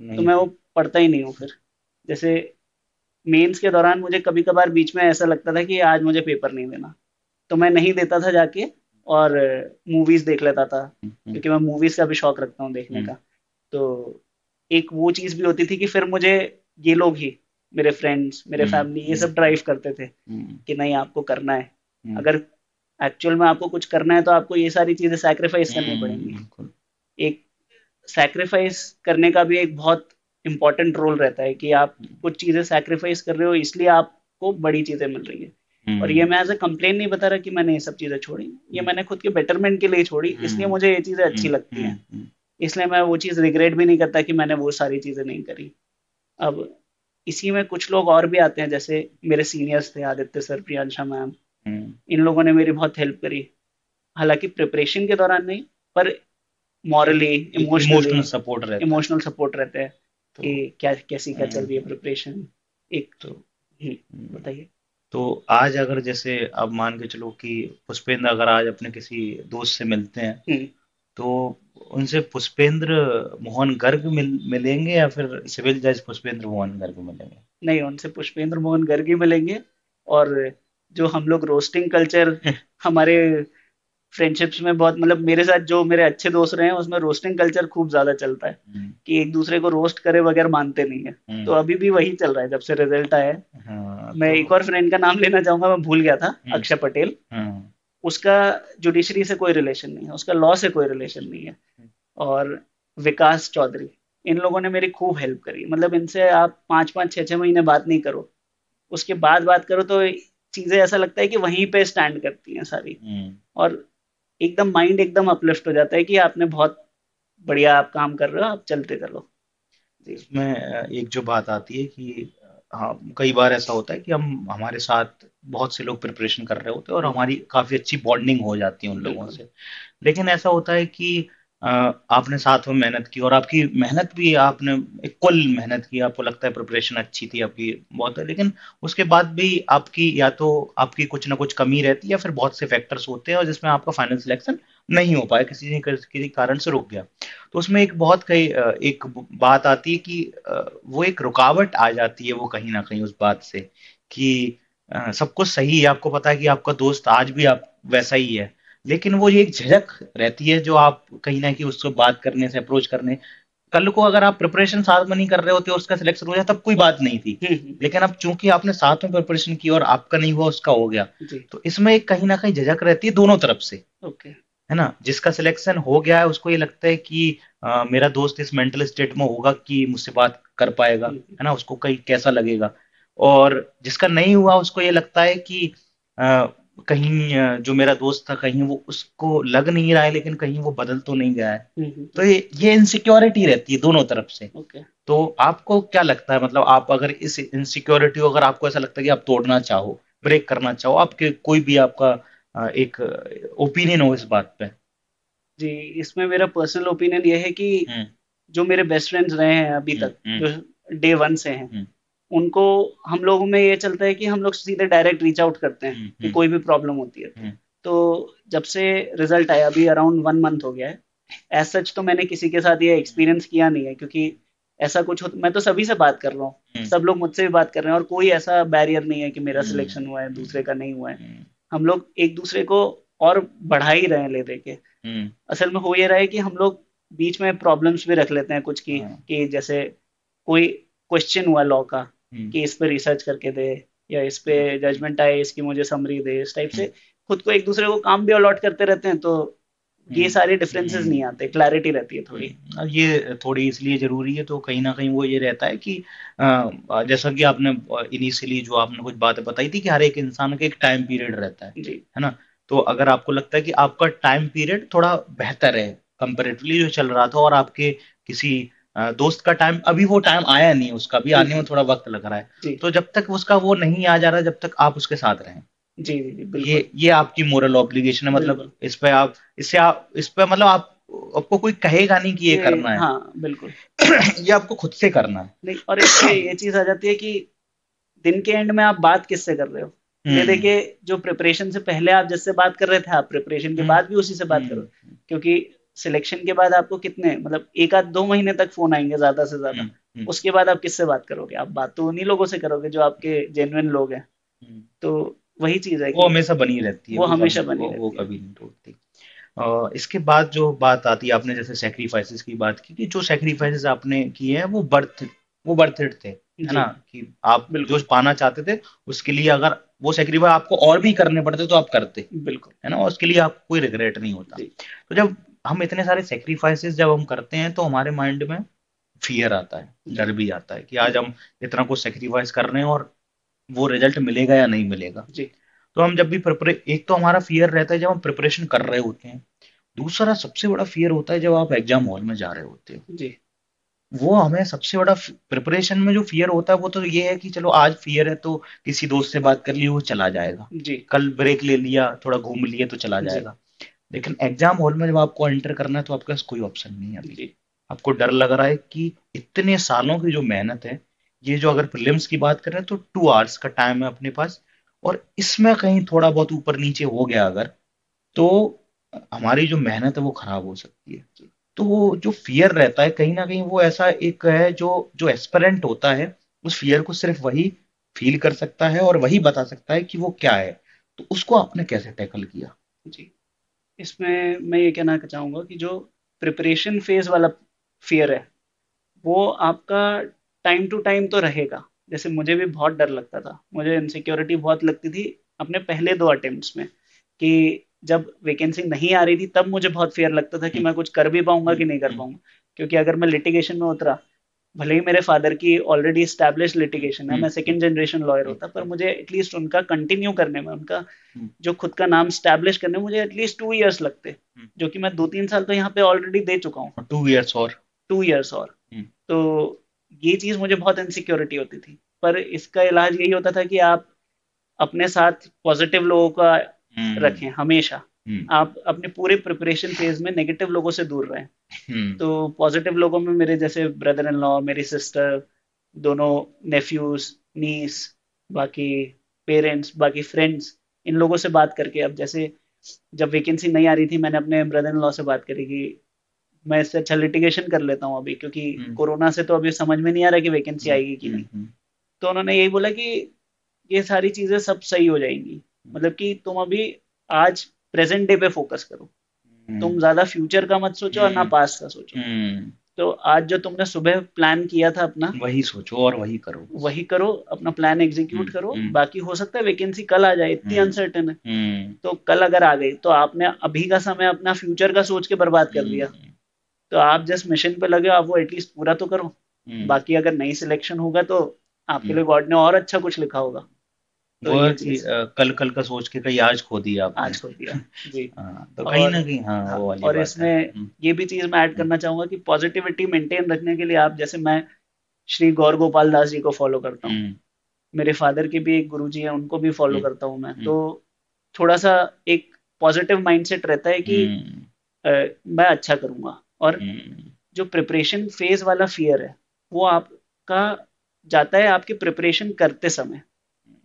तो मैं वो पढ़ता ही नहीं हूँ। फिर जैसे मेंस के दौरान मुझे कभी कभार बीच में ऐसा लगता था कि आज मुझे पेपर नहीं देना, तो मैं नहीं देता था जाके, और मूवीज देख लेता था, क्योंकि मैं मूवीज का भी शौक रखता हूँ देखने का। तो एक वो चीज़ भी होती थी कि फिर मुझे ये लोग ही, मेरे फ्रेंड्स, मेरे फैमिली, ये सब ड्राइव करते थे कि नहीं आपको करना है, अगर एक्चुअल में आपको कुछ करना है तो आपको ये सारी चीजें सैक्रिफाइस करनी पड़ेंगी। एक सैक्रिफाइस करने का भी एक बहुत इम्पोर्टेंट रोल रहता है, कि आप कुछ चीजें सैक्रिफाइस कर रहे हो इसलिए आपको बड़ी चीजें मिल रही है। और ये मैं एज अ कंप्लेन नहीं बता रहा कि मैंने ये सब चीजें छोड़ी, ये मैंने खुद के बेटरमेंट के लिए छोड़ी, इसलिए मुझे ये चीजें अच्छी लगती है, इसलिए मैं वो चीज रिग्रेट भी नहीं करता कि मैंने वो सारी चीजें नहीं करी। अब इसी में कुछ लोग और भी आते हैं, जैसे मेरे सीनियर्स थे आदित्य सर, प्रियांशा मैम, इन लोगों ने मेरी बहुत हेल्प करी, हालांकि प्रिपरेशन के दौरान नहीं, पर मॉरली इमोशनल सपोर्ट रहते हैं कि क्या कैसी क्या चल रही है प्रिपरेशन। एक तो बताइए, तो आज अगर जैसे आप मान के चलो कि पुष्पेंद्र अगर आज अपने किसी दोस्त से मिलते हैं तो उनसे पुष्पेंद्र मोहन गर्ग मिलेंगे या फिर सिविल जज पुष्पेंद्र मोहन गर्ग मिलेंगे? नहीं, उनसे पुष्पेंद्र मोहन गर्ग ही मिलेंगे। और जो हम लोग रोस्टिंग कल्चर हमारे फ्रेंडशिप्स में बहुत, मतलब मेरे साथ जो मेरे अच्छे दोस्त रहे हैं उसमें रोस्टिंग कल्चर खूब ज्यादा चलता है, कि एक दूसरे को रोस्ट करे बगैर मानते नहीं है, तो अभी भी वही चल रहा है जब से रिजल्ट आया है। मैं एक और फ्रेंड का नाम लेना चाहूंगा, मैं भूल गया था, अक्षय पटेल। उसका जुडिशरी से कोई रिलेशन नहीं है, उसका लॉ से कोई रिलेशन नहीं है। और विकास चौधरी, इन लोगों ने मेरी खूब हेल्प करी। मतलब इनसे आप 5-5, 6-6 महीने बात नहीं करो, उसके बाद बात करो तो चीजें ऐसा लगता है कि वहीं पे स्टैंड करती हैं सारी, और एकदम माइंड एकदम अपलिफ्ट हो जाता है कि आपने बहुत बढ़िया आप काम कर रहे हो, आप चलते चलो। इसमें एक जो बात आती है कि हाँ, कई बार ऐसा होता है कि हम, हमारे साथ बहुत से लोग प्रिपरेशन कर रहे होते हैं और हमारी काफी अच्छी बॉन्डिंग हो जाती है उन लोगों से, लेकिन ऐसा होता है कि आपने साथ में मेहनत की और आपकी मेहनत भी, आपने इक्वल मेहनत की, आपको लगता है प्रिपरेशन अच्छी थी आपकी बहुत, लेकिन उसके बाद भी आपकी या तो आपकी कुछ ना कुछ कमी रहती है या फिर बहुत से फैक्टर्स होते हैं और जिसमें आपका फाइनल सिलेक्शन नहीं हो पाया, किसी कारण से रुक गया। तो उसमें एक बहुत एक बात आती है कि वो एक रुकावट आ जाती है, वो कहीं ना कहीं उस बात से कि सब कुछ सही है, आपको पता है कि आपका दोस्त आज भी आप वैसा ही है, लेकिन वो एक झिझक रहती है जो आप कहीं ना कहीं उसको बात करने से, अप्रोच करने, कल को अगर आप प्रिपरेशन साथ में नहीं कर रहे होते और उसका सिलेक्शन हो जाए तब कोई बात नहीं थी, लेकिन अब चूंकि आपने साथ में प्रिपरेशन की और आपका नहीं हुआ उसका हो गया, तो इसमें एक कहीं ना कहीं झिझक रहती है दोनों तरफ से, है ना। जिसका सिलेक्शन हो गया है उसको ये लगता है कि मेरा दोस्त इस मेंटल स्टेट में होगा कि मुझसे बात कर पाएगा, है ना, उसको कहीं कैसा लगेगा। और जिसका नहीं हुआ उसको ये लगता है कि कहीं जो मेरा दोस्त था कहीं वो, उसको लग नहीं रहा है लेकिन कहीं वो बदल तो नहीं गया है। तो ये इनसिक्योरिटी रहती है दोनों तरफ से। तो आपको क्या लगता है, मतलब आप अगर इस इनसिक्योरिटी को, अगर आपको ऐसा लगता है कि आप तोड़ना चाहो, ब्रेक करना चाहो, आपके कोई भी आपका एक ओपिनियन हो इस बात पे? जी, इसमें मेरा पर्सनल ओपिनियन ये है कि जो मेरे बेस्ट फ्रेंड्स रहे हैं अभी तक, जो डे वन से हैं, उनको हम लोगों में ये चलता है कि हम लोग सीधे डायरेक्ट रीच आउट करते हैं कि कोई भी प्रॉब्लम होती है। तो जब से रिजल्ट आया, अभी अराउंड 1 मंथ हो गया है, एज सच तो मैंने किसी के साथ ये एक्सपीरियंस किया नहीं है, क्योंकि ऐसा कुछ मैं तो सभी से बात कर रहा हूँ, सब लोग मुझसे भी बात कर रहे हैं और कोई ऐसा बैरियर नहीं है कि मेरा सिलेक्शन हुआ है दूसरे का नहीं हुआ है। हम लोग एक दूसरे को और बढ़ा ही रहे हैं ले दे के। असल में हो ये रहा है कि हम लोग बीच में प्रॉब्लम्स भी रख लेते हैं कुछ की, कि जैसे कोई क्वेश्चन हुआ लॉ का कि इस पे रिसर्च करके दे या इस पे जजमेंट आए इसकी मुझे समरी दे, इस टाइप से खुद को एक दूसरे को काम भी अलॉट करते रहते हैं, तो ये सारे डिफरेंसेस नहीं आते, क्लैरिटी रहती है थोड़ी। अब ये थोड़ी इसलिए जरूरी है, तो कहीं ना कहीं वो ये रहता है कि जैसा कि आपने इनिशियली जो आपने कुछ बातें बताई थी कि हर एक इंसान का एक टाइम पीरियड रहता है ना, तो अगर आपको लगता है कि आपका टाइम पीरियड थोड़ा बेहतर है कंपेरेटिवली जो चल रहा था और आपके किसी दोस्त का टाइम अभी वो टाइम आया नहीं, उसका भी आने में थोड़ा वक्त लग रहा है, तो जब तक उसका वो नहीं आ जा रहा जब तक आप उसके साथ रहें। जी जी बिल्कुल, ये आपकी मोरल ऑब्लिगेशन है, मतलब इस पे आप मतलब आपको कोई कहेगा नहीं कि ये करना है। हाँ, बिल्कुल ये आपको खुद से करना है। नहीं, और इसमें ये चीज आ जाती है कि दिन के एंड में आप बात किससे कर रहे हो। ये देखिए, जो प्रिपरेशन से पहले आप जिससे बात कर रहे थे, आप प्रिपरेशन के बाद भी उसी से बात करो, क्योंकि सिलेक्शन के बाद आपको कितने मतलब 1-2 महीने तक फोन आएंगे ज्यादा से ज्यादा, उसके बाद आप किससे बात करोगे? आप बात तो उन्हीं लोगों से करोगे जो आपके जेन्युइन लोग हैं। तो वही चीज है, वो हमेशा बनी रहती है, वो हमेशा बनी रहती है, वो कभी नहीं टूटती। इसके बाद जो बात आती है, आपने जैसे सैक्रिफाइसेस की बात की कि जो सैक्रिफाइसेस आपने किए हैं वो वर्थ इट थे, है ना, कि आप जो पाना चाहते थे उसके लिए अगर वो सैक्रिफाइस आपको और भी करने पड़ते तो आप करते, बिल्कुल, है ना, और उसके लिए आपको कोई रिग्रेट नहीं होता। तो जब हम इतने सारे सैक्रिफाइसेस जब हम करते हैं तो हमारे माइंड में फियर आता है, डर भी आता है कि आज हम इतना कुछ सैक्रिफाइस कर रहे हैं और वो रिजल्ट मिलेगा या नहीं मिलेगा। जी, तो हम जब भी एक तो हमारा फियर रहता है जब हम प्रिपरेशन कर रहे होते हैं, दूसरा सबसे बड़ा फियर होता है जब आप एग्जाम हॉल में जा रहे होते हो। जी, वो हमें सबसे बड़ा प्रिपरेशन में जो फियर होता है वो तो ये है कि चलो आज फियर है तो किसी दोस्त से बात कर ली वो चला जाएगा, जी, कल ब्रेक ले लिया थोड़ा घूम लिए तो चला जाएगा। लेकिन एग्जाम हॉल में जब आपको एंटर करना है तो आपके पास कोई ऑप्शन नहीं है अभी, आपको डर लग रहा है कि इतने सालों की जो मेहनत है, ये जो अगर प्रीलिम्स की बात करें तो 2 आवर्स का टाइम है अपने पास, और इसमें कहीं थोड़ा बहुत ऊपर नीचे हो गया अगर तो हमारी जो मेहनत है वो खराब हो सकती है। तो वो जो फियर रहता है कहीं ना कहीं वो ऐसा एक है जो एस्पिरेंट होता है उस फियर को सिर्फ वही फील कर सकता है और वही बता सकता है कि वो क्या है। तो उसको आपने कैसे टैकल किया? जी, इसमें मैं ये कहना चाहूँगा कि जो प्रिपरेशन फेज वाला फियर है वो आपका टाइम टू टाइम तो रहेगा। जैसे मुझे भी बहुत डर लगता था, मुझे इनसिक्योरिटी बहुत लगती थी अपने पहले 2 अटेम्प्ट्स में, कि जब वैकेंसी नहीं आ रही थी तब मुझे बहुत फियर लगता था कि मैं कुछ कर भी पाऊंगा कि नहीं कर पाऊंगा, क्योंकि अगर मैं लिटिगेशन में उतरा, भले ही मेरे फादर की ऑलरेडी एस्टैब्लिश लिटिगेशन है, मैं सेकेंड जनरेशन लॉयर होता, पर मुझे एटलीस्ट उनका कंटिन्यू करने में, उनका जो खुद का नाम एस्टैब्लिश करने में मुझे एटलीस्ट 2 इयर्स लगते, जो कि मैं 2-3 साल तो यहाँ पे ऑलरेडी दे चुका हूँ। 2 इयर्स और तो ये चीज मुझे बहुत इनसिक्योरिटी होती थी, पर इसका इलाज यही होता था कि आप अपने साथ पॉजिटिव लोगों का रखें हमेशा, आप अपने पूरे प्रिपरेशन फेज में नेगेटिव लोगों से दूर रहें। तो पॉजिटिव लोगों में मेरे जैसे ब्रदर इन लॉ, मेरी सिस्टर, दोनों नेफ्यूज, नीस, बाकी पेरेंट्स, बाकी फ्रेंड्स, इन लोगों से बात करके, अब जैसे जब वैकेंसी नहीं आ रही थी मैंने अपने ब्रदर इन लॉ से बात करी कि मैं इससे अच्छा लिटिगेशन कर लेता हूँ अभी, क्योंकि कोरोना से तो अभी समझ में नहीं आ रहा कि वैकेंसी आएगी कि नहीं। तो उन्होंने यही बोला कि ये सारी चीजें सब सही हो जाएंगी, मतलब कि तुम अभी आज प्रेजेंट डे पे फोकस करो, तुम ज्यादा फ्यूचर का मत सोचो और ना पास्ट का सोचो। तो आज जो तुमने सुबह प्लान किया था अपना, वही सोचो और वही करो, अपना प्लान एग्जीक्यूट करो। बाकी हो सकता है वैकेंसी कल आ जाए, इतनी अनसर्टेन है, तो कल अगर आ गई तो आपने अभी का समय अपना फ्यूचर का सोच के बर्बाद कर दिया। तो आप जिस मिशन पे लगे आप वो एटलीस्ट पूरा तो करो, बाकी अगर नहीं सिलेक्शन होगा तो आपके लिए गॉड ने और अच्छा कुछ लिखा होगा। तो कल का सोच के कहीं आज खो दिया आपने, आज खो दिया। जी, तो कहीं ना कहीं हाँ, वो वाली और बात इसमें है। ये भी चीज मैं ऐड करना चाहूंगा कि पॉजिटिविटी मेंटेन रखने के लिए आप, जैसे मैं श्री गौर गोपाल दास जी को फॉलो करता हूँ, मेरे फादर के भी एक गुरु जी है उनको भी फॉलो करता हूँ मैं, तो थोड़ा सा एक पॉजिटिव माइंडसेट रहता है कि मैं अच्छा करूंगा। और जो प्रिपरेशन फेज वाला फियर है वो आपका जाता है आपके प्रिपरेशन करते समय,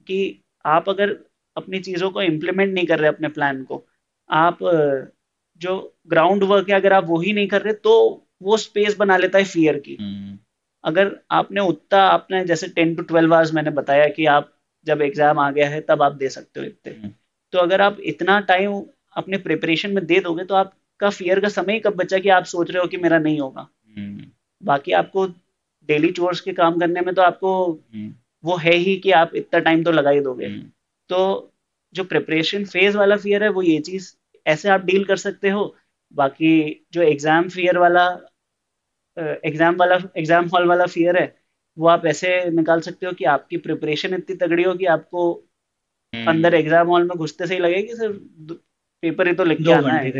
कि आप अगर अपनी चीज़ों को इम्प्लीमेंट नहीं कर रहे, अपने प्लान को, आप जो ग्राउंड वर्क है अगर आप वो ही नहीं कर रहे, तो वो स्पेस बना लेता है फियर की। अगर आपने उतना, आपने जैसे 10 to 12 आवर्स मैंने बताया कि आप जब एग्जाम आ गया है तब आप दे सकते हो इतने, तो अगर आप इतना टाइम अपने प्रिपरेशन में दे दोगे तो आपका फियर का समय कब बचा कि आप सोच रहे हो कि मेरा नहीं होगा। बाकी आपको डेली चोर्स के काम करने में तो आपको वो है ही कि आप इतना टाइम तो लगा ही दोगे। तो जो प्रिपरेशन फेज वाला फियर है वो ये चीज ऐसे आप डील कर सकते हो। बाकी जो एग्जाम फियर वाला, एग्जाम हॉल वाला फियर है, वो आप ऐसे निकाल सकते हो कि आपकी प्रिपरेशन इतनी तगड़ी हो कि आपको अंदर एग्जाम हॉल में घुसते से ही लगे कि सिर्फ पेपर ही तो लिख के आना है,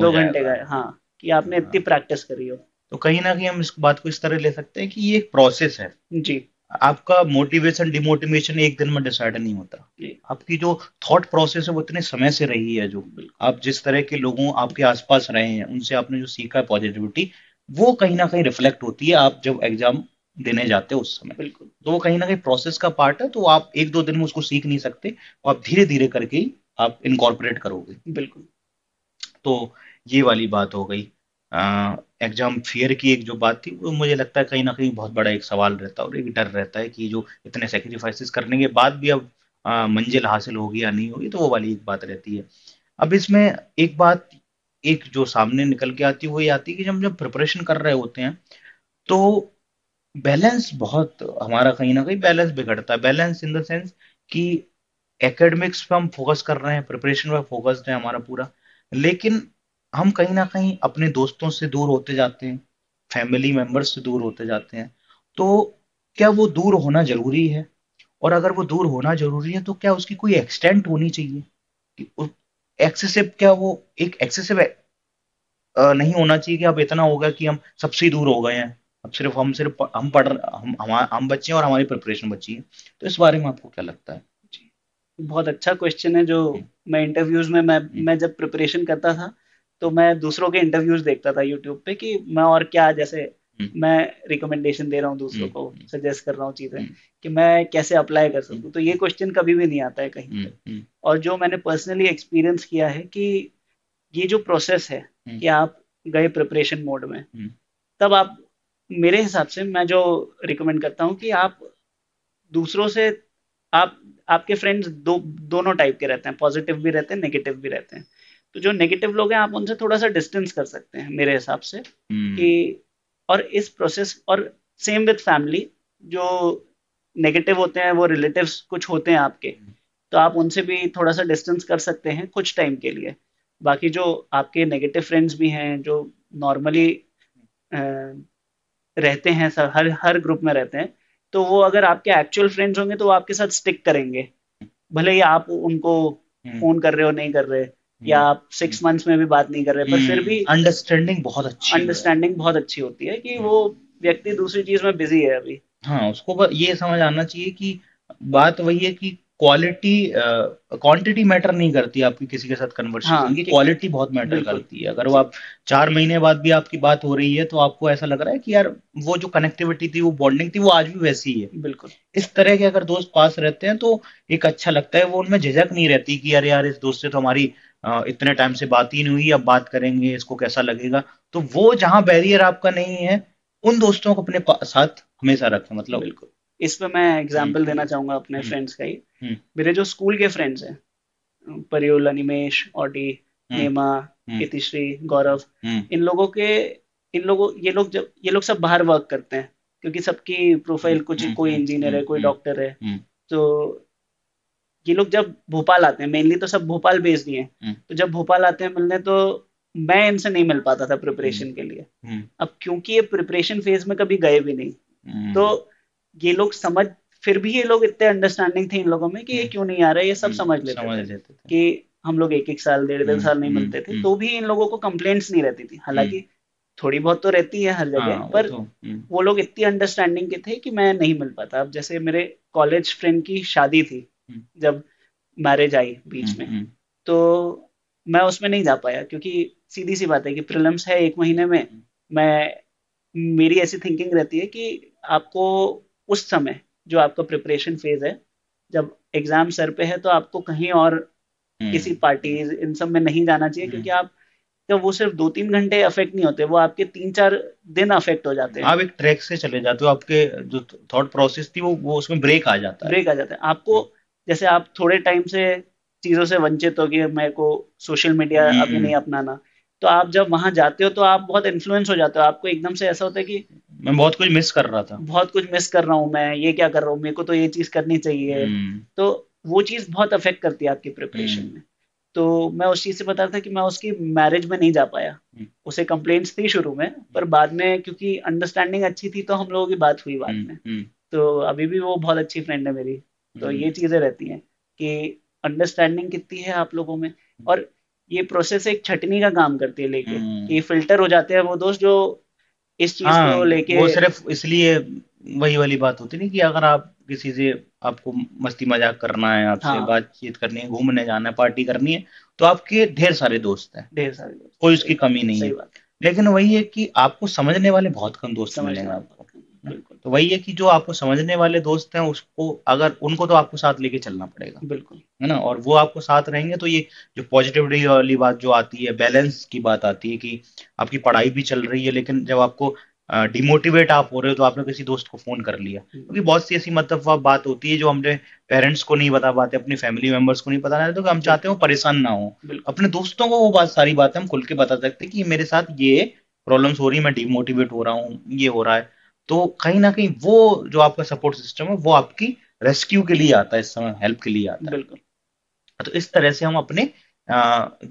2 घंटे का, हाँ, कि आपने इतनी प्रैक्टिस करी हो। तो कहीं ना कहीं हम इस बात को इस तरह ले सकते हैं कि ये एक प्रोसेस है जी। आपका मोटिवेशन डिमोटिवेशन एक दिन में डिसाइड नहीं होता, आपकी जो थॉट प्रोसेस है वो इतने समय से रही है, जो आप जिस तरह के लोगों आपके आसपास रहे हैं उनसे आपने जो सीखा है पॉजिटिविटी, वो कहीं ना कहीं रिफ्लेक्ट होती है आप जब एग्जाम देने जाते हो उस समय। बिल्कुल, तो वो कहीं ना कहीं प्रोसेस का पार्ट है, तो आप 1-2 दिन में उसको सीख नहीं सकते, आप धीरे धीरे करके आप इनकॉर्पोरेट करोगे। बिल्कुल, तो ये वाली बात हो गई एग्जाम फियर की। एक जो बात थी वो मुझे लगता है कहीं ना कहीं बहुत बड़ा एक सवाल रहता है और एक डर रहता है कि जो इतने सेक्रीफाइसेस करने के बाद भी अब मंजिल हासिल होगी या नहीं होगी, तो वो वाली एक बात रहती है। अब इसमें एक बात जो सामने निकल के आती है वो ये आती है कि जब प्रिपरेशन कर रहे होते हैं तो बैलेंस बहुत हमारा कहीं ना कहीं बैलेंस बिगड़ता है। बैलेंस इन द सेंस कि एकेडमिक्स पे हम फोकस कर रहे हैं, प्रिपरेशन पे फोकस्ड है हमारा पूरा, लेकिन हम कहीं ना कहीं अपने दोस्तों से दूर होते जाते हैं, फैमिली मेम्बर्स से दूर होते जाते हैं। तो क्या वो दूर होना जरूरी है, और अगर वो दूर होना जरूरी है तो क्या उसकी कोई एक्सटेंट होनी चाहिए कि एक्सेसिव, क्या वो एक एक्सेसिव नहीं होना चाहिए कि अब इतना होगा कि हम सबसे दूर हो गए हैं, अब सिर्फ हम पढ़ हम बच्चे हैं और हमारी प्रिपरेशन बची है। तो इस बारे में आपको क्या लगता है? बहुत अच्छा क्वेश्चन है। जो मैं इंटरव्यूज में मैं जब प्रिपरेशन करता था तो मैं दूसरों के इंटरव्यूज देखता था यूट्यूब पे कि मैं और क्या, जैसे मैं रिकमेंडेशन दे रहा हूँ दूसरों को, सजेस्ट कर रहा हूँ चीजें कि मैं कैसे अप्लाई कर सकूँ, तो ये क्वेश्चन कभी भी नहीं आता है कहीं पे। और जो मैंने पर्सनली एक्सपीरियंस किया है कि ये जो प्रोसेस है कि आप गए प्रिपरेशन मोड में, तब आप, मेरे हिसाब से मैं जो रिकमेंड करता हूँ कि आप दूसरों से, आपके फ्रेंड्स दोनों टाइप के रहते हैं, पॉजिटिव भी रहते हैं, नेगेटिव भी रहते हैं। तो जो नेगेटिव लोग हैं आप उनसे थोड़ा सा डिस्टेंस कर सकते हैं मेरे हिसाब से, कि और इस प्रोसेस, और सेम विद फैमिली, जो नेगेटिव होते हैं वो रिलेटिव्स कुछ होते हैं आपके, तो आप उनसे भी थोड़ा सा डिस्टेंस कर सकते हैं कुछ टाइम के लिए। बाकी जो आपके नेगेटिव फ्रेंड्स भी हैं जो नॉर्मली रहते हैं, हर ग्रुप में रहते हैं, तो वो अगर आपके एक्चुअल फ्रेंड्स होंगे तो वो आपके साथ स्टिक करेंगे, भले ही आप उनको फोन कर रहे हो नहीं कर रहे, या आप 6 months में भी बात नहीं कर रहे, पर फिर भी अंडरस्टैंडिंग बहुत अच्छी होती है कि वो व्यक्ति दूसरी चीज में बिजी है अभी। हाँ, उसको ये समझ आना चाहिए कि बात वही है कि क्वालिटी क्वांटिटी मैटर नहीं करती आपकी किसी के साथ कन्वर्सेशन की, क्वालिटी बहुत मैटर करती है। अगर वो आप 4 महीने बाद भी आपकी बात हो रही है तो आपको ऐसा लग रहा है कि यार वो जो कनेक्टिविटी थी, वो बॉन्डिंग थी, वो आज भी वैसी ही है। बिल्कुल, इस तरह के अगर दोस्त पास रहते हैं तो एक अच्छा लगता है, वो उनमें झिझक नहीं रहती कि अरे यार इस दोस्त से तो हमारी इतने टाइम से बात ही नहीं हुई, अब बात करेंगे इसको कैसा लगेगा। तो वो जहाँ बैरियर आपका नहीं है उन दोस्तों को अपने साथ हमेशा रखें। मतलब बिल्कुल, इस पे मैं एग्जाम्पल देना चाहूंगा अपने फ्रेंड्स का ही। मेरे जो स्कूल के फ्रेंड्स हैं, परिहुल, अनिमेश, ओडी, नेमा, इतिश्री, गौरव, ये लोग सब बाहर वर्क करते हैं, क्योंकि सबकी प्रोफाइल कोई इंजीनियर है, कोई डॉक्टर है। तो ये लोग जब भोपाल आते हैं, मेनली तो सब भोपाल बेस्ड ही हैं, तो जब भोपाल आते हैं मिलने तो मैं इनसे नहीं मिल पाता था प्रिपरेशन के लिए। अब क्योंकि ये प्रिपरेशन फेज में कभी गए भी नहीं, तो ये लोग फिर भी ये लोग इतने अंडरस्टैंडिंग थे इन लोगों में कि ये क्यों नहीं आ रहा है, ये सब समझ लेते थे कि हम लोग 1-1 साल 1.5-1.5 साल नहीं मिलते थे, तो भी इन लोगों को कंप्लेंट्स नहीं रहती थी। हालांकि थोड़ी बहुत तो रहती है हर जगह, पर वो लोग इतनी अंडरस्टैंडिंग के थे कि मैं नहीं मिल पाता। अब जैसे मेरे कॉलेज फ्रेंड की शादी थी, जब मैरिज आई बीच में, तो मैं उसमें नहीं जा पाया, क्योंकि सीधी सी बात है कि प्रीलिम्स है 1 महीने में। मेरी ऐसी थिंकिंग रहती है कि आपको उस समय जो आपका प्रिपरेशन फेज है, जब एग्जाम सर पे है, तो आपको कहीं और किसी पार्टी इन सब में नहीं जाना चाहिए, क्योंकि आप तो वो सिर्फ 2-3 घंटे अफेक्ट नहीं होते, वो आपके 3-4 दिन अफेक्ट हो जाते हैं। आप एक ट्रैक से चले जाते हो, आपके जो थॉट प्रोसेस थी वो उसमें ब्रेक आ जाता है। आपको जैसे आप थोड़े टाइम से चीजों से वंचित हो गए, मेरे को सोशल मीडिया अभी नहीं अपनाना, तो आप जब वहां जाते हो तो आप बहुत इन्फ्लुएंस हो जाते हो। आपको एकदम से ऐसा होता है कि मैं बहुत कुछ मिस कर रहा हूँ, मैं ये क्या कर रहा हूँ, मेरे को तो ये चीज करनी चाहिए। तो वो चीज बहुत अफेक्ट करती है आपकी प्रिपरेशन में। तो मैं उस चीज से बता रहा था कि मैं उसकी मैरिज में नहीं जा पाया। उसे कंप्लेंट्स थी शुरू में, पर बाद में क्योंकि अंडरस्टैंडिंग अच्छी थी तो हम लोगों की बात हुई बाद में। तो अभी भी वो बहुत अच्छी फ्रेंड है मेरी। तो ये चीजें रहती हैं कि अंडरस्टैंडिंग कितनी है आप लोगों में, और ये प्रोसेस एक छटनी का काम करती है लेके, ये फिल्टर हो जाते हैं वो दोस्त जो इस चीज को लेके। वो सिर्फ इसलिए वही वाली बात होती नहीं कि अगर आप किसी से, आपको मस्ती मजाक करना है, आपसे बातचीत करनी है, घूमने जाना है, पार्टी करनी है, तो आपके ढेर सारे दोस्त हैं, कोई उसकी कमी नहीं है। लेकिन वही है कि आपको समझने वाले बहुत कम दोस्त मिलेंगे आपको। तो वही है कि जो आपको समझने वाले दोस्त हैं उसको, अगर उनको, तो आपको साथ लेके चलना पड़ेगा, बिल्कुल, है ना। और वो आपको साथ रहेंगे तो ये जो पॉजिटिविटी वाली बात जो आती है, बैलेंस की बात आती है कि आपकी पढ़ाई भी चल रही है, लेकिन जब आपको डिमोटिवेट आप हो रहे हो तो आपने किसी दोस्त को फोन कर लिया, क्योंकि बहुत सी ऐसी मतलब बात होती है जो हमने पेरेंट्स को नहीं बता पाते, अपनी फैमिली मेंबर्स को नहीं बताना, तो हम चाहते हो परेशान ना हो। अपने दोस्तों को वो बात, सारी बातें हम खुल के बता सकते हैं कि मेरे साथ ये प्रॉब्लम्स हो रही है, मैं डिमोटिवेट हो रहा हूँ, ये हो रहा है। तो कहीं ना कहीं वो जो आपका सपोर्ट सिस्टम है वो आपकी रेस्क्यू के लिए आता है इस समय, हेल्प के लिए आता है, बिल्कुल। तो इस तरह से हम अपने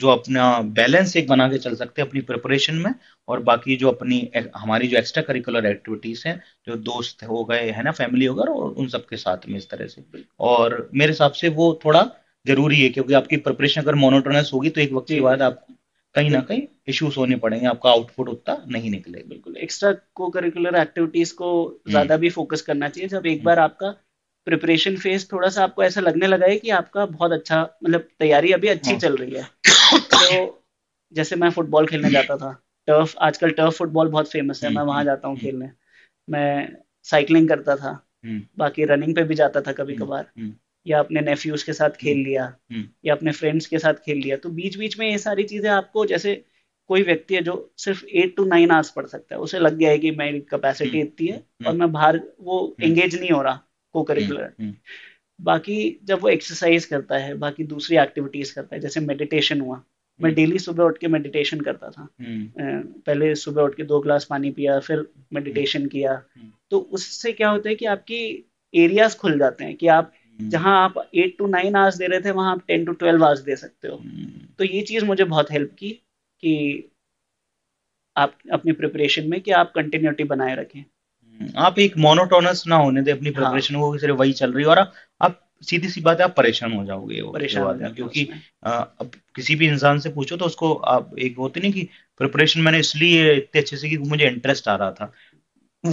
जो अपना बैलेंस एक बना के चल सकते हैं अपनी प्रिपरेशन में, और बाकी जो अपनी हमारी जो एक्स्ट्रा करिकुलर एक्टिविटीज हैं, जो दोस्त हो गए, है ना, फैमिली हो गए, और उन सबके साथ में इस तरह से। और मेरे हिसाब से वो थोड़ा जरूरी है, क्योंकि आपकी प्रिपरेशन अगर मोनोटोनस होगी तो एक वक्त के बाद आपको कहीं ना कहीं इश्यूज होने पड़ेंगे, आपका आउटपुट उतना नहीं निकलेगा, बिल्कुल। एक्स्ट्रा को करिकुलर एक्टिविटीज को ज्यादा भी फोकस करना चाहिए। जब एक बार आपका प्रिपरेशन फेज थोड़ा सा आपको ऐसा लगने लगा है कि आपका बहुत अच्छा, मतलब तैयारी अभी अच्छी चल रही है, तो जैसे मैं फुटबॉल खेलने जाता था, टर्फ, आजकल टर्फ फुटबॉल बहुत फेमस है, मैं वहां जाता हूँ खेलने। मैं साइकिलिंग करता था, बाकी रनिंग पे भी जाता था कभी कभार, या अपने नेफ्यूज के साथ खेल लिया, या अपने फ्रेंड्स के साथ खेल लिया। तो बीच बीच में ये सारी चीजें आपको, जैसे कोई व्यक्ति है जो सिर्फ 8 to 9 आवर्स पढ़ सकता है, उसे लग गया है कि मेरी कैपेसिटी इतनी है और मैं बाहर वो एंगेज नहीं हो रहा को करिकुलर। बाकी जब वो एक्सरसाइज करता है, बाकी दूसरी एक्टिविटीज करता है, जैसे मेडिटेशन हुआ, मैं डेली सुबह उठ के मेडिटेशन करता था। पहले सुबह उठ के 2 ग्लास पानी पिया, फिर मेडिटेशन किया, तो उससे क्या होता है कि आपकी एरियाज खुल जाते हैं कि आप जहां आप 8 to 9 आवर्स दे रहे थे वहां आप 10 to 12 आवर्स दे सकते हो। तो ये चीज मुझे बहुत हेल्प की कि आप अपनी प्रिपरेशन में कि आप कंटिन्यूटी बनाए रखें, आप एक मोनोटोनस ना होने दे अपनी प्रिपरेशन को, सिर्फ वही चल रही है, और आप सीधी सी बात है आप परेशान हो जाओगे, क्योंकि अब किसी भी इंसान से पूछो तो उसको आप एक होती नहीं कि प्रिपरेशन मैंने इसलिए इतने अच्छे से कि मुझे इंटरेस्ट आ रहा था,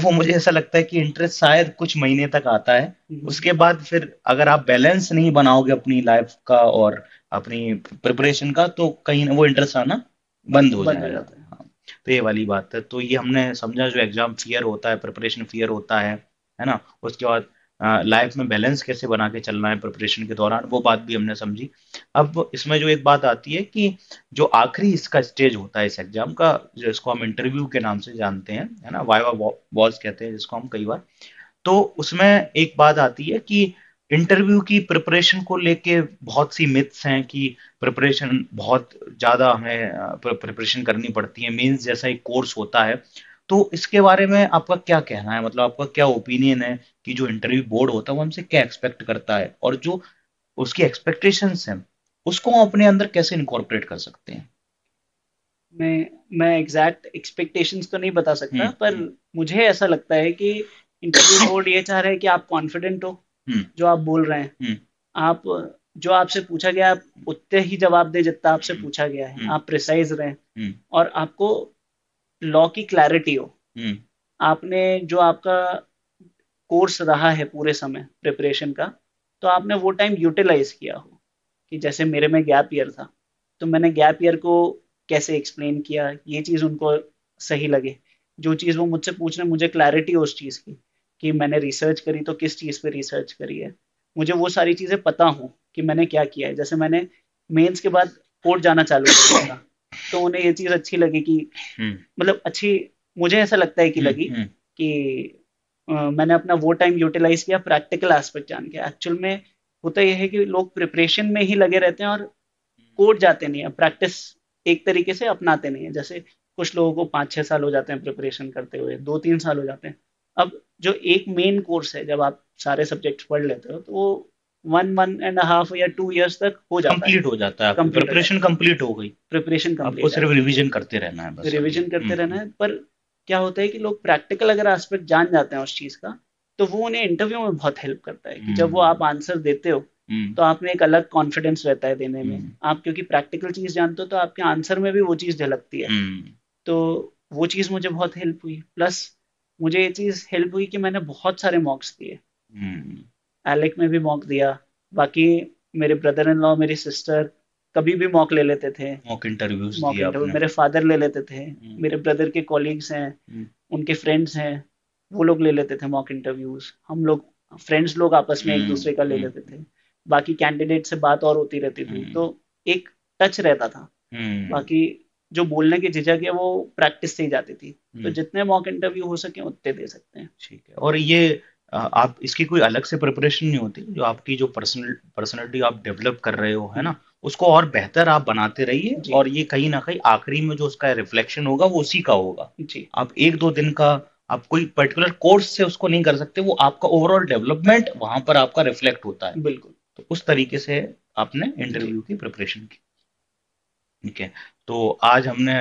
वो मुझे ऐसा लगता है कि इंटरेस्ट शायद कुछ महीने तक आता है, उसके बाद फिर अगर आप बैलेंस नहीं बनाओगे अपनी लाइफ का और अपनी प्रिपरेशन का, तो कहीं ना वो इंटरेस्ट आना बंद हो जाता है। हाँ, तो ये वाली बात है। तो ये हमने समझा जो एग्जाम फियर होता है, प्रिपरेशन फियर होता है ना, उसके बाद लाइफ में बैलेंस कैसे बना के चलना है प्रिपरेशन के दौरान, वो बात भी हमने समझी। अब इसमें जो एक बात आती है कि जो आखिरी इसका स्टेज होता है इस एग्जाम का, जिसको हम इंटरव्यू के नाम से जानते हैं, है ना, वाइवा वॉज कहते हैं जिसको हम कई बार, तो उसमें एक बात आती है कि इंटरव्यू की प्रिपरेशन को लेके बहुत सी मिथ्स हैं कि प्रिपरेशन बहुत ज़्यादा हमें प्रिपरेशन करनी पड़ती है, मीन्स जैसा एक कोर्स होता है। तो इसके बारे में आपका क्या कहना है, मतलब आपका क्या ओपिनियन है कि जो इंटरव्यू बोर्ड होता है वो हमसे क्या एक्सपेक्ट करता है, और जो उसकी एक्सपेक्टेशंस हैं उसको हम अपने अंदर कैसे इनकॉर्पोरेट कर सकते हैं? मैं एग्जैक्ट एक्सपेक्टेशंस तो नहीं बता सकता, पर मुझे ऐसा लगता है कि इंटरव्यू बोर्ड ये चाह रहा है कि आप कॉन्फिडेंट हो, जो आप बोल रहे हैं, आप जो आपसे पूछा गया आप उतने ही जवाब दें जितना आपसे पूछा गया है, आप प्रिसाइज रहें, और आपको लॉ की क्लैरिटी हो, आपने जो आपका कोर्स रहा है पूरे समय प्रिपरेशन का, तो आपने वो टाइम यूटिलाइज किया हो। कि जैसे मेरे में गैप ईयर था, तो मैंने गैप ईयर को कैसे एक्सप्लेन किया, ये चीज़ उनको सही लगे, जो चीज़ वो मुझसे पूछ रहे मुझे क्लैरिटी हो उस चीज़ की, कि मैंने रिसर्च करी तो किस चीज़ पे रिसर्च करी है, मुझे वो सारी चीज़ें पता हो कि मैंने क्या किया है। जैसे मैंने मेंस के बाद कोर्ट जाना चालू कर दिया था तो उन्हें ये चीज़ अच्छी लगी कि मतलब अच्छी, मुझे ऐसा लगता है कि लगी कि मैंने अपना वो टाइम यूटिलाइज किया प्रैक्टिकल एस्पेक्ट जान के। एक्चुअल में होता यह है कि लोग प्रिपरेशन में ही लगे रहते हैं और कोर्ट जाते नहीं है, प्रैक्टिस एक तरीके से अपनाते नहीं है। जैसे कुछ लोगों को 5-6 साल हो जाते हैं प्रिपरेशन करते हुए, 2-3 साल हो जाते हैं। अब जो एक मेन कोर्स है, जब आप सारे सब्जेक्ट पढ़ लेते हो तो वो 1-1.5 या 2 इयर्स तक हो जाता है, कंप्लीट हो जाता है, प्रिपरेशन कंप्लीट हो गई, प्रिपरेशन कंप्लीट, आपको सिर्फ रिवीजन करते रहना है, बस रिवीजन करते रहना है। पर क्या होता है कि लोग प्रैक्टिकल अगर एस्पेक्ट जान जाते हैं उस चीज़ का तो वो उन्हें इंटरव्यू में बहुत हेल्प करता है कि जब वो आप आंसर देते हो तो आप में एक अलग कॉन्फिडेंस रहता है देने में, आप क्योंकि प्रैक्टिकल चीज़ जानते हो तो आपके आंसर में भी वो चीज़ झलकती है। तो वो चीज़ मुझे बहुत हेल्प हुई। प्लस मुझे ये चीज़ हेल्प हुई कि मैंने बहुत सारे मॉक्स दिए, एलेक में भी मॉक दिया, बाकी मेरे ब्रदर इन लॉ, मेरी सिस्टर कभी भी मॉक ले लेते थे, मॉक इंटरव्यूज दिया आपने, मेरे फादर ले लेते थे, मेरे ब्रदर के कॉलीग्स हैं, उनके फ्रेंड्स हैं, वो लोग ले लेते थे मॉक इंटरव्यूज, हम लोग फ्रेंड्स लोग आपस में एक दूसरे का ले लेते थे, बाकी कैंडिडेट से बात और होती रहती थी, तो एक टच रहता था। बाकी जो बोलने की झिझक है वो प्रैक्टिस से ही जाती थी, तो जितने मॉक इंटरव्यू हो सके उतने दे सकते हैं। ठीक है, और ये आप इसकी कोई अलग से प्रिपरेशन नहीं होती, जो आपकी जो पर्सनैलिटी आप डेवलप कर रहे हो है ना, उसको और बेहतर आप बनाते रहिए और ये कहीं ना कहीं आखिरी में जो उसका रिफ्लेक्शन होगा वो उसी का होगा। आप 1-2 दिन का आप कोई पर्टिकुलर कोर्स से उसको नहीं कर सकते, वो आपका ओवरऑल डेवलपमेंट वहां पर आपका रिफ्लेक्ट होता है। बिल्कुल, तो उस तरीके से आपने इंटरव्यू की प्रिपरेशन की। ठीक है, तो आज हमने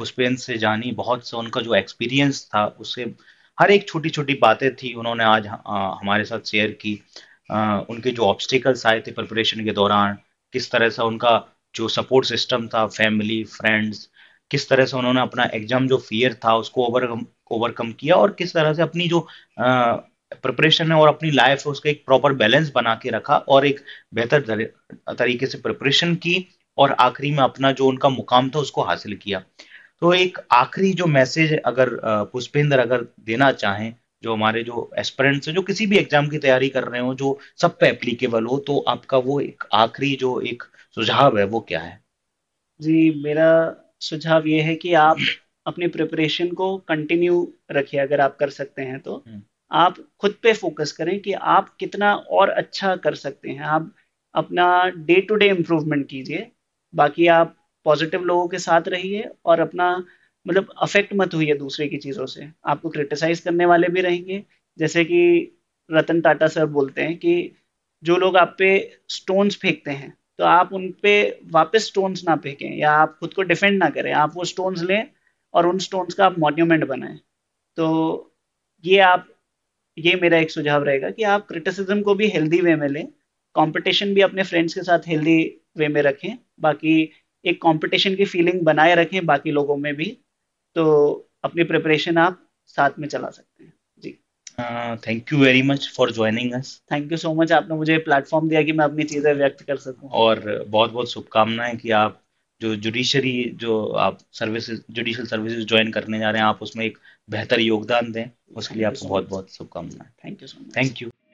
पुष्पेंद्र से जानी बहुत सा उनका जो एक्सपीरियंस था, उससे हर एक छोटी छोटी बातें थी उन्होंने आज हमारे साथ शेयर की। उनके जो ऑब्स्टिकल्स आए थे प्रिपरेशन के दौरान, किस तरह से उनका जो सपोर्ट सिस्टम था, फैमिली, फ्रेंड्स, किस तरह से उन्होंने अपना एग्जाम जो फियर था उसको ओवरकम किया और किस तरह से अपनी जो प्रिपरेशन है और अपनी लाइफ है उसका एक प्रॉपर बैलेंस बना के रखा और एक बेहतर तरीके से प्रिपरेशन की और आखिरी में अपना जो उनका मुकाम था उसको हासिल किया। तो एक आखिरी जो मैसेज अगर पुष्पेंद्र अगर देना चाहें, जो हमारे जो एस्पिरेंट्स हैं जो किसी भी एग्जाम की तैयारी कर रहे हो, जो सब पे एप्लीकेबल हो, तो आपका वो एक आखिरी जो एक सुझाव है वो क्या है? जी, मेरा सुझाव ये है कि आप अपनी प्रिपरेशन को कंटिन्यू रखिए, अगर आप कर सकते हैं तो आप खुद पे फोकस करें कि आप कितना और अच्छा कर सकते हैं, आप अपना डे टू डे इम्प्रूवमेंट कीजिए, बाकी आप पॉजिटिव लोगों के साथ रहिए और अपना मतलब अफेक्ट मत हुई है दूसरे की चीज़ों से। आपको क्रिटिसाइज करने वाले भी रहेंगे, जैसे कि रतन टाटा सर बोलते हैं कि जो लोग आप पे स्टोन्स फेंकते हैं तो आप उन पे वापस स्टोन्स ना फेंकें या आप खुद को डिफेंड ना करें, आप वो स्टोन्स लें और उन स्टोन्स का आप मॉन्यूमेंट बनाएं। तो ये मेरा एक सुझाव रहेगा कि आप क्रिटिसिज्म को भी हेल्दी वे में लें, कॉम्पिटिशन भी अपने फ्रेंड्स के साथ हेल्दी वे में रखें, बाकी एक कॉम्पिटिशन की फीलिंग बनाए रखें बाकी लोगों में भी, तो अपनी प्रिपरेशन आप साथ में चला सकते हैं। जी, thank you very much for joining us. Thank you so much, आपने मुझे प्लेटफॉर्म दिया कि मैं अपनी चीज़ें व्यक्त कर सकूं। और बहुत बहुत शुभकामनाएं कि आप जो जुडिशरी जो आप सर्विसेज जुडिशल सर्विसेज ज्वाइन करने जा रहे हैं आप उसमें एक बेहतर योगदान दें, उसके लिए आपको बहुत बहुत शुभकामनाएं। Thank you so much. Thank you.